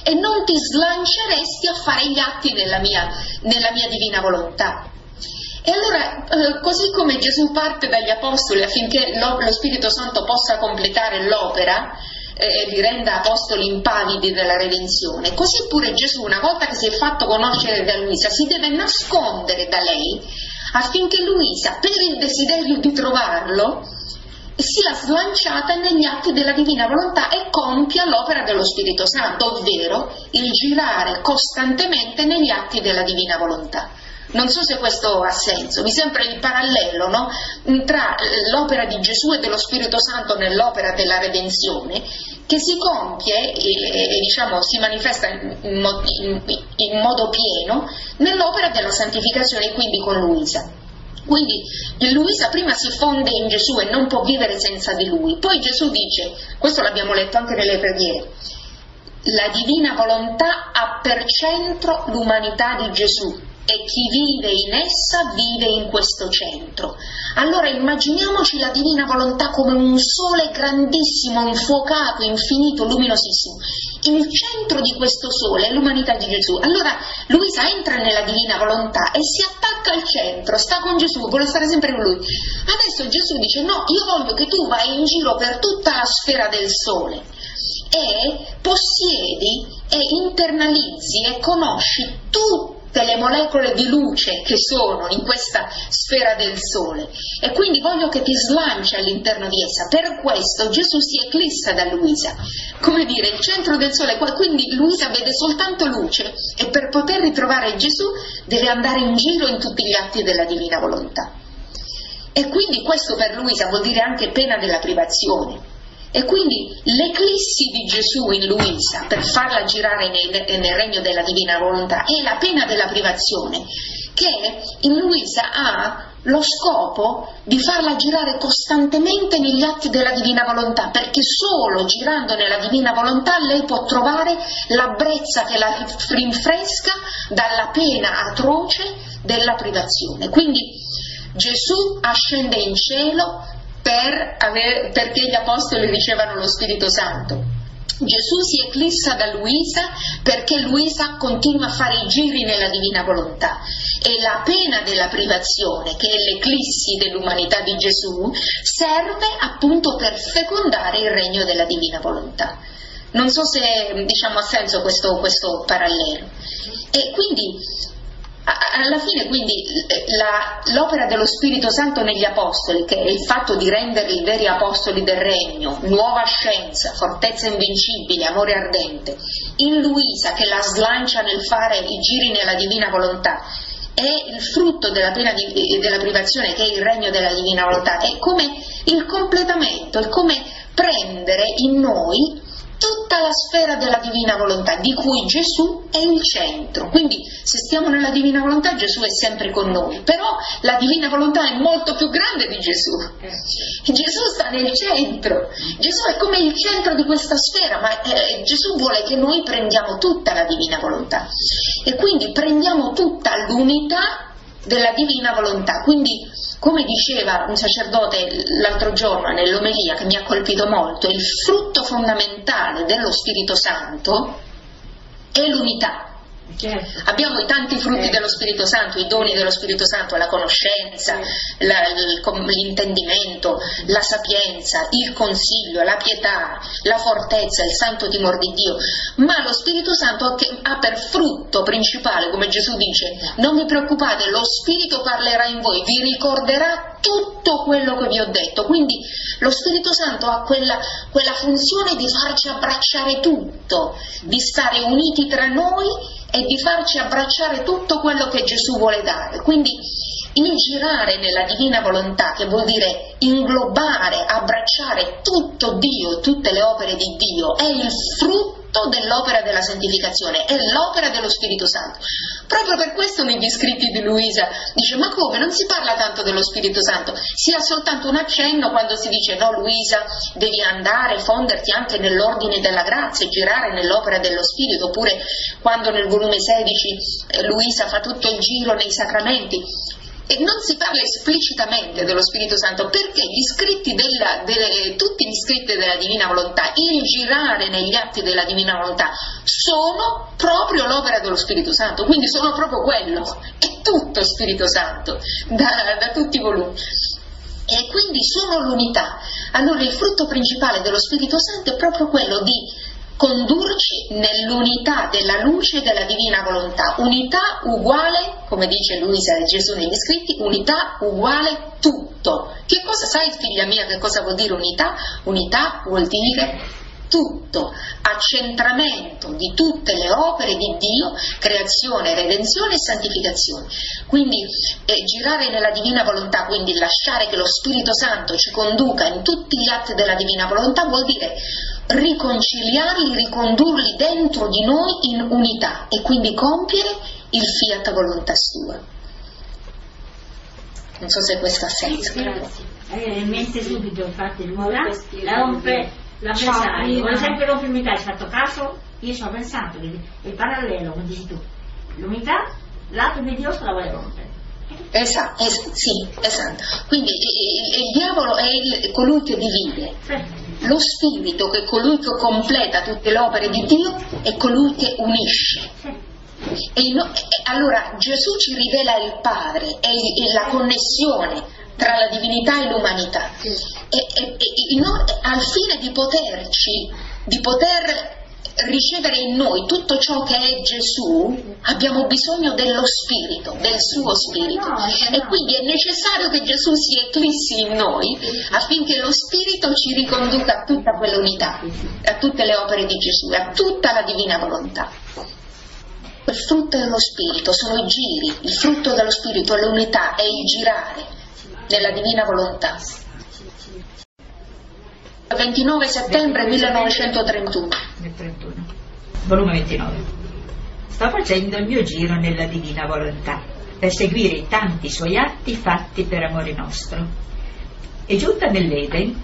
e non ti slanceresti a fare gli atti nella mia Divina Volontà. E allora, così come Gesù parte dagli Apostoli affinché lo Spirito Santo possa completare l'opera e li renda apostoli impavidi della redenzione, così pure Gesù, una volta che si è fatto conoscere da Luisa, si deve nascondere da lei affinché Luisa, per il desiderio di trovarlo, sia slanciata negli atti della Divina Volontà e compia l'opera dello Spirito Santo, ovvero il girare costantemente negli atti della Divina Volontà. Non so se questo ha senso, mi sembra il parallelo, no? Tra l'opera di Gesù e dello Spirito Santo nell'opera della redenzione, che si compie e diciamo si manifesta in modo pieno nell'opera della santificazione, quindi con Luisa. Quindi Luisa prima si fonde in Gesù e non può vivere senza di lui. Poi Gesù dice, questo l'abbiamo letto anche nelle preghiere, la Divina Volontà ha per centro l'umanità di Gesù e chi vive in essa vive in questo centro. Allora immaginiamoci la Divina Volontà come un sole grandissimo, infuocato, infinito, luminosissimo. Il centro di questo sole è l'umanità di Gesù. Allora Luisa entra nella Divina Volontà e si attacca al centro, sta con Gesù, vuole stare sempre con lui. Adesso Gesù dice: no, io voglio che tu vai in giro per tutta la sfera del sole e possiedi e internalizzi e conosci tutto le molecole di luce che sono in questa sfera del sole, e quindi voglio che ti slanci all'interno di essa. Per questo Gesù si eclissa da Luisa, come dire, il centro del sole, quindi Luisa vede soltanto luce, e per poter ritrovare Gesù deve andare in giro in tutti gli atti della Divina Volontà. E quindi questo per Luisa vuol dire anche pena della privazione. E quindi l'eclissi di Gesù in Luisa, per farla girare nel regno della Divina Volontà, è la pena della privazione, che in Luisa ha lo scopo di farla girare costantemente negli atti della Divina Volontà, perché solo girando nella Divina Volontà lei può trovare la brezza che la rinfresca dalla pena atroce della privazione. Quindi Gesù ascende in cielo perché gli apostoli ricevano lo Spirito Santo. Gesù si eclissa da Luisa perché Luisa continua a fare i giri nella Divina Volontà, e la pena della privazione, che è l'eclissi dell'umanità di Gesù, serve appunto per fecondare il regno della Divina Volontà. Non so se ha senso questo parallelo. E quindi alla fine l'opera dello Spirito Santo negli Apostoli, che è il fatto di renderli veri apostoli del Regno, nuova scienza, fortezza invincibile, amore ardente, in Luisa che la slancia nel fare i giri nella Divina Volontà, è il frutto della pena della privazione, che è il regno della Divina Volontà, è come il completamento, è come prendere in noi tutta la sfera della Divina Volontà, di cui Gesù è il centro. Quindi se stiamo nella Divina Volontà, Gesù è sempre con noi, però la Divina Volontà è molto più grande di Gesù. Gesù sta nel centro, Gesù è come il centro di questa sfera, ma Gesù vuole che noi prendiamo tutta la Divina Volontà, e quindi prendiamo tutta l'unità della Divina Volontà. Quindi, come diceva un sacerdote l'altro giorno nell'omelia, che mi ha colpito molto, il frutto fondamentale dello Spirito Santo è l'unità. Certo. Abbiamo i tanti frutti dello Spirito Santo, i doni dello Spirito Santo, la conoscenza, l'intendimento, la sapienza, il consiglio, la pietà, la fortezza, il santo timor di Dio, ma lo Spirito Santo ha per frutto principale, come Gesù dice, non vi preoccupate, lo Spirito parlerà in voi, vi ricorderà tutto quello che vi ho detto. Quindi lo Spirito Santo ha quella funzione di farci abbracciare tutto, di stare uniti tra noi e di farci abbracciare tutto quello che Gesù vuole dare. Quindi il girare nella Divina Volontà, che vuol dire inglobare, abbracciare tutto Dio, tutte le opere di Dio, è il frutto dell'opera della santificazione, è l'opera dello Spirito Santo. Proprio per questo negli scritti di Luisa dice: ma come, non si parla tanto dello Spirito Santo, si ha soltanto un accenno quando si dice: no Luisa, devi andare, fonderti anche nell'ordine della grazia e girare nell'opera dello Spirito, oppure quando nel volume 16 Luisa fa tutto il giro nei sacramenti. E non si parla esplicitamente dello Spirito Santo, perché gli scritti tutti gli scritti della Divina Volontà, il girare negli atti della Divina Volontà, sono proprio l'opera dello Spirito Santo, quindi sono proprio quello, è tutto Spirito Santo, da tutti i volumi. E quindi sono l'unità. Allora il frutto principale dello Spirito Santo è proprio quello di condurci nell'unità della luce della Divina Volontà, unità uguale, come dice Luisa e Gesù negli scritti, unità uguale tutto. Che cosa sai, figlia mia, che cosa vuol dire unità? Unità vuol dire tutto, accentramento di tutte le opere di Dio, creazione, redenzione e santificazione. Quindi girare nella Divina Volontà, quindi lasciare che lo Spirito Santo ci conduca in tutti gli atti della Divina Volontà, vuol dire riconciliarli, ricondurli dentro di noi in unità, e quindi compiere il fiat volontà sua. Non so se questo ha senso. In mente subito, infatti, l'unità, hai fatto caso? Io ci ho pensato, il parallelo, come dici tu, l'unità, l'atto di Dio la vuole rompere. Esatto, sì, esatto. Quindi il diavolo è colui che divide. Perfetto. Lo Spirito, che è colui che completa tutte le opere di Dio, è colui che unisce. Allora Gesù ci rivela il Padre e la connessione tra la divinità e l'umanità, al fine di poter ricevere in noi tutto ciò che è Gesù, abbiamo bisogno dello Spirito, del suo Spirito, e quindi è necessario che Gesù si eclissi in noi affinché lo Spirito ci riconduca a tutta quell'unità, a tutte le opere di Gesù, a tutta la Divina Volontà. Il frutto dello Spirito sono i giri, il frutto dello Spirito è l'unità, è il girare nella Divina Volontà. 29 settembre 1931. Volume 29. Sto facendo il mio giro nella Divina Volontà per seguire i tanti suoi atti fatti per amore nostro. E giunta nell'Eden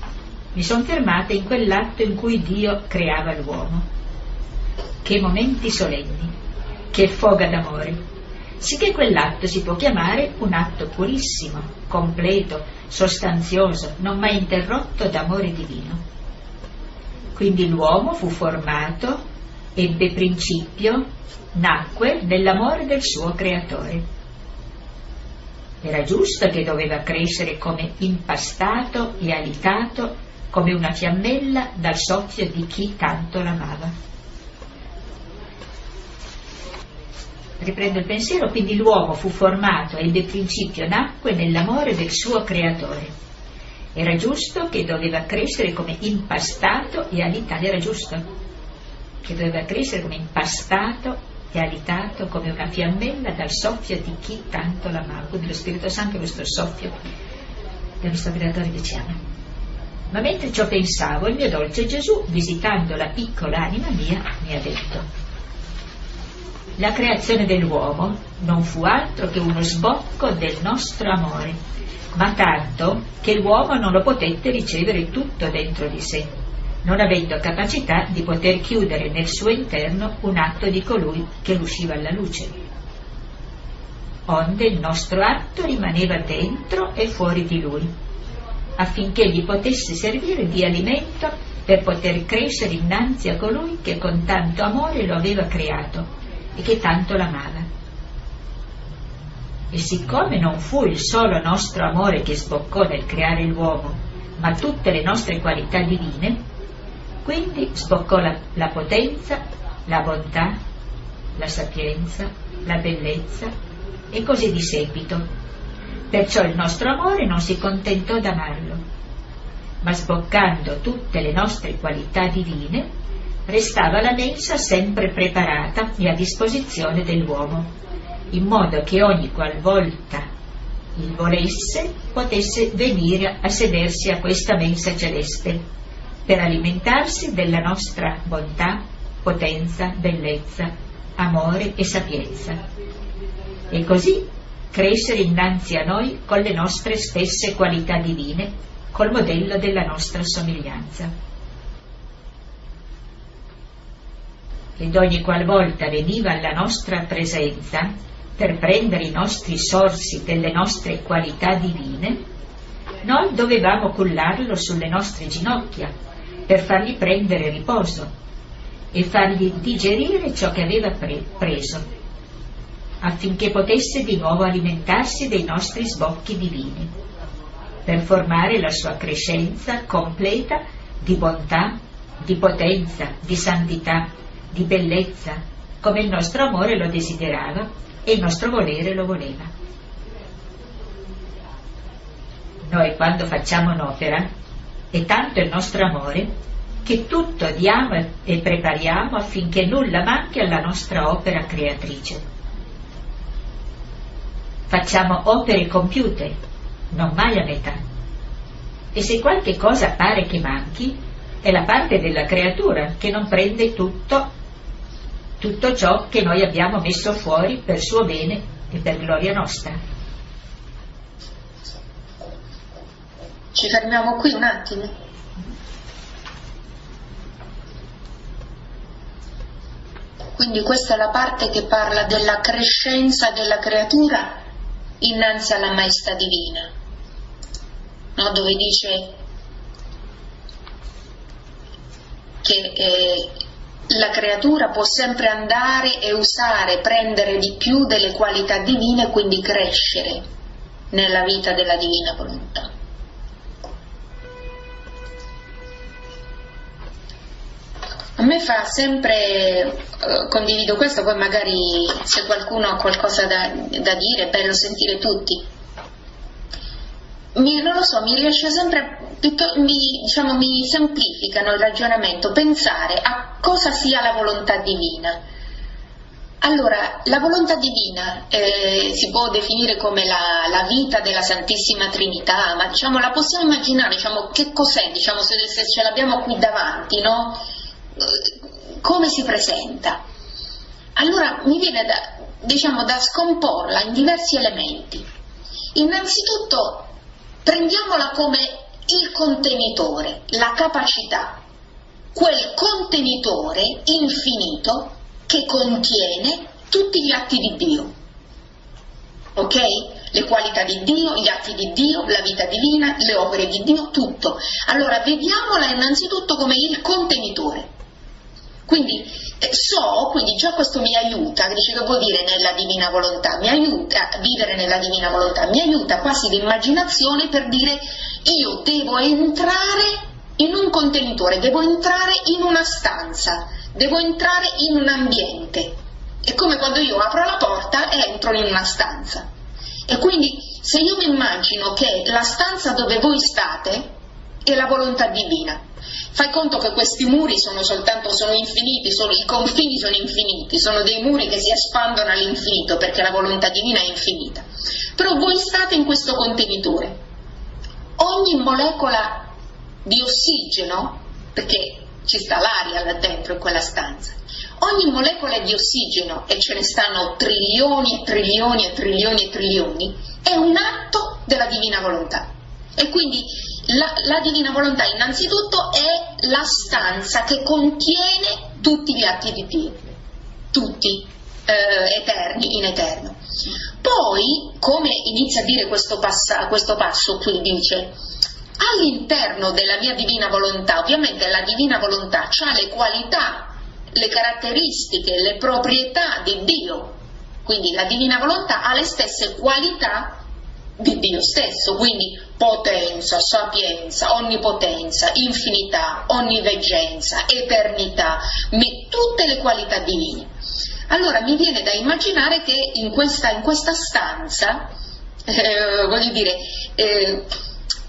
mi sono fermata in quell'atto in cui Dio creava l'uomo. Che momenti solenni, che foga d'amore, sicché quell'atto si può chiamare un atto purissimo, completo, sostanzioso, non mai interrotto d'amore divino. Quindi l'uomo fu formato, ebbe principio, nacque nell'amore del suo creatore. Era giusto che doveva crescere come impastato e alitato, come una fiammella dal soffio di chi tanto l'amava. Riprendo il pensiero, quindi l'uomo fu formato e ebbe principio, nacque nell'amore del suo creatore. Era giusto che doveva crescere come impastato e alitato, era giusto che doveva crescere come impastato e alitato, come una fiammella dal soffio di chi tanto l'amava. Quindi lo Spirito Santo è questo soffio del nostro creatore che ci ama. Ma mentre ciò pensavo, il mio dolce Gesù, visitando la piccola anima mia, mi ha detto: la creazione dell'uomo non fu altro che uno sbocco del nostro amore, ma tanto che l'uomo non lo potette ricevere tutto dentro di sé, non avendo capacità di poter chiudere nel suo interno un atto di colui che usciva alla luce. Onde il nostro atto rimaneva dentro e fuori di lui, affinché gli potesse servire di alimento per poter crescere innanzi a colui che con tanto amore lo aveva creato e che tanto l'amava. E siccome non fu il solo nostro amore che sboccò nel creare l'uomo, ma tutte le nostre qualità divine, quindi sboccò la potenza, la bontà, la sapienza, la bellezza e così di seguito. Perciò il nostro amore non si contentò d'amarlo, ma sboccando tutte le nostre qualità divine restava la mensa sempre preparata e a disposizione dell'uomo, in modo che ogni qualvolta il volesse potesse venire a sedersi a questa mensa celeste per alimentarsi della nostra bontà, potenza, bellezza, amore e sapienza, e così crescere innanzi a noi con le nostre stesse qualità divine, col modello della nostra somiglianza. Ed ogni qualvolta veniva alla nostra presenza per prendere i nostri sorsi delle nostre qualità divine, noi dovevamo cullarlo sulle nostre ginocchia per fargli prendere riposo e fargli digerire ciò che aveva preso, affinché potesse di nuovo alimentarsi dei nostri sbocchi divini, per formare la sua crescenza completa di bontà, di potenza, di santità, di bellezza, come il nostro amore lo desiderava e il nostro volere lo voleva. Noi quando facciamo un'opera è tanto il nostro amore che tutto diamo e prepariamo affinché nulla manchi alla nostra opera creatrice. Facciamo opere compiute, non mai a metà, e se qualche cosa pare che manchi è la parte della creatura che non prende tutto ciò che noi abbiamo messo fuori per suo bene e per gloria nostra. Ci fermiamo qui un attimo. Quindi questa è la parte che parla della crescenza della creatura innanzi alla maestà divina, no? Dove dice che la creatura può sempre andare e usare, prendere di più delle qualità divine e quindi crescere nella vita della Divina Volontà. A me fa sempre, condivido questo, poi magari se qualcuno ha qualcosa da dire, è bello sentire tutti. Non lo so, mi riesce sempre, mi semplificano il ragionamento, pensare a cosa sia la volontà divina. Allora, la volontà divina si può definire come la vita della Santissima Trinità, ma la possiamo immaginare, che cos'è, se ce l'abbiamo qui davanti, no? Come si presenta? Allora mi viene da scomporla in diversi elementi. Innanzitutto prendiamola come il contenitore, la capacità, quel contenitore infinito che contiene tutti gli atti di Dio, ok? Le qualità di Dio, gli atti di Dio, la vita divina, le opere di Dio, tutto. Allora vediamola innanzitutto come il contenitore. Quindi già questo mi aiuta, che vuol dire nella divina volontà, mi aiuta a vivere nella divina volontà, mi aiuta quasi l'immaginazione per dire io devo entrare in un contenitore, devo entrare in una stanza, devo entrare in un ambiente. È come quando io apro la porta e entro in una stanza. E quindi se io mi immagino che la stanza dove voi state è la volontà divina, fai conto che questi muri sono infiniti, i confini sono infiniti, sono dei muri che si espandono all'infinito perché la volontà divina è infinita. Però voi state in questo contenitore. Ogni molecola di ossigeno, perché ci sta l'aria là dentro in quella stanza, ogni molecola di ossigeno, e ce ne stanno trilioni e trilioni e trilioni e trilioni, è un atto della divina volontà. E quindi la divina volontà innanzitutto è la stanza che contiene tutti gli atti di Dio, tutti, eterni, in eterno. Poi, come inizia a dire questo passo qui, dice all'interno della mia divina volontà, ovviamente la divina volontà ha le qualità, le caratteristiche, le proprietà di Dio, quindi la divina volontà ha le stesse qualità di Dio stesso, quindi potenza, sapienza, onnipotenza, infinità, onniveggenza, eternità, tutte le qualità divine. Allora mi viene da immaginare che in questa stanza,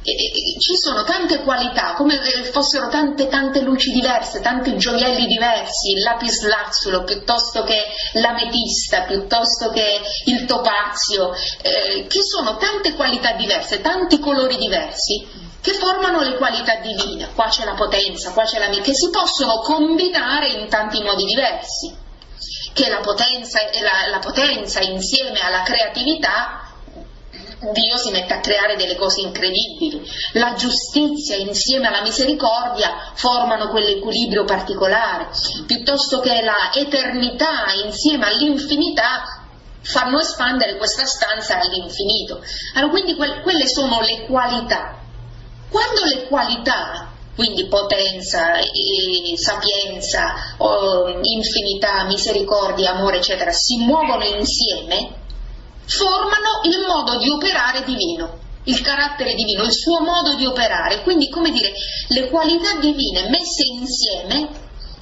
ci sono tante qualità, come fossero tante luci diverse, tanti gioielli diversi, il lapislazzulo piuttosto che l'ametista, piuttosto che il topazio, che sono tante qualità diverse, tanti colori diversi che formano le qualità divine. Qua c'è la potenza, qua c'è che si possono combinare in tanti modi diversi, che la potenza insieme alla creatività, Dio si mette a creare delle cose incredibili, la giustizia insieme alla misericordia formano quell'equilibrio particolare, piuttosto che la eternità insieme all'infinità fanno espandere questa stanza all'infinito. Allora quindi quelle sono le qualità. Quando le qualità, quindi potenza, sapienza, infinità, misericordia, amore eccetera, si muovono insieme, formano il modo di operare divino, il carattere divino, il suo modo di operare. Quindi, come dire, le qualità divine messe insieme,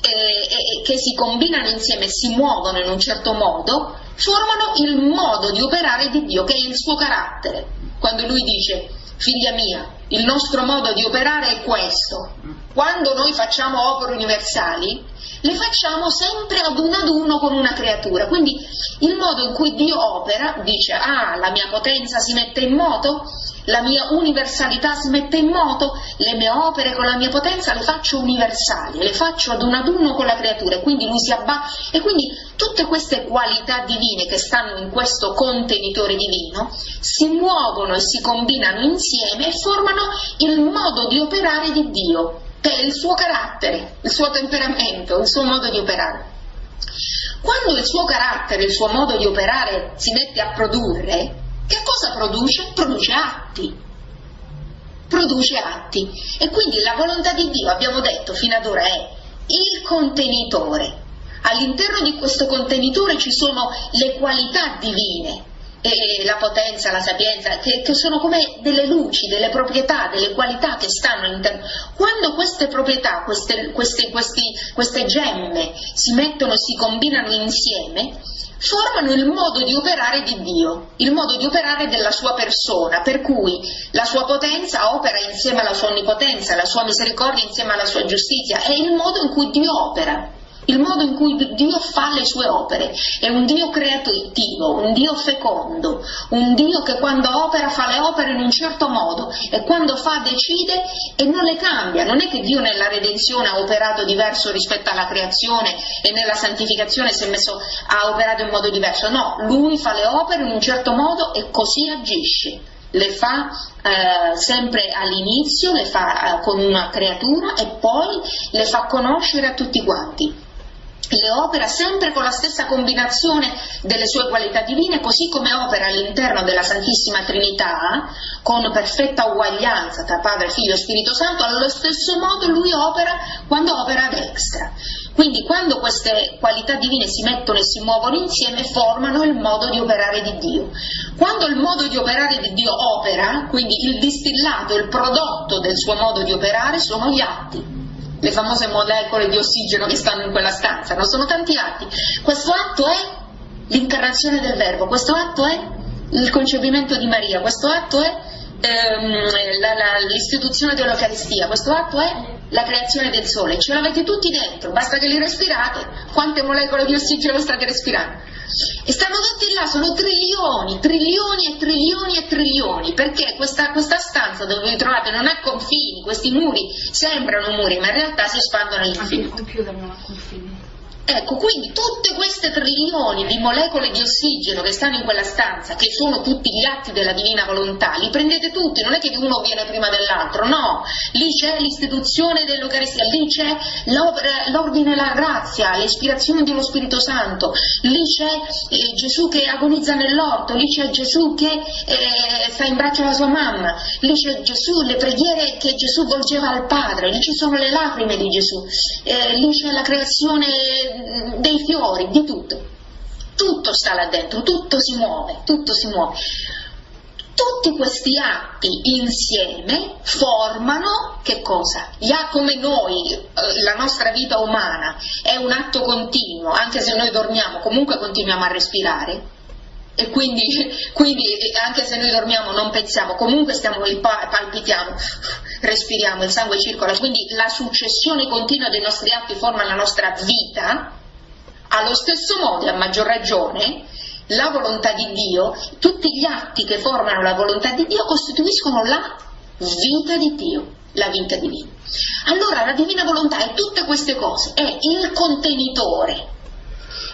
che si combinano insieme e si muovono in un certo modo, formano il modo di operare di Dio, che è il suo carattere. Quando lui dice figlia mia, il nostro modo di operare è questo, quando noi facciamo opere universali le facciamo sempre ad uno con una creatura. Quindi il modo in cui Dio opera, dice, la mia potenza si mette in moto, la mia universalità si mette in moto, le mie opere con la mia potenza le faccio universali, le faccio ad uno con la creatura, e quindi lui si abbatte. E quindi tutte queste qualità divine che stanno in questo contenitore divino si muovono e si combinano insieme e formano il modo di operare di Dio, che è il suo carattere, il suo temperamento, il suo modo di operare. Quando il suo carattere, il suo modo di operare si mette a produrre, che cosa produce? Produce atti. E quindi la volontà di Dio, abbiamo detto fino ad ora, è il contenitore. All'interno di questo contenitore ci sono le qualità divine, e la potenza, la sapienza, che sono come delle luci, delle proprietà, delle qualità che stanno all'interno. Quando queste proprietà, queste gemme si mettono, si combinano insieme, formano il modo di operare di Dio, il modo di operare della sua persona, per cui la sua potenza opera insieme alla sua onnipotenza, la sua misericordia insieme alla sua giustizia. È il modo in cui Dio opera, il modo in cui Dio fa le sue opere. È un Dio creativo, un Dio fecondo, un Dio che quando opera fa le opere in un certo modo, e quando fa decide e non le cambia. Non è che Dio nella redenzione ha operato diverso rispetto alla creazione e nella santificazione si è messo, ha operato in modo diverso. No, Lui fa le opere in un certo modo e così agisce. Le fa sempre all'inizio, le fa con una creatura e poi le fa conoscere a tutti quanti. Le opera sempre con la stessa combinazione delle sue qualità divine, così come opera all'interno della Santissima Trinità, con perfetta uguaglianza tra Padre, Figlio e Spirito Santo. Allo stesso modo Lui opera quando opera ad extra. Quindi quando queste qualità divine si mettono e si muovono insieme, formano il modo di operare di Dio. Quando il modo di operare di Dio opera, quindi il distillato, il prodotto del suo modo di operare sono gli atti. Le famose molecole di ossigeno che stanno in quella stanza, non sono tanti atti. Questo atto è l'incarnazione del Verbo, questo atto è il concepimento di Maria, questo atto è l'istituzione dell'Eucaristia, questo atto è la creazione del Sole. Ce l'avete tutti dentro, basta che li respirate, quante molecole di ossigeno state respirando. E stanno tutti là, sono trilioni, trilioni e trilioni e trilioni, perché questa stanza dove vi trovate non ha confini. Questi muri sembrano muri, ma in realtà si espandono all'infinito. Anche il computer non ha confini. Ecco, quindi tutte queste trilioni di molecole di ossigeno che stanno in quella stanza, che sono tutti gli atti della Divina Volontà, li prendete tutti, non è che uno viene prima dell'altro, no, lì c'è l'istituzione dell'Eucaristia, lì c'è l'ordine e la grazia, l'ispirazione dello Spirito Santo, lì c'è Gesù che agonizza nell'orto, lì c'è Gesù che fa in braccio alla sua mamma, lì c'è Gesù, le preghiere che Gesù volgeva al Padre, lì ci sono le lacrime di Gesù, lì c'è la creazione dei fiori, di tutto. Tutto sta là dentro, tutto si muove, tutto si muove. Tutti questi atti insieme formano che cosa? Come noi, la nostra vita umana è un atto continuo, anche se noi dormiamo, comunque continuiamo a respirare. E quindi anche se noi dormiamo non pensiamo, comunque stiamo lì, palpitiamo, respiriamo, il sangue circola, quindi la successione continua dei nostri atti forma la nostra vita. Allo stesso modo, a maggior ragione, la volontà di Dio, tutti gli atti che formano la volontà di Dio costituiscono la vita di Dio, la vita divina. Allora la Divina Volontà è tutte queste cose, è il contenitore,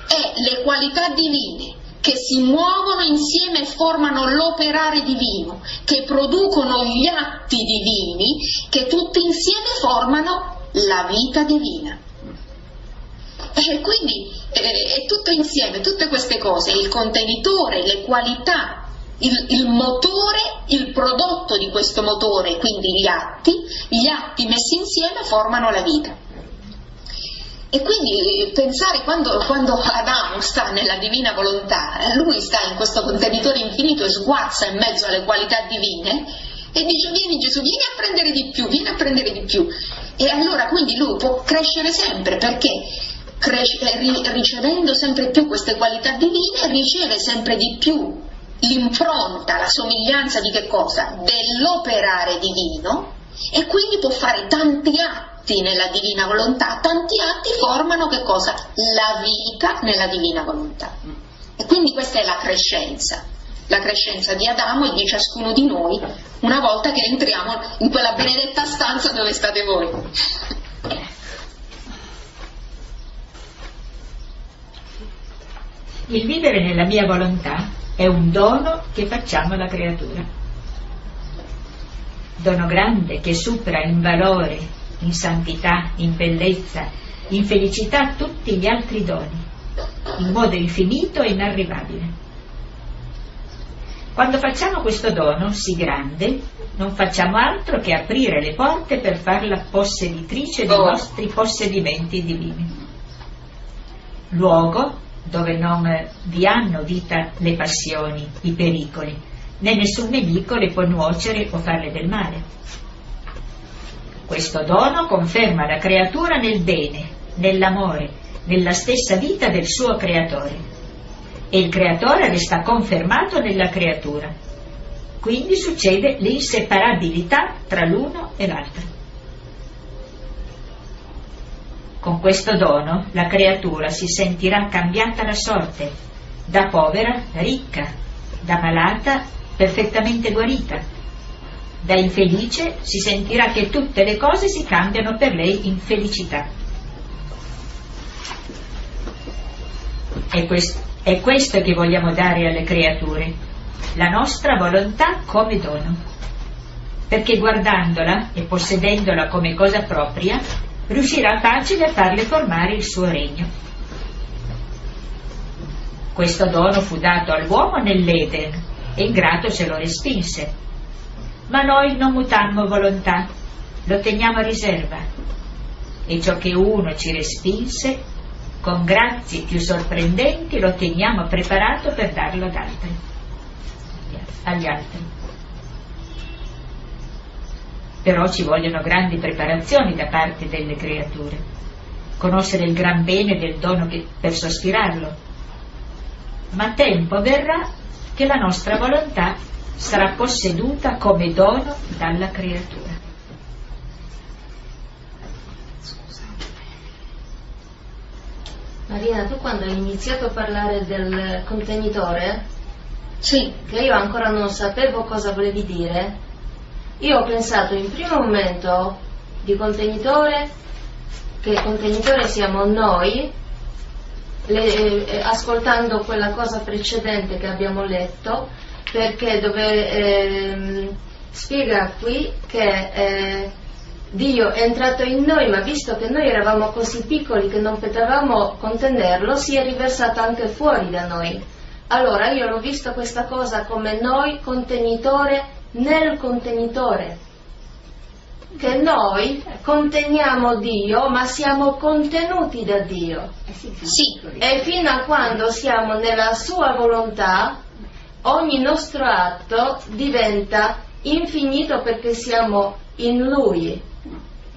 è le qualità divine che si muovono insieme e formano l'operare divino, che producono gli atti divini, che tutti insieme formano la vita divina. E quindi è tutto insieme, tutte queste cose, il contenitore, le qualità, il motore, il prodotto di questo motore, quindi gli atti messi insieme formano la vita. E quindi pensare quando Adamo sta nella Divina Volontà, lui sta in questo contenitore infinito e sguazza in mezzo alle qualità divine e dice: vieni Gesù, vieni a prendere di più, vieni a prendere di più. E allora quindi lui può crescere sempre, perché ricevendo sempre più queste qualità divine riceve sempre di più l'impronta, la somiglianza di che cosa? Dell'operare divino, e quindi può fare tanti atti nella Divina Volontà, tanti atti formano che cosa? La vita nella Divina Volontà. E quindi questa è la crescenza di Adamo e di ciascuno di noi una volta che entriamo in quella benedetta stanza dove state voi. Il vivere nella mia volontà è un dono che facciamo alla creatura, dono grande che supera in valore, in santità, in bellezza, in felicità tutti gli altri doni, in modo infinito e inarrivabile. Quando facciamo questo dono, sì grande, non facciamo altro che aprire le porte per farla posseditrice dei nostri possedimenti divini. Luogo dove non vi hanno vita le passioni, i pericoli, né nessun nemico le può nuocere o farle del male. Questo dono conferma la creatura nel bene, nell'amore, nella stessa vita del suo creatore, e il creatore resta confermato nella creatura. Quindi succede l'inseparabilità tra l'uno e l'altro. Con questo dono la creatura si sentirà cambiata la sorte, da povera ricca, da malata perfettamente guarita, da infelice si sentirà che tutte le cose si cambiano per lei in felicità. È questo che vogliamo dare alle creature, la nostra volontà come dono, perché guardandola e possedendola come cosa propria, riuscirà facile a farle formare il suo regno. Questo dono fu dato all'uomo nell'Eden e il grato se lo respinse, ma noi non mutammo volontà, lo teniamo a riserva, e ciò che uno ci respinse con grazie più sorprendenti lo teniamo preparato per darlo ad altri, agli altri. Però ci vogliono grandi preparazioni da parte delle creature, conoscere il gran bene del dono per sospirarlo, ma tempo verrà che la nostra volontà sarà posseduta come dono dalla creatura. Marina, tu quando hai iniziato a parlare del contenitore, sì, che io ancora non sapevo cosa volevi dire, io ho pensato in primo momento di contenitore, che il contenitore siamo noi, ascoltando quella cosa precedente che abbiamo letto, perché dove spiega qui che... Dio è entrato in noi, ma visto che noi eravamo così piccoli che non potevamo contenerlo, si è riversato anche fuori da noi. Allora io l'ho visto questa cosa come noi contenitore nel contenitore, che noi conteniamo Dio ma siamo contenuti da Dio, sì. E fino a quando siamo nella sua volontà ogni nostro atto diventa infinito perché siamo in Lui.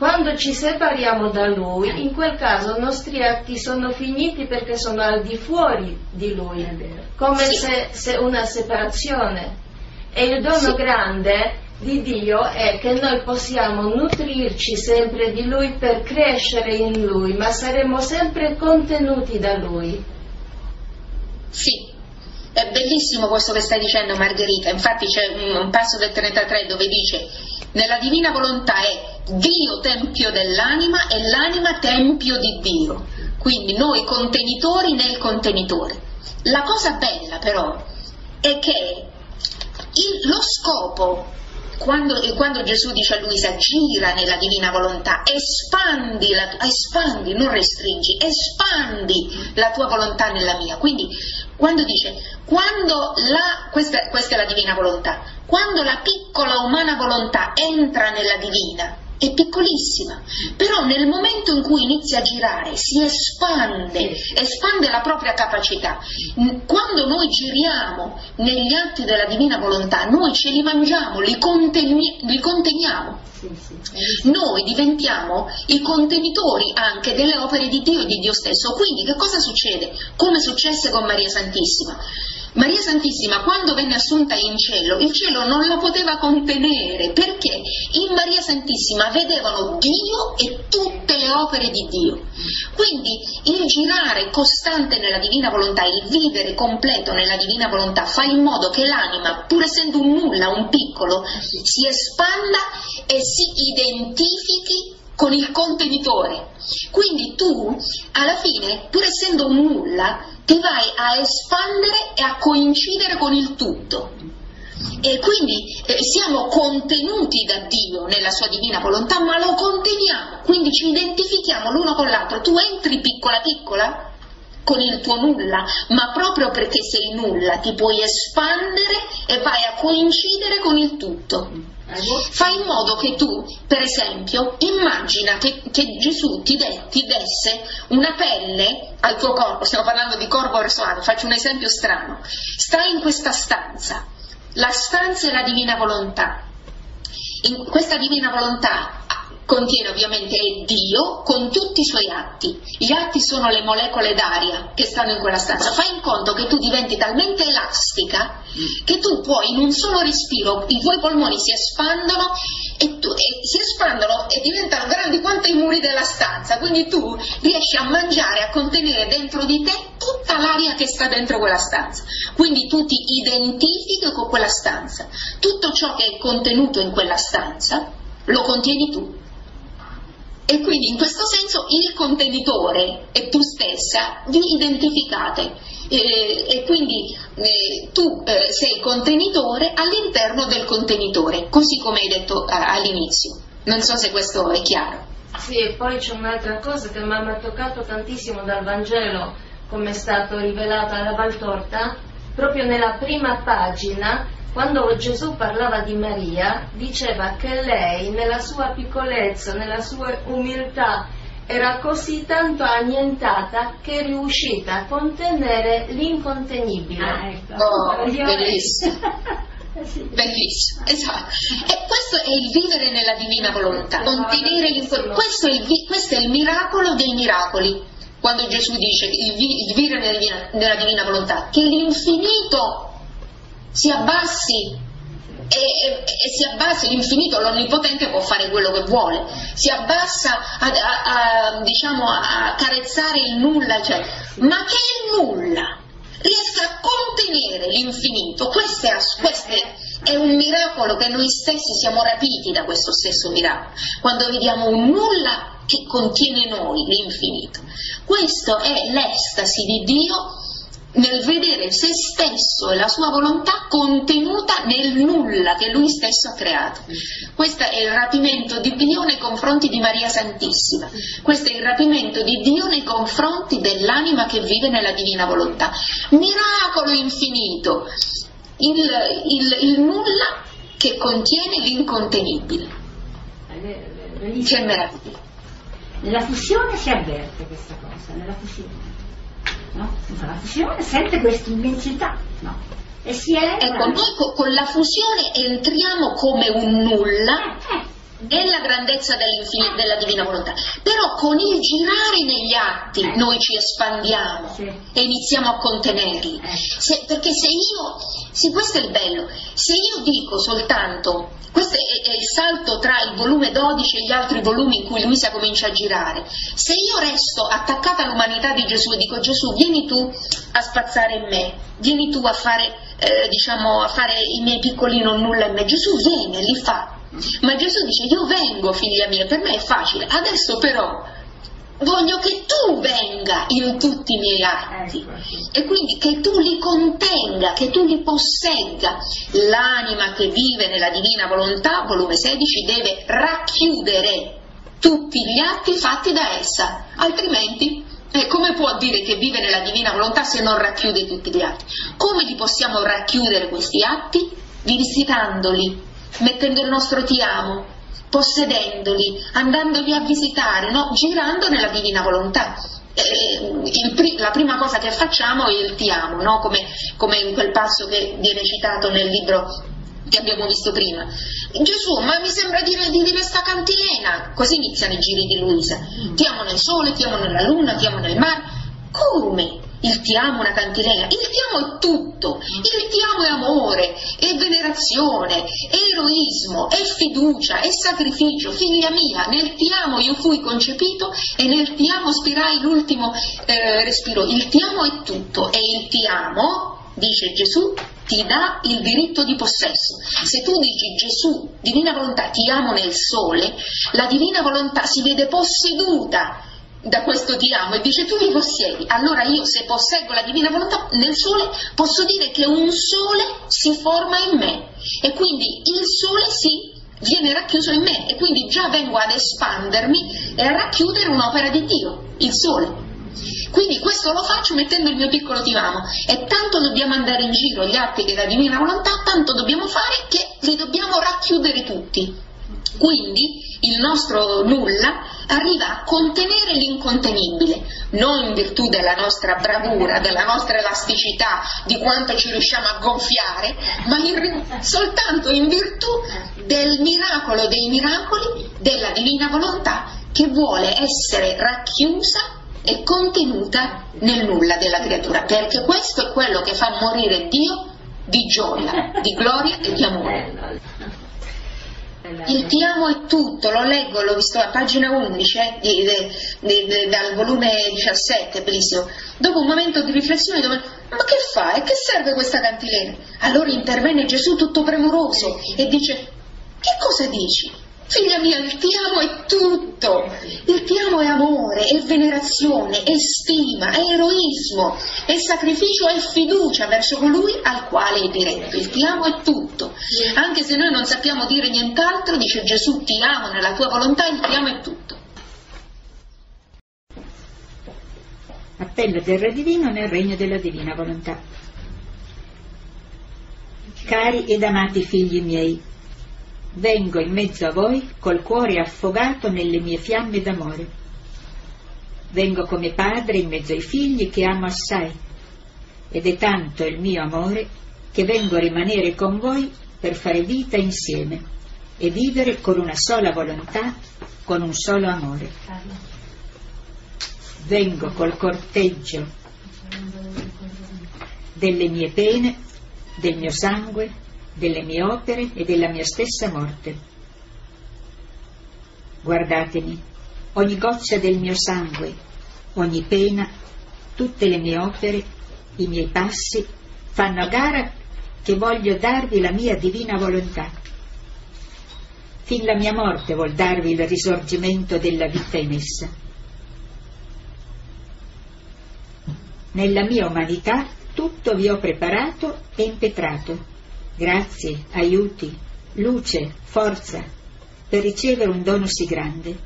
Quando ci separiamo da Lui, in quel caso i nostri atti sono finiti perché sono al di fuori di Lui, come sì. se una separazione. E il dono sì. grande di Dio è che noi possiamo nutrirci sempre di Lui per crescere in Lui, ma saremo sempre contenuti da Lui. Sì. È bellissimo questo che stai dicendo, Margherita. Infatti c'è un passo del 33 dove dice: nella divina volontà è Dio tempio dell'anima e l'anima tempio di Dio, quindi noi contenitori nel contenitore. La cosa bella però è che lo scopo, quando Gesù dice a Luisa gira nella divina volontà, espandi, non restringi, espandi la tua volontà nella mia. Quindi quando dice, questa è la divina volontà, quando la piccola umana volontà entra nella divina, è piccolissima, però nel momento in cui inizia a girare si espande la propria capacità. Quando noi giriamo negli atti della divina volontà, noi ce li mangiamo, li conteniamo, noi diventiamo i contenitori anche delle opere di Dio e di Dio stesso. Quindi che cosa succede? Come successe con Maria Santissima. Maria Santissima, quando venne assunta in cielo, il cielo non la poteva contenere, perché in Maria Santissima vedevano Dio e tutte le opere di Dio. Quindi il girare costante nella divina volontà, il vivere completo nella divina volontà, fa in modo che l'anima, pur essendo un nulla, un piccolo, si espanda e si identifichi con il contenitore. Quindi tu, alla fine, pur essendo un nulla, ti vai a espandere e a coincidere con il tutto, e quindi siamo contenuti da Dio nella sua divina volontà, ma lo conteniamo, quindi ci identifichiamo l'uno con l'altro. Tu entri piccola piccola con il tuo nulla, ma proprio perché sei nulla ti puoi espandere e vai a coincidere con il tutto. fai in modo che tu, per esempio, immagina che Gesù ti desse una pelle al tuo corpo, stiamo parlando di corpo personale, faccio un esempio strano, stai in questa stanza, la stanza è la Divina Volontà, in questa Divina Volontà contiene ovviamente Dio con tutti i suoi atti, gli atti sono le molecole d'aria che stanno in quella stanza, fai in conto che tu diventi talmente elastica che tu puoi in un solo respiro, i tuoi polmoni si espandono e diventano grandi quanto i muri della stanza, quindi tu riesci a mangiare, a contenere dentro di te tutta l'aria che sta dentro quella stanza, quindi tu ti identifichi con quella stanza, tutto ciò che è contenuto in quella stanza lo contieni tu. E quindi in questo senso il contenitore e tu stessa vi identificate e quindi tu sei contenitore all'interno del contenitore, così come hai detto all'inizio. Non so se questo è chiaro. Sì, e poi c'è un'altra cosa che mi ha toccato tantissimo dal Vangelo, come è stato rivelato alla Valtorta, proprio nella prima pagina, quando Gesù parlava di Maria, diceva che lei, nella sua piccolezza, nella sua umiltà, era così tanto annientata che è riuscita a contenere l'incontenibile. Ah, ecco. Oh, bellissimo. Sì. Bellissimo, esatto. E questo è il vivere nella Divina Volontà, contenere l'incontenibile. Questo è il miracolo dei miracoli. Quando Gesù dice il vivere nella Divina Volontà, che l'infinito si abbassi e si abbassa l'infinito, l'onnipotente può fare quello che vuole, si abbassa diciamo, a carezzare il nulla, cioè, ma che il nulla riesca a contenere l'infinito, questo è un miracolo che noi stessi siamo rapiti da questo stesso miracolo, quando vediamo un nulla che contiene noi l'infinito. Questo è l'estasi di Dio nel vedere se stesso e la sua volontà contenuta nel nulla che lui stesso ha creato. Questo è il rapimento di Dio nei confronti di Maria Santissima, questo è il rapimento di Dio nei confronti dell'anima che vive nella Divina Volontà. Miracolo infinito, il nulla che contiene l'incontenibile. Che meraviglia! Nella fusione si avverte questa cosa, nella fusione. No? La fusione sente questa immensità, no? E si eleva. Ecco, noi con la fusione entriamo come un nulla nella grandezza della Divina Volontà, però con il girare negli atti noi ci espandiamo e iniziamo a contenerli, perché questo è il bello, se io dico soltanto, questo è il salto tra il volume 12 e gli altri volumi in cui Luisa comincia a girare, se io resto attaccata all'umanità di Gesù e dico Gesù vieni tu a spazzare in me, vieni tu a fare, diciamo, a fare i miei piccoli non nulla in me, Gesù viene, li fa. Ma Gesù dice io vengo figlia mia, per me è facile, adesso però voglio che tu venga in tutti i miei atti e quindi che tu li contenga, che tu li possegga. L'anima che vive nella Divina Volontà, volume 16, deve racchiudere tutti gli atti fatti da essa, altrimenti come può dire che vive nella Divina Volontà se non racchiude tutti gli atti? Come li possiamo racchiudere questi atti? Visitandoli, mettendo il nostro ti amo, possedendoli, andandoli a visitare, no? Girando nella Divina Volontà. La prima cosa che facciamo è il ti amo, no? Come in quel passo che viene citato nel libro che abbiamo visto prima. Gesù, ma mi sembra di dire sta cantilena, così iniziano i giri di Luisa. Ti amo nel sole, ti amo nella luna, ti amo nel mare. Come? Il ti amo una cantilena, il ti amo è tutto, il ti amo è amore, è venerazione, è eroismo, è fiducia, è sacrificio. Figlia mia, nel ti amo io fui concepito e nel ti amo spirai l'ultimo respiro. Il ti amo è tutto e il ti amo, dice Gesù, ti dà il diritto di possesso. Se tu dici Gesù, Divina Volontà, ti amo nel sole, la Divina Volontà si vede posseduta da questo ti amo e dice tu mi possiedi. Allora io, se posseggo la Divina Volontà nel sole, posso dire che un sole si forma in me e quindi il sole viene racchiuso in me e quindi già vengo ad espandermi e a racchiudere un'opera di Dio, il sole. Quindi questo lo faccio mettendo il mio piccolo divano, e tanto dobbiamo andare in giro gli atti che la Divina Volontà, tanto dobbiamo fare che li dobbiamo racchiudere tutti. Quindi il nostro nulla arriva a contenere l'incontenibile, non in virtù della nostra bravura, della nostra elasticità, di quanto ci riusciamo a gonfiare, ma soltanto in virtù del miracolo dei miracoli della Divina Volontà, che vuole essere racchiusa e contenuta nel nulla della creatura, perché questo è quello che fa morire Dio di gioia, di gloria e di amore. Il ti amo è tutto, lo leggo, l'ho visto a pagina 11 dal volume 17, bellissimo. Dopo un momento di riflessione domando: ma che fa? E che serve questa cantilena? Allora intervenne Gesù tutto premuroso e dice: che cosa dici? Figlia mia, il ti amo è tutto, il ti amo è amore, è venerazione, è stima, è eroismo, è sacrificio, è fiducia verso colui al quale è diretto. Il ti amo è tutto, anche se noi non sappiamo dire nient'altro. Dice Gesù: ti amo nella tua volontà, il ti amo è tutto. Appello del Re Divino nel regno della Divina Volontà. Cari ed amati figli miei, vengo in mezzo a voi col cuore affogato nelle mie fiamme d'amore. Vengo come padre in mezzo ai figli che amo assai, ed è tanto il mio amore che vengo a rimanere con voi per fare vita insieme e vivere con una sola volontà, con un solo amore. Vengo col corteggio delle mie pene, del mio sangue, delle mie opere e della mia stessa morte. Guardatemi, ogni goccia del mio sangue, ogni pena, tutte le mie opere, i miei passi, fanno a gara che voglio darvi la mia divina volontà. Fin la mia morte vuol darvi il risorgimento della vita in essa. Nella mia umanità tutto vi ho preparato e impetrato. Grazie, aiuti, luce, forza, per ricevere un dono sì grande.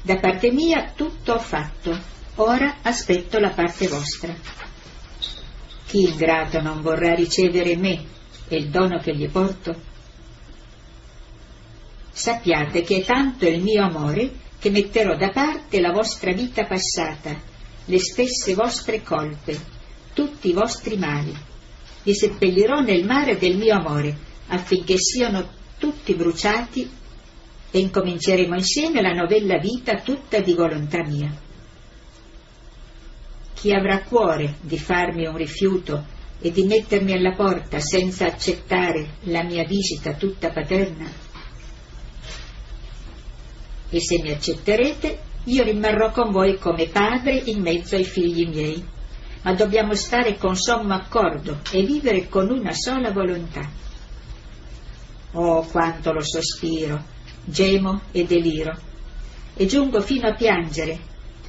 Da parte mia tutto ho fatto, ora aspetto la parte vostra. Chi ingrato non vorrà ricevere me e il dono che gli porto? Sappiate che è tanto il mio amore che metterò da parte la vostra vita passata, le stesse vostre colpe, tutti i vostri mali. Li seppellirò nel mare del mio amore, affinché siano tutti bruciati, e incominceremo insieme la novella vita tutta di volontà mia. Chi avrà cuore di farmi un rifiuto e di mettermi alla porta senza accettare la mia visita tutta paterna? E se mi accetterete, io rimarrò con voi come padre in mezzo ai figli miei. Ma dobbiamo stare con sommo accordo e vivere con una sola volontà. Oh, quanto lo sospiro, gemo e deliro, e giungo fino a piangere,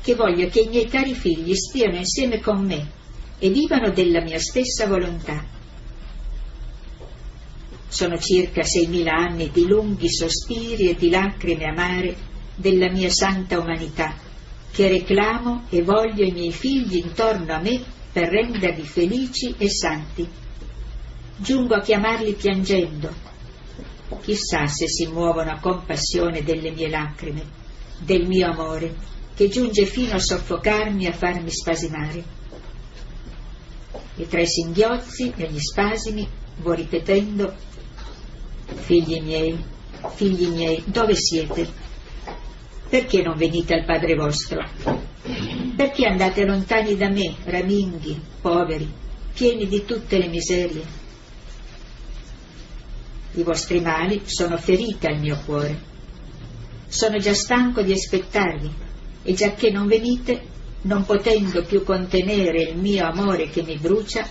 che voglio che i miei cari figli stiano insieme con me e vivano della mia stessa volontà. Sono circa 6.000 anni di lunghi sospiri e di lacrime amare della mia santa umanità, che reclamo e voglio i miei figli intorno a me per renderli felici e santi. Giungo a chiamarli piangendo. Chissà se si muovono a compassione delle mie lacrime, del mio amore, che giunge fino a soffocarmi e a farmi spasimare. E tra i singhiozzi e gli spasimi vo ripetendo: figli miei, dove siete? Perché non venite al Padre vostro? Perché andate lontani da me, raminghi, poveri, pieni di tutte le miserie? I vostri mali sono ferite al mio cuore. Sono già stanco di aspettarvi, e giacché non venite, non potendo più contenere il mio amore che mi brucia,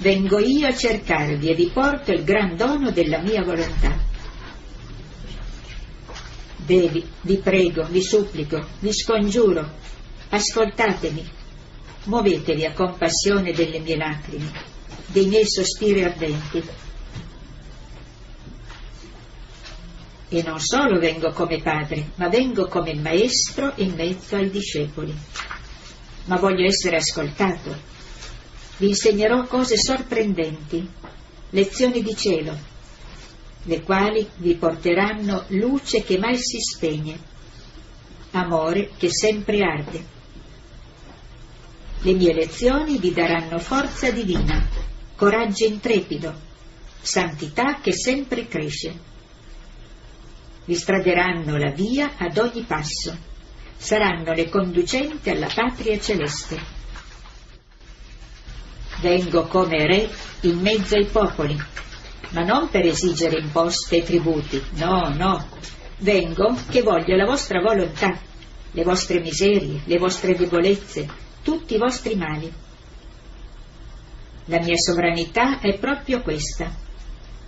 vengo io a cercarvi e vi porto il gran dono della mia volontà. Vi prego, vi supplico, vi scongiuro, ascoltatemi, muovetevi a compassione delle mie lacrime, dei miei sospiri ardenti. E non solo vengo come padre, ma vengo come maestro in mezzo ai discepoli. ma voglio essere ascoltato. Vi insegnerò cose sorprendenti, lezioni di cielo, le quali vi porteranno luce che mai si spegne, amore che sempre arde. Le mie lezioni vi daranno forza divina, coraggio intrepido, santità che sempre cresce. Vi straderanno la via ad ogni passo, saranno le conducenti alla patria celeste. Vengo come re in mezzo ai popoli, ma non per esigere imposte e tributi, no, no, vengo che voglio la vostra volontà, le vostre miserie, le vostre debolezze, tutti i vostri mali. La mia sovranità è proprio questa,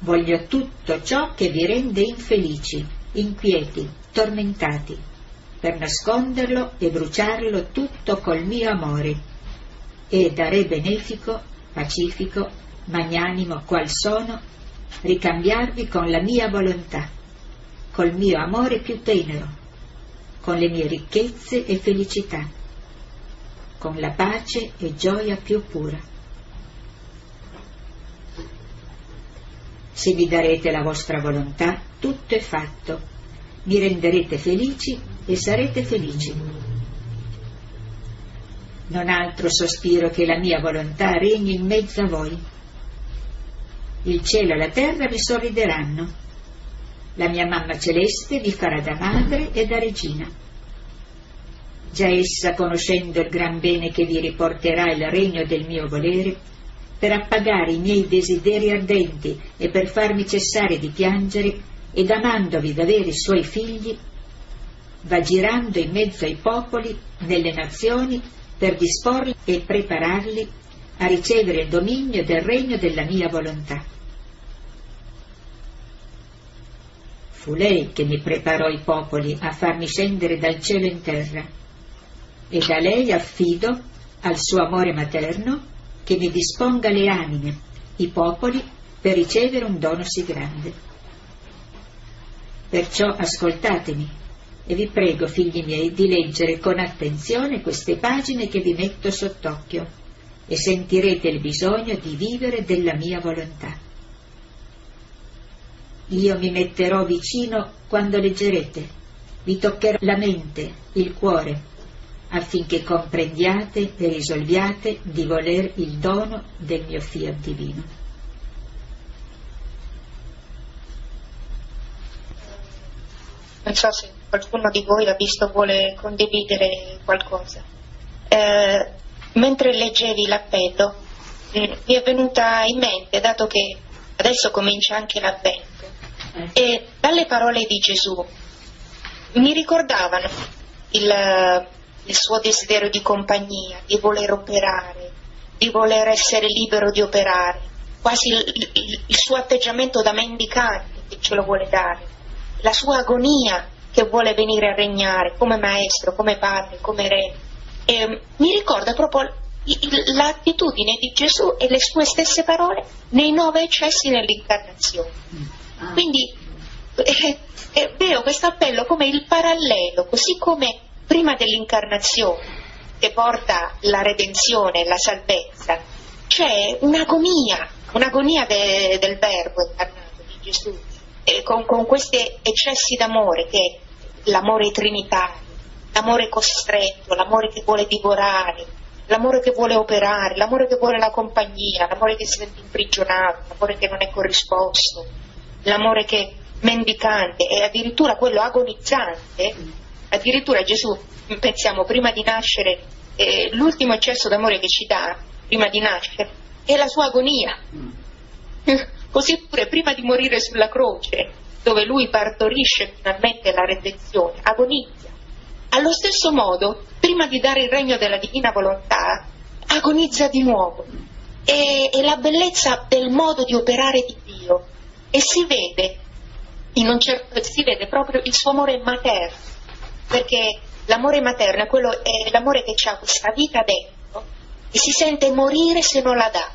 voglio tutto ciò che vi rende infelici, inquieti, tormentati, per nasconderlo e bruciarlo tutto col mio amore, e da re benefico, pacifico, magnanimo qual sono, ricambiarvi con la mia volontà, col mio amore più tenero, con le mie ricchezze e felicità, con la pace e gioia più pura. Se vi darete la vostra volontà, tutto è fatto, vi renderete felici e sarete felici. Non altro sospiro che la mia volontà regni in mezzo a voi. Il cielo e la terra vi sorrideranno, la mia mamma celeste vi farà da madre e da regina. Già essa, conoscendo il gran bene che vi riporterà il regno del mio volere, per appagare i miei desideri ardenti e per farmi cessare di piangere, ed amandovi d'avere i suoi figli, va girando in mezzo ai popoli, nelle nazioni, per disporli e prepararli a ricevere il dominio del regno della mia volontà. Fu lei che mi preparò i popoli a farmi scendere dal cielo in terra, e da lei affido al suo amore materno che mi disponga le anime, i popoli, per ricevere un dono sì grande. Perciò ascoltatemi, e vi prego, figli miei, di leggere con attenzione queste pagine che vi metto sott'occhio, e sentirete il bisogno di vivere della mia volontà. Io mi metterò vicino quando leggerete, vi toccherò la mente, il cuore, affinché comprendiate e risolviate di voler il dono del mio Fiat divino. Non so se qualcuno di voi l'ha visto, vuole condividere qualcosa. Mentre leggevi l'appello, mi è venuta in mente, dato che adesso comincia anche l'avvento, e dalle parole di Gesù mi ricordavano il suo desiderio di compagnia, di voler operare, di voler essere libero di operare, quasi il suo atteggiamento da mendicante che ce lo vuole dare, la sua agonia che vuole venire a regnare come maestro, come padre, come re. E mi ricorda proprio l'attitudine di Gesù e le sue stesse parole nei 9 eccessi nell'incarnazione. Quindi veo questo appello come il parallelo, così come prima dell'incarnazione, che porta la redenzione, la salvezza, c'è un'agonia del Verbo incarnato di Gesù, con questi eccessi d'amore, che è l'amore trinitario, l'amore costretto, l'amore che vuole divorare, l'amore che vuole operare, l'amore che vuole la compagnia, l'amore che si sente imprigionato, l'amore che non è corrisposto, l'amore che è mendicante e addirittura quello agonizzante. Addirittura Gesù, pensiamo, prima di nascere, l'ultimo eccesso d'amore che ci dà, prima di nascere, è la sua agonia. Così pure prima di morire sulla croce, dove lui partorisce finalmente la redenzione, agonizza. Allo stesso modo, prima di dare il regno della divina volontà, agonizza di nuovo. È la bellezza del modo di operare di Dio. E si vede proprio il suo amore materno. Perché l'amore materno è l'amore che ha questa vita dentro e si sente morire se non la dà.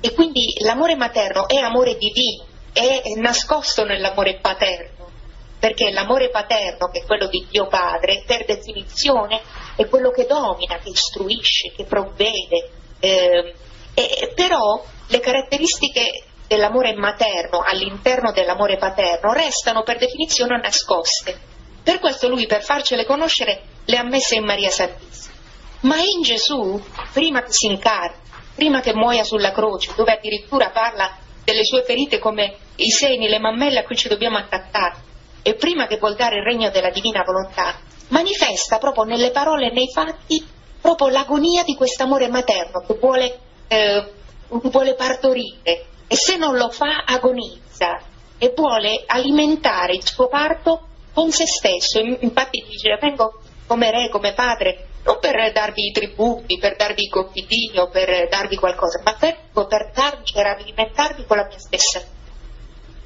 E quindi l'amore materno è amore divino, è nascosto nell'amore paterno, perché l'amore paterno, che è quello di Dio Padre, per definizione è quello che domina, che istruisce, che provvede, però le caratteristiche dell'amore materno all'interno dell'amore paterno restano per definizione nascoste. Per questo lui, per farcele conoscere, le ha messe in Maria Santissima. Ma in Gesù, prima che si incarni, prima che muoia sulla croce, dove addirittura parla delle sue ferite come i seni, le mammelle a cui ci dobbiamo attaccare, e prima che vuol dare il regno della divina volontà, manifesta proprio nelle parole e nei fatti proprio l'agonia di quest'amore materno che vuole partorire, e se non lo fa agonizza e vuole alimentare il suo parto con se stesso. Infatti dice: vengo come re, come padre, non per darvi i tributi, per darvi i compitini o per darvi qualcosa, ma per alimentarvi con la mia stessa vita.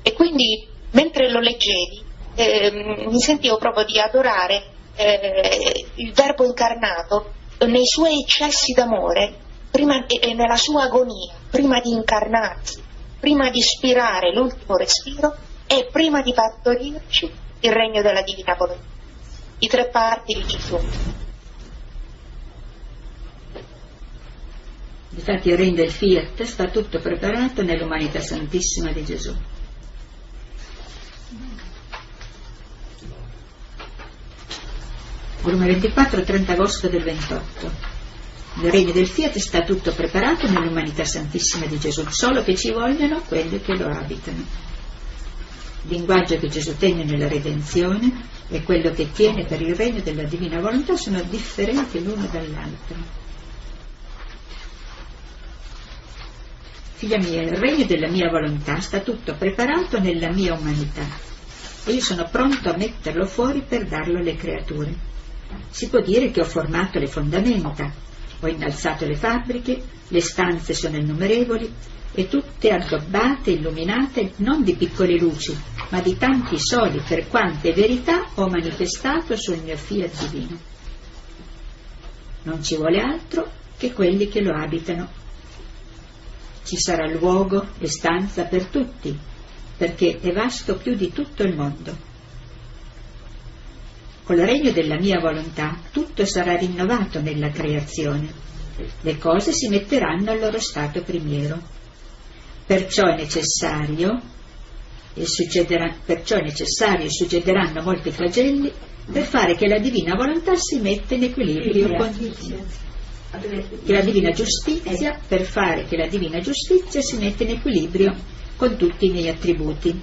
E quindi, mentre lo leggevi, mi sentivo proprio di adorare il Verbo incarnato nei suoi eccessi d'amore, prima, e nella sua agonia, prima di incarnarsi, prima di ispirare l'ultimo respiro e prima di partorirci il regno della divina volontà. I tre parti di Gesù. Infatti il regno del Fiat sta tutto preparato nell'umanità santissima di Gesù. Volume 24, 30 agosto del 28. Il regno del Fiat sta tutto preparato nell'umanità santissima di Gesù, solo che ci vogliono quelli che lo abitano. Il linguaggio che Gesù tiene nella redenzione e quello che tiene per il regno della divina volontà sono differenti l'uno dall'altro. Figlia mia, il regno della mia volontà sta tutto preparato nella mia umanità e io sono pronto a metterlo fuori per darlo alle creature. Si può dire che ho formato le fondamenta, ho innalzato le fabbriche, le stanze sono innumerevoli e tutte addobbate, illuminate non di piccole luci, ma di tanti soli, per quante verità ho manifestato sul mio Fiat divino. Non ci vuole altro che quelli che lo abitano. Ci sarà luogo e stanza per tutti, perché è vasto più di tutto il mondo. Col regno della mia volontà tutto sarà rinnovato nella creazione, le cose si metteranno al loro stato primiero. Perciò è necessario succederanno molti flagelli per fare che la divina volontà si metta in equilibrio per fare che la divina giustizia si metta in equilibrio con tutti i miei attributi,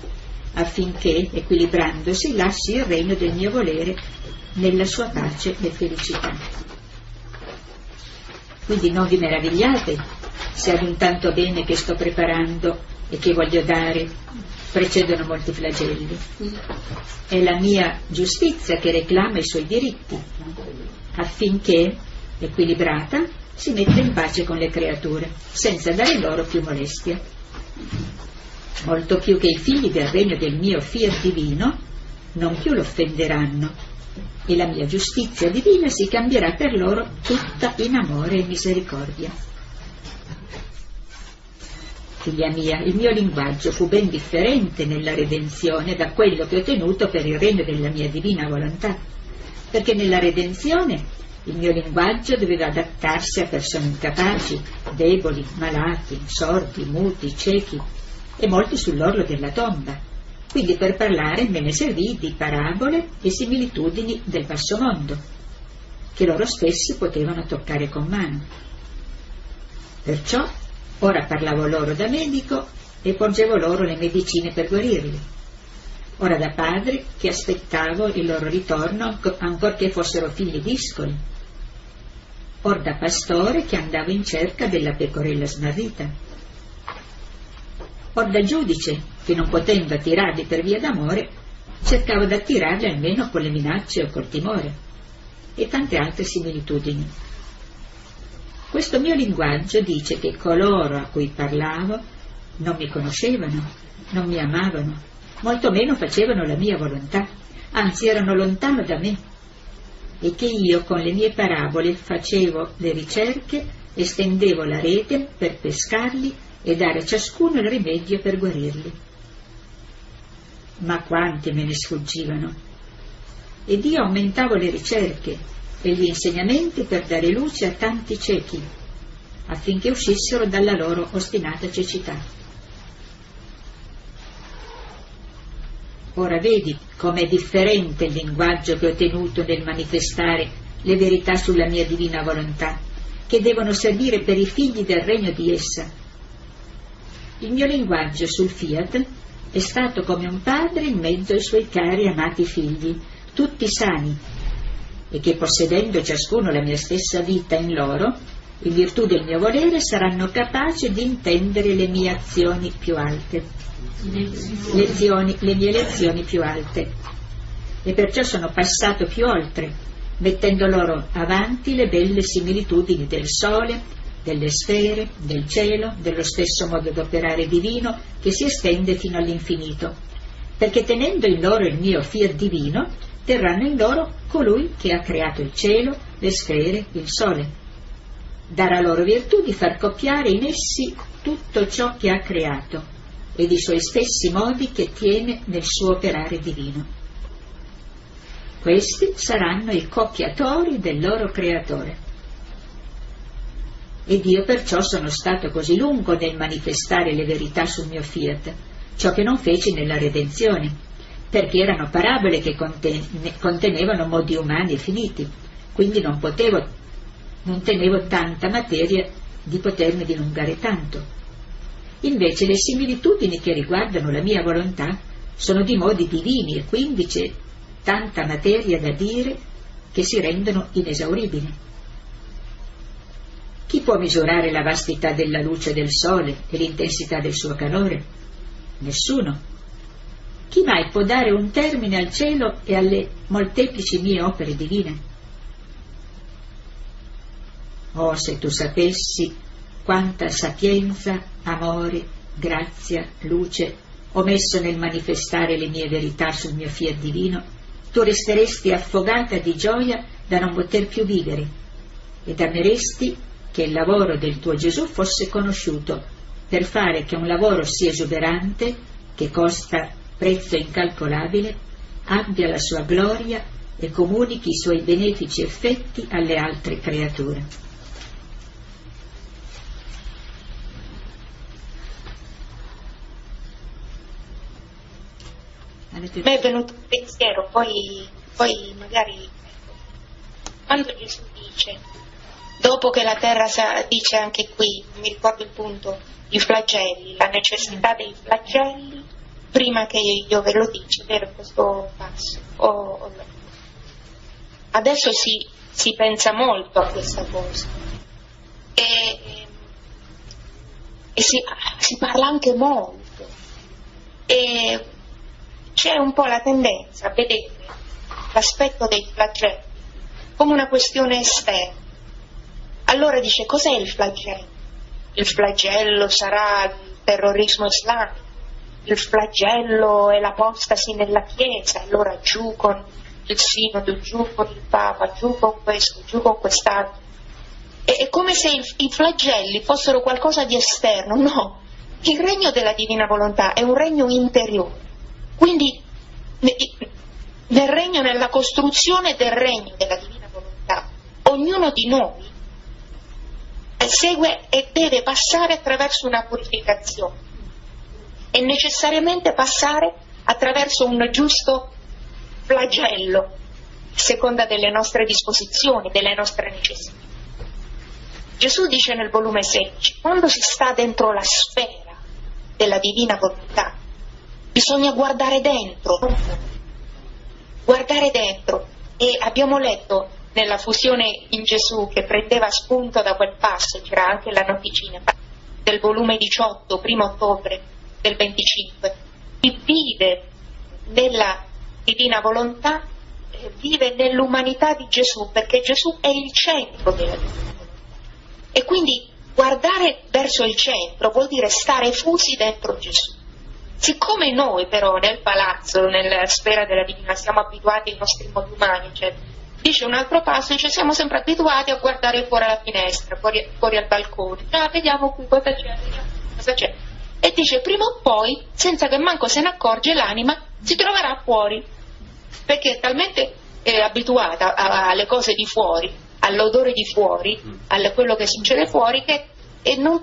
affinché, equilibrandosi, lasci il regno del mio volere nella sua pace e felicità. Quindi non vi meravigliate se ad un tanto bene che sto preparando e che voglio dare precedono molti flagelli. È la mia giustizia che reclama i suoi diritti, affinché, equilibrata, si metta in pace con le creature, senza dare loro più molestia. Molto più che i figli del regno del mio Fiat divino non più lo offenderanno, e la mia giustizia divina si cambierà per loro tutta in amore e misericordia. Figlia mia, il mio linguaggio fu ben differente nella redenzione da quello che ho tenuto per il regno della mia divina volontà, perché nella redenzione il mio linguaggio doveva adattarsi a persone incapaci, deboli, malati, sordi, muti, ciechi e molti sull'orlo della tomba. Quindi per parlare me ne servì di parabole e similitudini del basso mondo, che loro stessi potevano toccare con mano. Perciò ora parlavo loro da medico e porgevo loro le medicine per guarirli, ora da padre che aspettavo il loro ritorno ancorché fossero figli discoli, ora da pastore che andavo in cerca della pecorella smarrita, ora da giudice che, non potendo attirarli per via d'amore, cercavo di attirarli almeno con le minacce o col timore, e tante altre similitudini. Questo mio linguaggio dice che coloro a cui parlavo non mi conoscevano, non mi amavano, molto meno facevano la mia volontà, anzi erano lontano da me, e che io con le mie parabole facevo le ricerche e stendevo la rete per pescarli e dare a ciascuno il rimedio per guarirli. ma quante me ne sfuggivano. Ed io aumentavo le ricerche e gli insegnamenti per dare luce a tanti ciechi, affinché uscissero dalla loro ostinata cecità. Ora vedi com'è differente il linguaggio che ho tenuto nel manifestare le verità sulla mia divina volontà, che devono servire per i figli del regno di essa. Il mio linguaggio sul Fiat è stato come un padre in mezzo ai suoi cari e amati figli, tutti sani, e che possedendo ciascuno la mia stessa vita in loro, in virtù del mio volere saranno capaci di intendere le mie azioni più alte, le mie lezioni più alte, e perciò sono passato più oltre, mettendo loro avanti le belle similitudini del sole, delle sfere, del cielo, dello stesso modo d'operare divino che si estende fino all'infinito, perché tenendo in loro il mio Fiat divino, terranno in loro colui che ha creato il cielo, le sfere, il sole. Darà loro virtù di far copiare in essi tutto ciò che ha creato ed i suoi stessi modi che tiene nel suo operare divino. Questi saranno i copiatori del loro creatore. Ed io perciò sono stato così lungo nel manifestare le verità sul mio Fiat, ciò che non feci nella redenzione, perché erano parabole che contenevano modi umani e finiti, quindi non tenevo tanta materia di potermi dilungare tanto. Invece le similitudini che riguardano la mia volontà sono di modi divini e quindi c'è tanta materia da dire che si rendono inesauribili. Chi può misurare la vastità della luce del sole e l'intensità del suo calore? Nessuno. Chi mai può dare un termine al cielo e alle molteplici mie opere divine? Oh, se tu sapessi quanta sapienza, amore, grazia, luce ho messo nel manifestare le mie verità sul mio Fiat divino, tu resteresti affogata di gioia da non poter più vivere, ed ameresti che il lavoro del tuo Gesù fosse conosciuto, per fare che un lavoro sì esuberante, che costa prezzo incalcolabile, abbia la sua gloria e comunichi i suoi benefici effetti alle altre creature. Mi è venuto un pensiero, poi magari quando Gesù dice, dopo che la terra dice anche qui, mi ricordo il punto, i flagelli, la necessità dei flagelli, prima che io ve lo dice, vero questo passo? Adesso si pensa molto a questa cosa e si parla anche molto e c'è un po' la tendenza a vedere l'aspetto dei flagelli come una questione esterna. Allora dice, cos'è il flagello? Il flagello sarà il terrorismo islamico, il flagello è l'apostasi nella Chiesa, allora giù con il sinodo, giù con il Papa, giù con questo, giù con quest'altro. È come se i flagelli fossero qualcosa di esterno. No, il regno della divina volontà è un regno interiore. Quindi nel regno, nella costruzione del regno della divina volontà, ognuno di noi segue e deve passare attraverso una purificazione e necessariamente passare attraverso un giusto flagello, a seconda delle nostre disposizioni, delle nostre necessità. Gesù dice nel volume 16, quando si sta dentro la sfera della divina volontà, bisogna guardare dentro, e abbiamo letto nella fusione in Gesù che prendeva spunto da quel passo, c'era anche la noticina del volume 18, 1 ottobre del 25, chi vive nella divina volontà vive nell'umanità di Gesù, perché Gesù è il centro della divina volontà, e quindi guardare verso il centro vuol dire stare fusi dentro Gesù. Siccome noi però nel palazzo, nella sfera della divina, siamo abituati ai nostri modi umani, cioè, dice un altro passo, dice, siamo sempre abituati a guardare fuori alla finestra, fuori al balcone, ah, vediamo qui cosa c'è, e dice prima o poi, senza che manco se ne accorge, l'anima si troverà fuori, perché è talmente abituata alle cose di fuori, all'odore di fuori, a quello che succede fuori, che non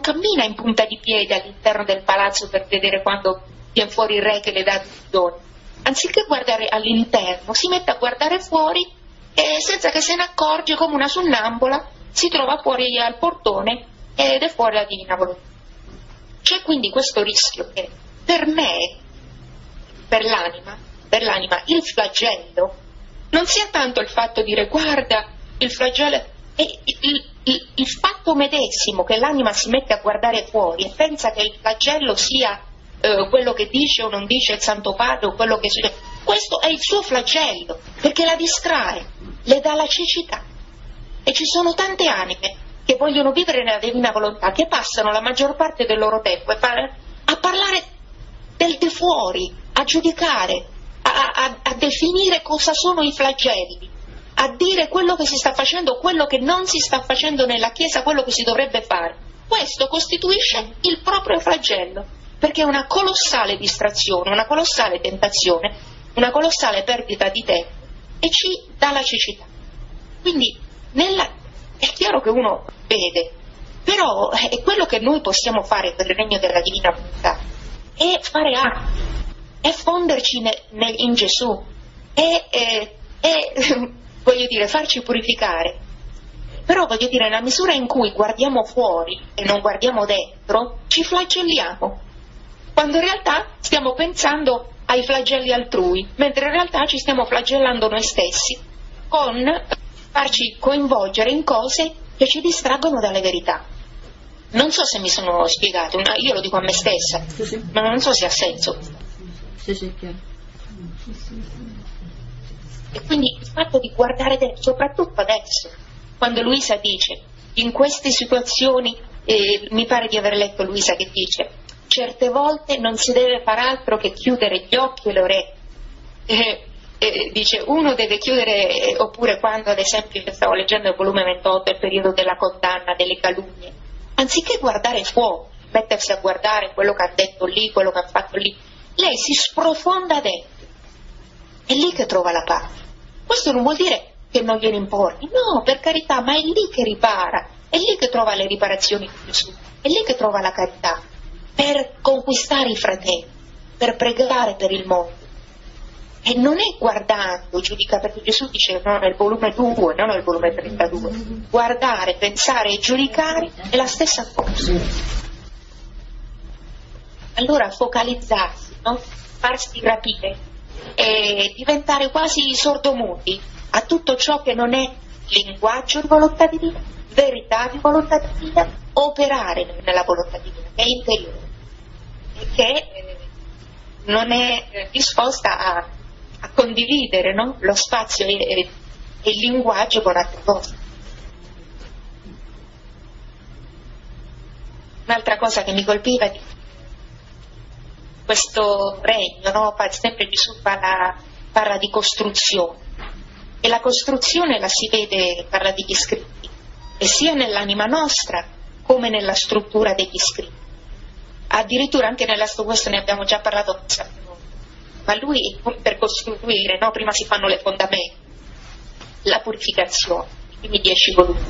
cammina in punta di piedi all'interno del palazzo per vedere quando viene fuori il re che le dà tutti i doni. Anziché guardare all'interno, si mette a guardare fuori e, senza che se ne accorge, come una sonnambula, si trova fuori al portone ed è fuori la Divina Volontà. C'è quindi questo rischio che per me, per l'anima, il flagello non sia tanto il fatto di dire guarda il flagello, è il fatto medesimo che l'anima si mette a guardare fuori e pensa che il flagello sia quello che dice o non dice il Santo Padre, o quello che dice. Questo è il suo flagello, perché la distrae, le dà la cecità. E ci sono tante anime che vogliono vivere nella Divina Volontà, che passano la maggior parte del loro tempo a parlare del di fuori, a giudicare, a definire cosa sono i flagelli, a dire quello che si sta facendo, quello che non si sta facendo nella Chiesa, quello che si dovrebbe fare. Questo costituisce il proprio flagello, perché è una colossale distrazione, una colossale tentazione, una colossale perdita di tempo, e ci dà la cecità. Quindi è chiaro che uno vede, però è quello che noi possiamo fare per il regno della Divina Volontà, è fare atti, è fonderci in Gesù, voglio dire, farci purificare. Però voglio dire, nella misura in cui guardiamo fuori e non guardiamo dentro, ci flagelliamo, quando in realtà stiamo pensando ai flagelli altrui, mentre in realtà ci stiamo flagellando noi stessi, con farci coinvolgere in cose che ci distraggono dalle verità. Non so se mi sono spiegato, io lo dico a me stessa, sì. Ma non so se ha senso. Sì, chiaro. E quindi il fatto di guardare dentro, soprattutto adesso, quando Luisa dice, in queste situazioni, mi pare di aver letto Luisa che dice, certe volte non si deve far altro che chiudere gli occhi e le orecchie. Dice, uno deve chiudere, oppure quando, ad esempio, stavo leggendo il volume 28, il periodo della condanna, delle calunnie, anziché guardare fuori, mettersi a guardare quello che ha detto lì, quello che ha fatto lì, lei si sprofonda dentro, è lì che trova la pace. Questo non vuol dire che non gliene importi, no, per carità, ma è lì che ripara, è lì che trova le riparazioni di Gesù, è lì che trova la carità, per conquistare i fratelli, per pregare per il mondo. E non è guardando, giudica, perché Gesù dice, no, nel volume 2, non nel volume 32, guardare, pensare e giudicare è la stessa cosa. Allora focalizzarsi, no? Farsi rapire e diventare quasi sordomuti a tutto ciò che non è linguaggio di volontà divina, verità di volontà divina, operare nella volontà divina, che è interiore, e che non è disposta a condividere, no? Lo spazio e il linguaggio con altre cose. Un'altra cosa che mi colpiva di questo regno, no? Sempre Gesù parla di costruzione, e la costruzione la si vede, parla degli scritti, e sia nell'anima nostra come nella struttura degli scritti. Addirittura anche questo ne abbiamo già parlato, ma lui per costruire, no? Prima si fanno le fondamenta, la purificazione, i primi 10 volumi,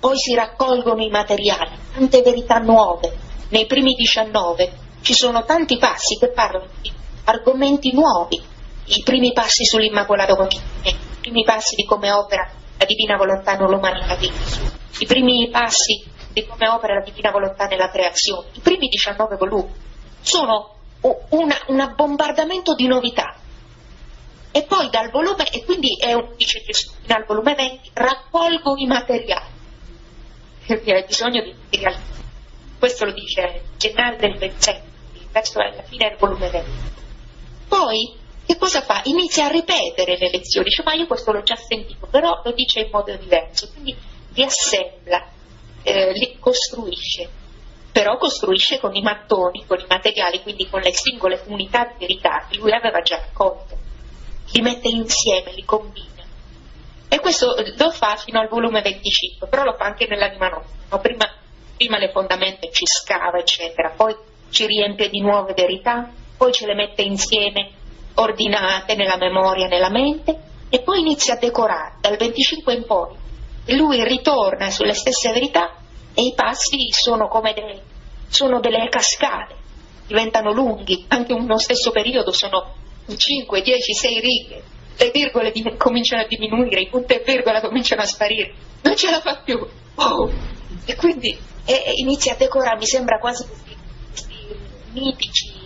poi si raccolgono i materiali, tante verità nuove, nei primi 19 ci sono tanti passi che parlano di argomenti nuovi, i primi passi sull'Immacolato Concepimento, i primi passi di come opera la Divina Volontà nell'umanità di Gesù, i primi passi di come opera la Divina Volontà nella creazione. I primi 19 volumi sono un bombardamento di novità, e poi dal volume, e quindi dice Gesù, fino al volume 20 raccolgo i materiali, perché hai bisogno di materiali. Questo lo dice Gennaro del 27, verso la fine del volume 20. Poi che cosa fa? Inizia a ripetere le lezioni, dice, ma io questo l'ho già sentito, però lo dice in modo diverso, quindi riassembla, li costruisce, però costruisce con i mattoni, con i materiali, quindi con le singole unità di verità che lui aveva già raccolto, li mette insieme, li combina, e questo lo fa fino al volume 25, però lo fa anche nell'anima nostra, no? prima le fondamenta, ci scava eccetera, poi ci riempie di nuove verità, poi ce le mette insieme, ordinate nella memoria, nella mente, e poi inizia a decorare, dal 25 in poi. Lui ritorna sulle stesse verità e i passi sono come delle cascate, diventano lunghi, anche uno stesso periodo sono 5, 10, 6 righe, le virgole cominciano a diminuire, i punti e virgola cominciano a sparire, non ce la fa più, oh. E quindi inizia a decorare, mi sembra quasi questi mitici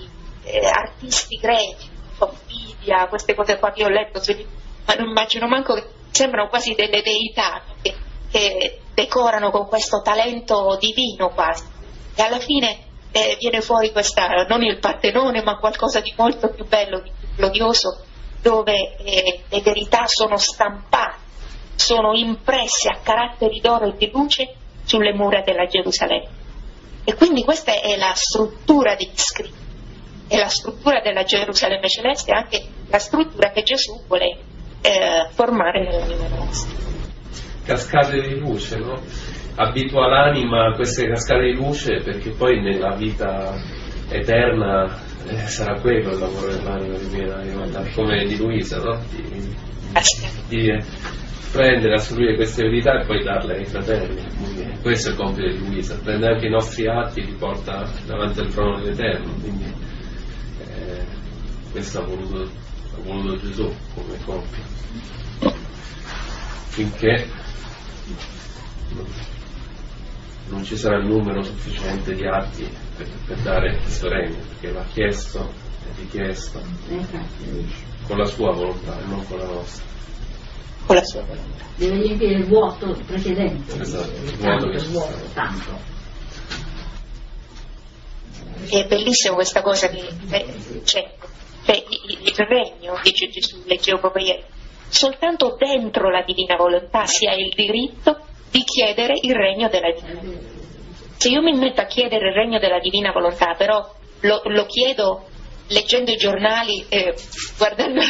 artisti greci, Pompidia, queste cose qua che ho letto, ma non immagino manco che sembrano quasi delle deità che decorano con questo talento divino quasi, e alla fine viene fuori questa, non il Partenone, ma qualcosa di molto più bello, di più glorioso, dove le verità sono stampate, sono impresse a caratteri d'oro e di luce sulle mura della Gerusalemme. E quindi questa è la struttura degli scritti, è la struttura della Gerusalemme celeste, anche la struttura che Gesù vuole formare nell'anima nostra. Cascate di luce, no? Abitua l'anima a queste cascate di luce, perché poi nella vita eterna sarà quello il lavoro dell'anima di Maria, come di Luisa, no? Di prendere, assorbire queste verità e poi darle ai fratelli. Quindi questo è il compito di Luisa, prende anche i nostri atti e li porta davanti al trono dell'Eterno. Quindi questo ha voluto Gesù come compito, finché non ci sarà il numero sufficiente di atti per dare questo regno, perché l'ha chiesto e richiesto con la sua volontà e non con la nostra. Con la sua volontà deve riempire il vuoto precedente. Esatto, il vuoto che c'è tanto. È bellissima questa cosa che c'è, cioè il regno, dice Gesù, leggevo proprio ieri, soltanto dentro la divina volontà si ha il diritto di chiedere il regno della divina volontà. Se io mi metto a chiedere il regno della divina volontà, però lo chiedo leggendo i giornali, guardando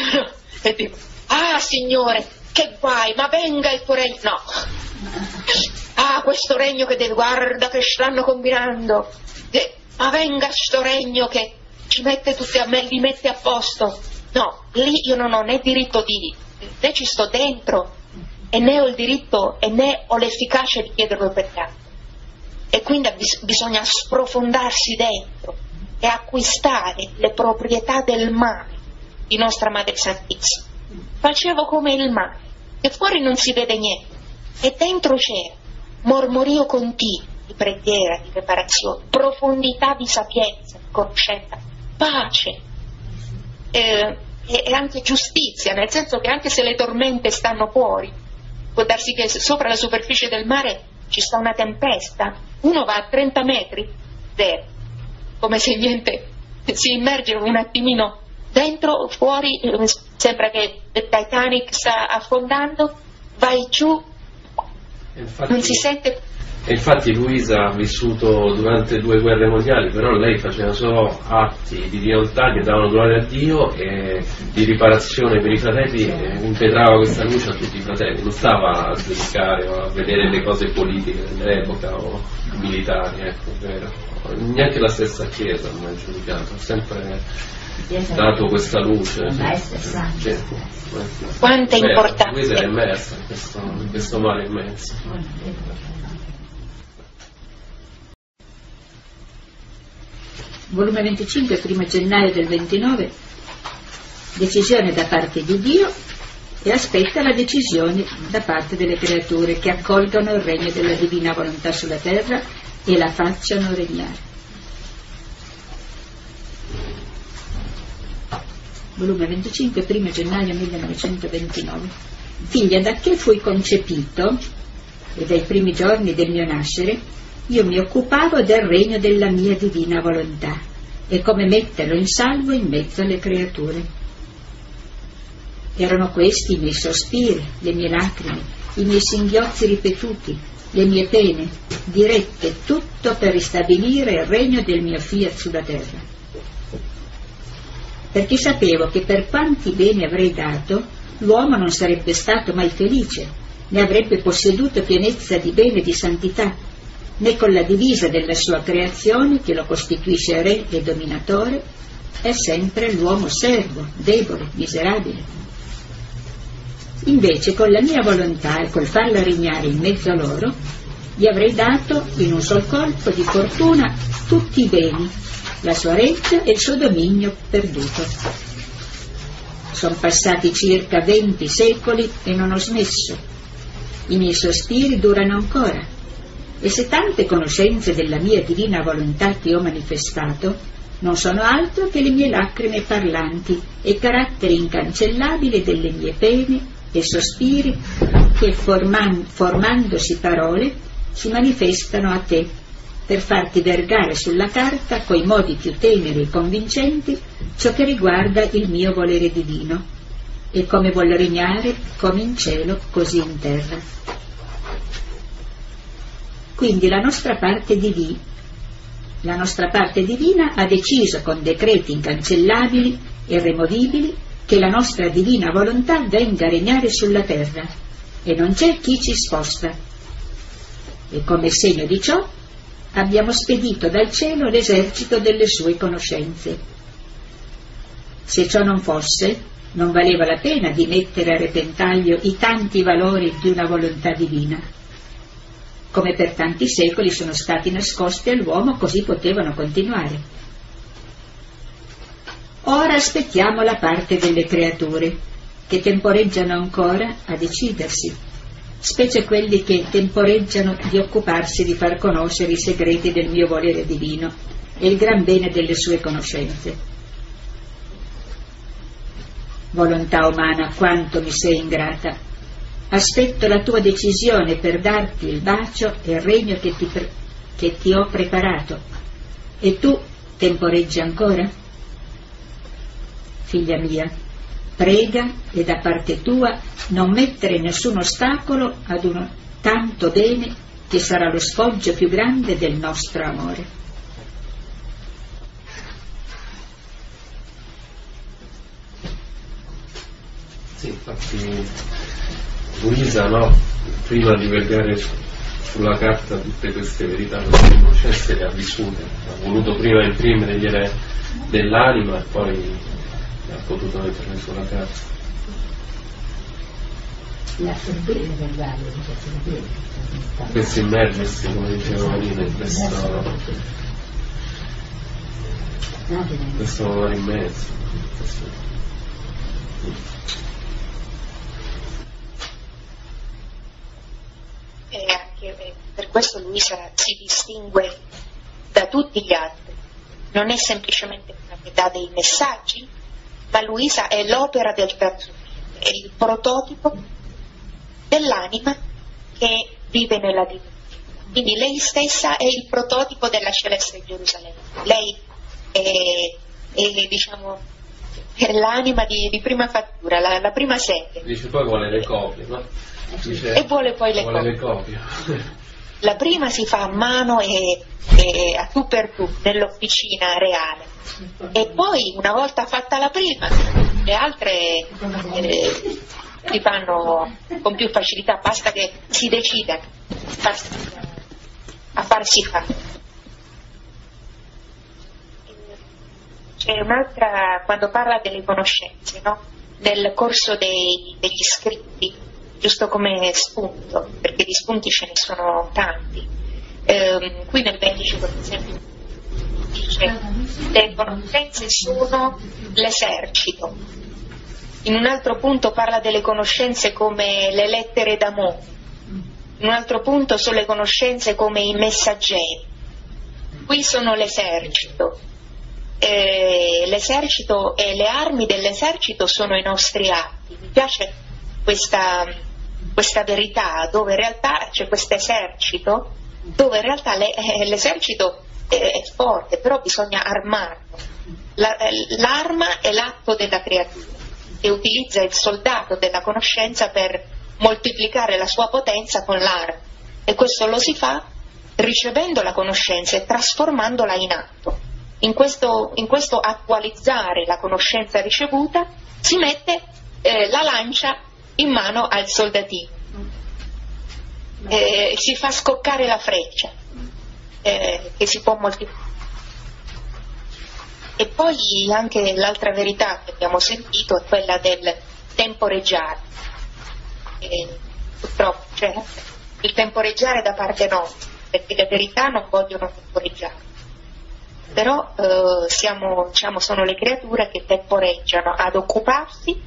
e dico, ah Signore, che guai, ma venga il tuo regno, no, ah questo regno che guarda che stanno combinando, ma venga sto regno che ci mette tutti a me, li mette a posto, no, lì io non ho né diritto di, né ci sto dentro, e né ho il diritto e né ho l'efficacia di chiederlo per gli altri. E quindi bisogna sprofondarsi dentro e acquistare le proprietà del mare di nostra Madre Santissima. Facevo come il mare, che fuori non si vede niente e dentro c'era mormorio continuo di preghiera, di preparazione, profondità di sapienza, di conoscenza, pace e anche giustizia, nel senso che anche se le tormente stanno fuori, può darsi che sopra la superficie del mare ci sta una tempesta, uno va a 30 metri, zero, come se niente, si immerge un attimino dentro, fuori, sembra che il Titanic sta affondando, vai giù, infatti, non si sente. E infatti Luisa ha vissuto durante 2 guerre mondiali, però lei faceva solo atti di volontà che davano gloria a Dio e di riparazione per i fratelli, e impetrava questa luce a tutti i fratelli, non stava a giudicare o a vedere le cose politiche dell'epoca o militari, ecco, vero. Neanche la stessa Chiesa non è giudicata, ha sempre dato questa luce. Quanto è importante! Luisa era immersa in questo mare immenso. Volume 25, 1 gennaio del 29, decisione da parte di Dio e aspetta la decisione da parte delle creature che accolgano il regno della divina volontà sulla terra e la facciano regnare. Volume 25, 1 gennaio 1929. Figlia, da che fui concepito e dai primi giorni del mio nascere, io mi occupavo del regno della mia divina volontà e come metterlo in salvo in mezzo alle creature. Erano questi i miei sospiri, le mie lacrime, i miei singhiozzi ripetuti, le mie pene dirette, tutto per ristabilire il regno del mio fiat sulla terra. Perché sapevo che per quanti beni avrei dato, l'uomo non sarebbe stato mai felice, ne avrebbe posseduto pienezza di bene e di santità, né con la divisa della sua creazione che lo costituisce re e dominatore, è sempre l'uomo servo, debole, miserabile. Invece con la mia volontà e col farla regnare in mezzo a loro, gli avrei dato in un sol colpo di fortuna tutti i beni, la sua reggia e il suo dominio perduto. Sono passati circa 20 secoli e non ho smesso. I miei sospiri durano ancora, e se tante conoscenze della mia divina volontà che ho manifestato non sono altro che le mie lacrime parlanti e caratteri incancellabili delle mie pene e sospiri che formandosi parole si manifestano a te per farti vergare sulla carta coi modi più teneri e convincenti ciò che riguarda il mio volere divino e come voglio regnare come in cielo così in terra. Quindi la nostra parte divina ha deciso con decreti incancellabili e irremovibili che la nostra divina volontà venga a regnare sulla terra, e non c'è chi ci sposta. E come segno di ciò abbiamo spedito dal cielo l'esercito delle sue conoscenze. Se ciò non fosse, non valeva la pena di mettere a repentaglio i tanti valori di una volontà divina. Come per tanti secoli sono stati nascosti all'uomo, così potevano continuare. Ora aspettiamo la parte delle creature, che temporeggiano ancora a decidersi, specie quelli che temporeggiano di occuparsi di far conoscere i segreti del mio volere divino e il gran bene delle sue conoscenze. Volontà umana, quanto mi sei ingrata! Aspetto la tua decisione per darti il bacio e il regno che ti ho preparato, e tu temporeggi ancora? Figlia mia, prega e da parte tua non mettere nessun ostacolo ad un tanto bene che sarà lo sfoggio più grande del nostro amore. Sì, infatti Luisa, no? Prima di vedere sulla carta tutte queste verità, queste conoscenze le ha vissute, ha voluto prima imprimergliele dell'anima e poi le ha potuto metterle sulla carta. Questo immergersi, come diceva Marina, in questo valore immenso. E anche per questo Luisa si distingue da tutti gli altri. Non è semplicemente una che dà dei messaggi, ma Luisa è l'opera del terzo figlio, è il prototipo dell'anima che vive nella divinità. Quindi lei stessa è il prototipo della celeste Gerusalemme. Lei è diciamo, per l'anima di prima fattura, la prima sete. Dice poi vuole le copie, no? Dice, e vuole poi le copie. La prima si fa a mano e a tu per tu nell'officina reale, e poi una volta fatta la prima le altre si fanno con più facilità, basta che si decida a farsi fare. C'è un'altra, quando parla delle conoscenze, no? Nel corso degli scritti, giusto come spunto, perché di spunti ce ne sono tanti. Qui nel 25, per esempio, dice le conoscenze sono l'esercito. In un altro punto parla delle conoscenze come le lettere d'amore, in un altro punto sono le conoscenze come i messaggeri. Qui sono l'esercito. L'esercito e le armi dell'esercito sono i nostri atti. Mi piace questa verità, dove in realtà c'è questo esercito, dove in realtà l'esercito è forte, però bisogna armarlo. L'arma è l'atto della creatura che utilizza il soldato della conoscenza per moltiplicare la sua potenza con l'arma, e questo lo si fa ricevendo la conoscenza e trasformandola in atto. In questo attualizzare la conoscenza ricevuta si mette la lancia in mano al soldatino, si fa scoccare la freccia che si può moltiplicare. E poi anche l'altra verità che abbiamo sentito è quella del temporeggiare. Purtroppo c'è il temporeggiare da parte nostra, perché le verità non vogliono temporeggiare. Però sono le creature che temporeggiano ad occuparsi,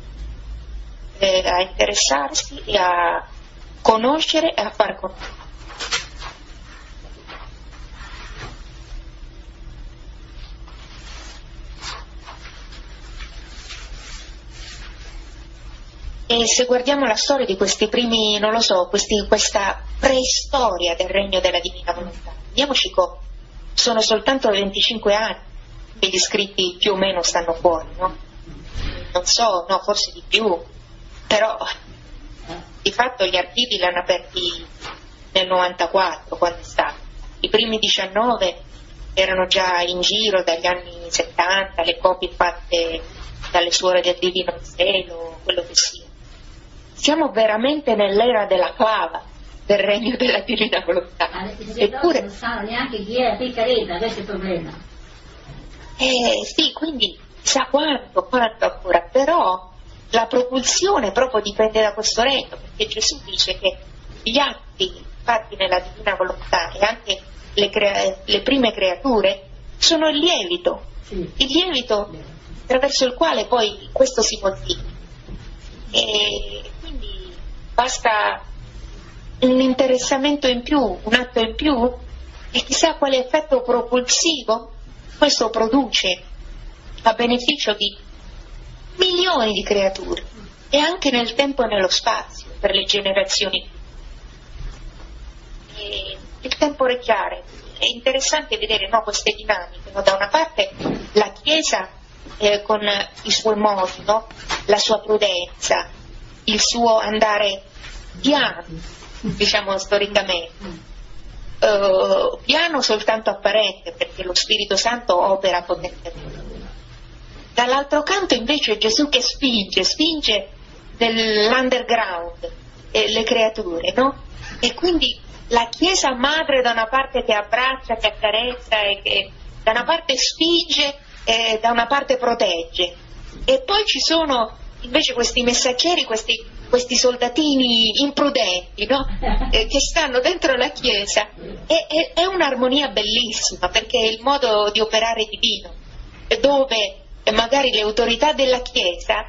a interessarsi, a conoscere e a far conoscere. E se guardiamo la storia di questi primi, questa preistoria del regno della Divina Volontà, vediamoci conto. Sono soltanto 25 anni che gli scritti più o meno stanno fuori, no? Non so, no, forse di più, però di fatto gli archivi l'hanno aperti nel 94, quando è stato. I primi 19 erano già in giro dagli anni 70, le copie fatte dalle suore del Divino Zelo, quello che sia. Siamo veramente nell'era della clava del regno della Divina Volontà. Eppure non sanno neanche chi è Piccarreta, questo è il problema. Sì, quindi sa quanto ancora, però la propulsione proprio dipende da questo regno, perché Gesù dice che gli atti fatti nella Divina Volontà e anche le prime creature sono il lievito attraverso il quale poi questo si moltiplica. E quindi basta un interessamento in più, un atto in più, e chissà quale effetto propulsivo questo produce a beneficio di milioni di creature, e anche nel tempo e nello spazio, per le generazioni. E il temporeggiare è interessante vedere, no, queste dinamiche, no? Da una parte la Chiesa con i suoi modi, no? La sua prudenza, il suo andare piano, diciamo storicamente, piano soltanto apparente, perché lo Spirito Santo opera potentemente. Dall'altro canto invece è Gesù che spinge dell'underground le creature, no? E quindi la Chiesa madre da una parte che abbraccia, che accarezza, e che da una parte spinge, da una parte protegge, e poi ci sono invece questi messaggeri, questi soldatini imprudenti, no? Che stanno dentro la Chiesa. È un'armonia bellissima, perché è il modo di operare divino, dove magari le autorità della Chiesa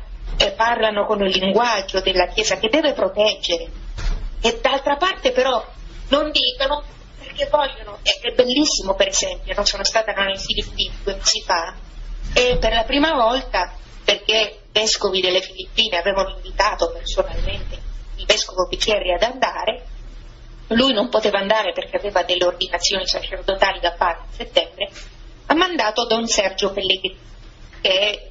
parlano con il linguaggio della Chiesa che deve proteggere, e d'altra parte però non dicono perché vogliono. È bellissimo, per esempio, non sono stata nelle Filippine 2 mesi fa, e per la prima volta, perché vescovi delle Filippine avevano invitato personalmente il vescovo Picchieri ad andare, lui non poteva andare perché aveva delle ordinazioni sacerdotali da fare in settembre, ha mandato Don Sergio Pellegrini, che è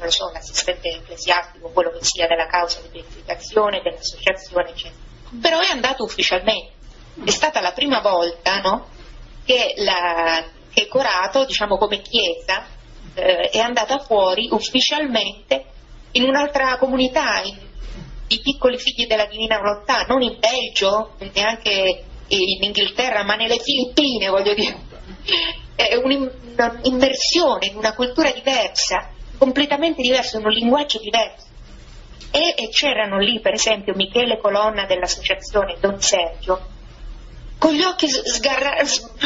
l'assistente ecclesiastico, quello che sia, della causa di beatificazione, dell'associazione, eccetera. Però è andato ufficialmente, è stata la prima volta, no, che Corato, diciamo come Chiesa, è andata fuori ufficialmente in un'altra comunità, i piccoli figli della Divina Volontà, non in Belgio, neanche in Inghilterra, ma nelle Filippine, voglio dire. È un'immersione in una cultura diversa, completamente diversa, in un linguaggio diverso. E c'erano lì, per esempio, Michele Colonna dell'associazione Don Sergio, con gli occhi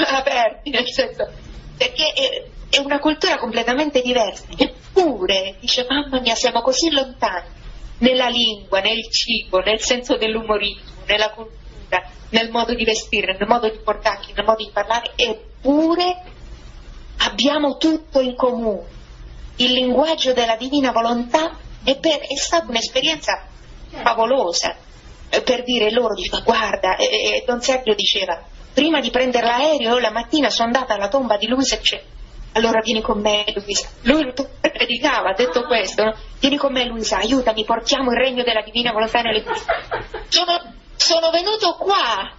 aperti, nel senso, perché è una cultura completamente diversa, eppure dice: mamma mia, siamo così lontani nella lingua, nel cibo, nel senso dell'umorismo, nella cultura, nel modo di vestire, nel modo di portarsi, nel modo di parlare, eppure abbiamo tutto in comune, il linguaggio della Divina Volontà. È stata un'esperienza favolosa per dire loro, dico, guarda, Don Sergio diceva: prima di prendere l'aereo la mattina sono andata alla tomba di Luisa, allora vieni con me Luisa, lui predicava, ha detto questo, no? Vieni con me Luisa, aiutami, portiamo il regno della Divina Volontà nelle sono venuto qua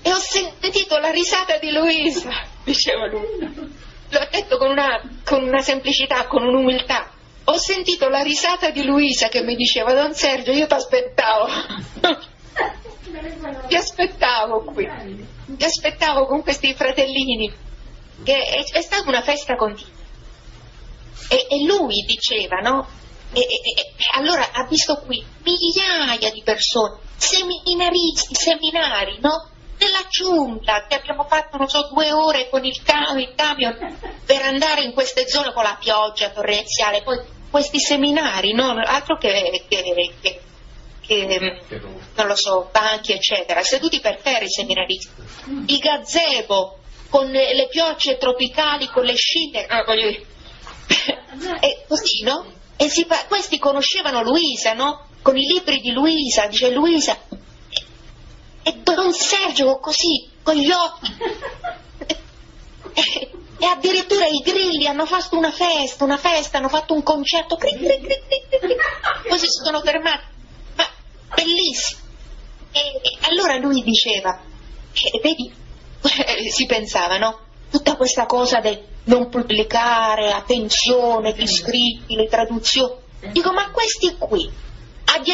e ho sentito la risata di Luisa, diceva lui, l'ho detto con una semplicità, con un'umiltà, ho sentito la risata di Luisa che mi diceva: Don Sergio, io ti aspettavo ti aspettavo qui, ti aspettavo con questi fratellini. Che è stata una festa continua, e lui diceva, no? Allora ha visto qui migliaia di persone, seminaristi, seminari, no? Nella giungla, che abbiamo fatto, non so, 2 ore con il camion per andare in queste zone con la pioggia torrenziale, poi questi seminari, no? Altro che non lo so, banchi eccetera, seduti per terra i seminaristi, i gazebo con le piogge tropicali, con le scimmie, e così, no? E questi conoscevano Luisa, no? Con i libri di Luisa, dice Luisa, e Don Sergio così, con gli occhi, e addirittura i grilli hanno fatto una festa, hanno fatto un concerto, poi si sono fermati, ma bellissimo. E allora lui diceva, vedi, si pensava, no? Tutta questa cosa del non pubblicare, attenzione, gli scritti, le traduzioni, dico, ma questi qui, a 10.000,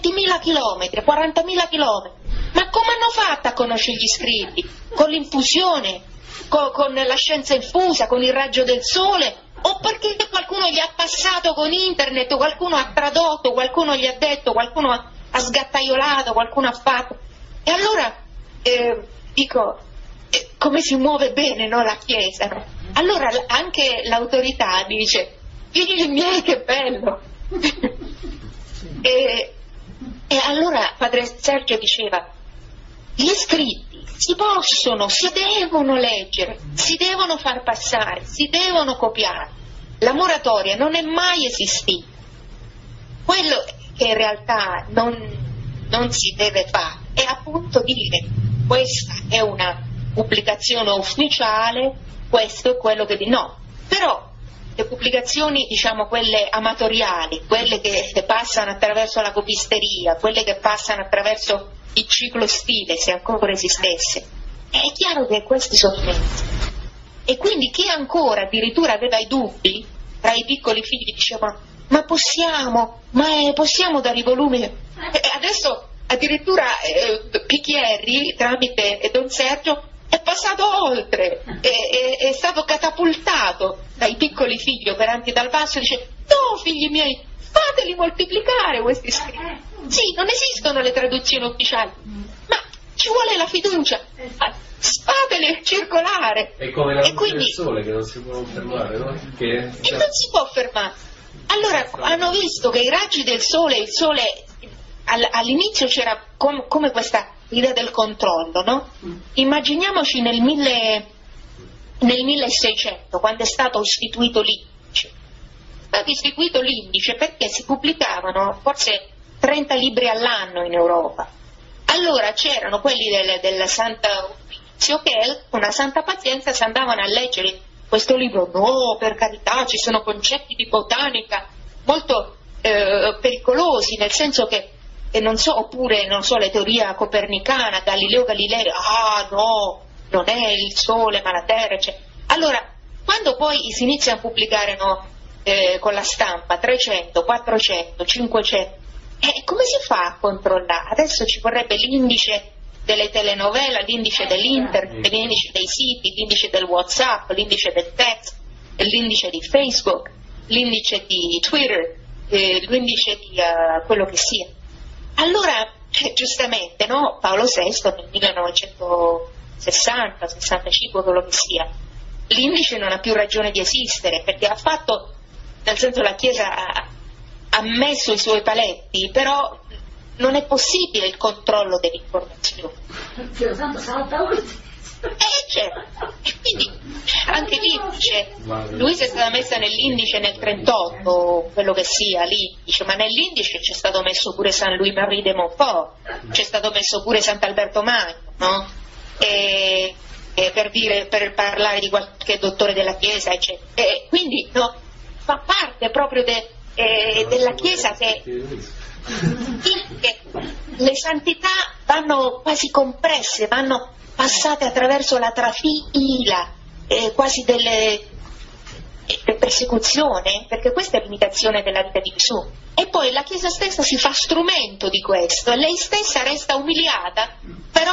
20.000 chilometri, 40.000 chilometri, ma come hanno fatto a conoscere gli scritti? Con l'infusione, con la scienza infusa, con il raggio del sole, o perché qualcuno gli ha passato con internet, o qualcuno ha tradotto, qualcuno gli ha detto, qualcuno ha sgattaiolato, qualcuno ha fatto. E allora, dico, come si muove bene, no, la Chiesa? Allora anche l'autorità dice, figli miei, che bello! E allora Padre Sergio diceva, gli scritti si possono, si devono leggere, si devono far passare, si devono copiare. La moratoria non è mai esistita. Quello che in realtà non si deve fare è appunto dire, questa è una pubblicazione ufficiale, questo è quello che... No, però le pubblicazioni, diciamo, quelle amatoriali, quelle che passano attraverso la copisteria, quelle che passano attraverso il ciclo stile, se ancora esistesse, è chiaro che questi sono mezzi. E quindi chi ancora addirittura aveva i dubbi, tra i piccoli figli dicevano, ma possiamo dare i volumi? E adesso addirittura Picchieri, tramite Don Sergio, è passato oltre, è stato catapultato dai piccoli figli operanti dal basso, dice, no, figli miei, fateli moltiplicare questi scritti. Sì, non esistono le traduzioni ufficiali, ma ci vuole la fiducia, fatele circolare. È come la luce del sole, che non si può fermare, no? E non si può fermare. Allora, hanno visto che i raggi del sole, il sole all'inizio c'era come questa idea del controllo, no? Immaginiamoci nel 1600, quando è stato istituito l'indice. È stato istituito l'indice perché si pubblicavano forse 30 libri all'anno in Europa. Allora c'erano quelli della Santa Uffizio che, con una santa pazienza, si andavano a leggere questo libro. No, per carità, ci sono concetti di botanica molto pericolosi, nel senso che, e non so, oppure, non so, la teoria copernicana, Galileo Galilei, ah no, non è il sole ma la terra, eccetera. Allora, quando poi si inizia a pubblicare, no, con la stampa, 300, 400, 500, come si fa a controllare? Adesso ci vorrebbe l'indice delle telenovela, l'indice dell'internet, l'indice dei siti, l'indice del WhatsApp, l'indice del text, l'indice di Facebook, l'indice di Twitter, l'indice di quello che sia. Allora, giustamente, no? Paolo VI nel 1960, 65, quello che sia, l'indice non ha più ragione di esistere, perché ha fatto, nel senso, la Chiesa ha messo i suoi paletti, però non è possibile il controllo dell'informazione. Certo. E quindi anche l'indice, Luisa è stata messa nell'indice nel 38, quello che sia l'indice, ma nell'indice c'è stato messo pure San Louis-Marie de Montfort, c'è stato messo pure Sant'Alberto Magno, no? Per parlare di qualche dottore della Chiesa, eccetera. E quindi, no, fa parte proprio della Chiesa che le santità vanno quasi compresse, vanno passate attraverso la trafila quasi delle persecuzioni, perché questa è l'imitazione della vita di Gesù, e poi la Chiesa stessa si fa strumento di questo, lei stessa resta umiliata, però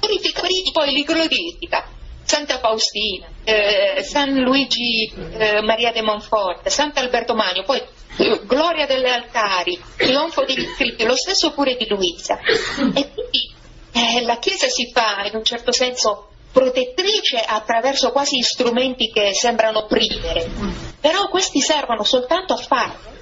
glorifica, poi li glorifica, Santa Faustina, San Luigi Maria de Monfort, Sant'Alberto Magno, poi Gloria delle Altari, Trionfo degli Scritti, lo stesso pure di Luisa. E quindi la Chiesa si fa in un certo senso protettrice attraverso quasi strumenti che sembrano primere, però questi servono soltanto a farlo.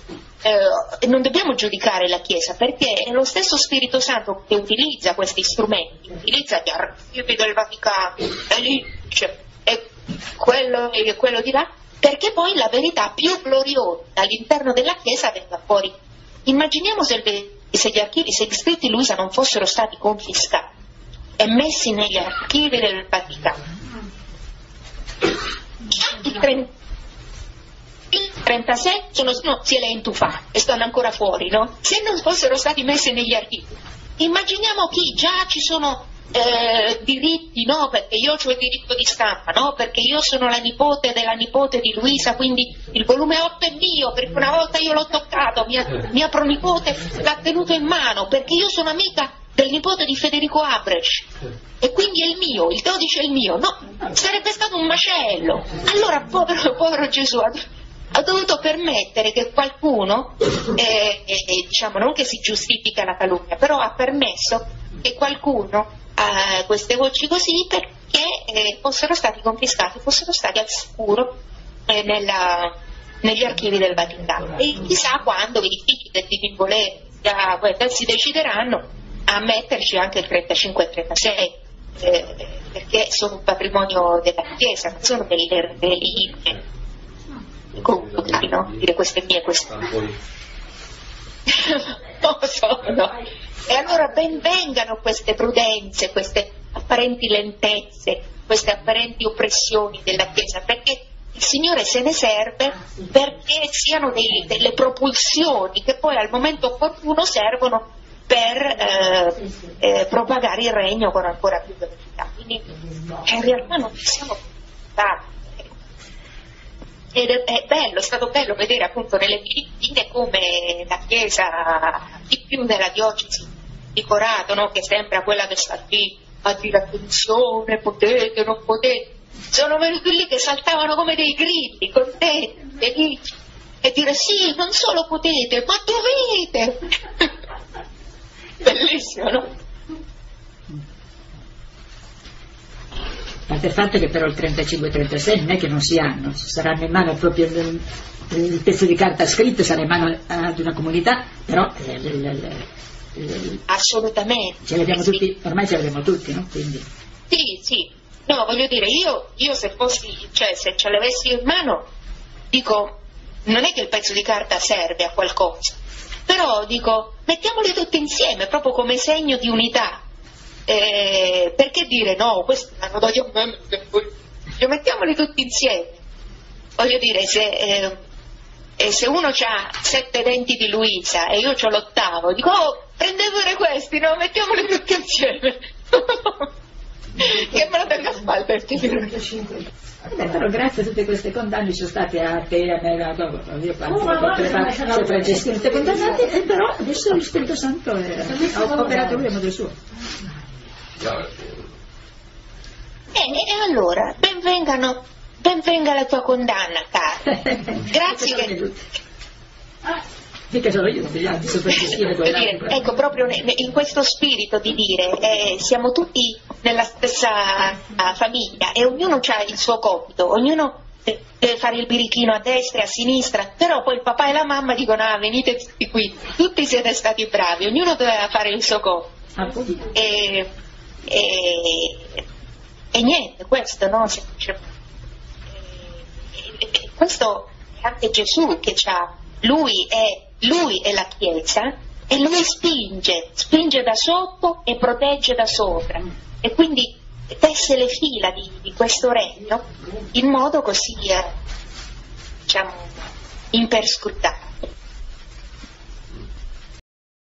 Non dobbiamo giudicare la Chiesa, perché è lo stesso Spirito Santo che utilizza questi strumenti, utilizza gli archivi del Vaticano, e quello di là, perché poi la verità più gloriosa all'interno della Chiesa venga fuori. Immaginiamo se gli archivi, se gli scritti di Luisa non fossero stati confiscati e messi negli archivi del Vaticano. Il 36 se l'è intufata e stanno ancora fuori, no? Se non fossero stati messi negli archivi, immaginiamo chi già ci sono diritti, no? Perché io ho il diritto di stampa, no? Perché io sono la nipote della nipote di Luisa, quindi il volume 8 è mio, perché una volta io l'ho toccato, mia pronipote l'ha tenuto in mano, perché io sono amica del nipote di Federico Abresch e quindi è il mio, il 12 è il mio, no? Sarebbe stato un macello. Allora povero Gesù ha dovuto permettere che qualcuno, diciamo, non che si giustifica la calunnia, però ha permesso che qualcuno ha queste voci così, perché fossero stati confiscati, fossero stati al sicuro negli archivi del Vaticano. E chissà quando i figli del Divin Volere si decideranno a metterci anche il 35 e il 36, perché sono un patrimonio della Chiesa, non sono delle reliquie. Comunque, no? Dire queste mie questioni. Non lo so, no? E allora ben vengano queste prudenze, queste apparenti lentezze, queste apparenti oppressioni della Chiesa, perché il Signore se ne serve perché siano delle propulsioni che poi al momento opportuno servono per propagare il regno con ancora più velocità. Quindi in realtà non siamo preoccupati. Ed è stato bello vedere appunto nelle Filippine come la Chiesa, di più nella diocesi di Corato, no? Che sembra quella che sta lì a dire attenzione, potete, non potete, sono venuti lì che saltavano come dei grilli, contenti, felici, e dire sì, non solo potete, ma dovete! Bellissimo, no? A parte il fatto che però il 35-36 non è che non si hanno, saranno in mano proprio il pezzo di carta scritto, sarà in mano ad una comunità, però assolutamente ce l'abbiamo tutti, ormai ce l'abbiamo tutti, no? Quindi. Sì, sì, no, voglio dire, io se fossi, cioè se ce l'avessi in mano, dico, non è che il pezzo di carta serve a qualcosa, però dico, mettiamoli tutti insieme proprio come segno di unità. Perché dire no, questo hanno dato a me, mettiamoli tutti insieme. Voglio dire, se uno ha 7 denti di Luisa e io ho l'8º, dico prendete pure questi, no, mettiamoli tutti insieme. Che me lo tengo a spalle. Però grazie a tutte queste condanne sono state a te, a me, a mio padre, a Francesco, tutte condannate, e però adesso lo Spirito Santo ha operato lui a modo suo. Bene, e allora benvenga la tua condanna, cara. Grazie che... Mica sono io, ecco, proprio in questo spirito di dire siamo tutti nella stessa famiglia e ognuno ha il suo compito, ognuno deve fare il birichino a destra e a sinistra, però poi il papà e la mamma dicono venite tutti qui, tutti siete stati bravi, ognuno doveva fare il suo compito. E niente, questo, no? Questo è anche Gesù che c'ha, lui è la Chiesa e lui spinge da sotto e protegge da sopra, e quindi tesse le fila di questo regno in modo così, diciamo, imperscrutabile.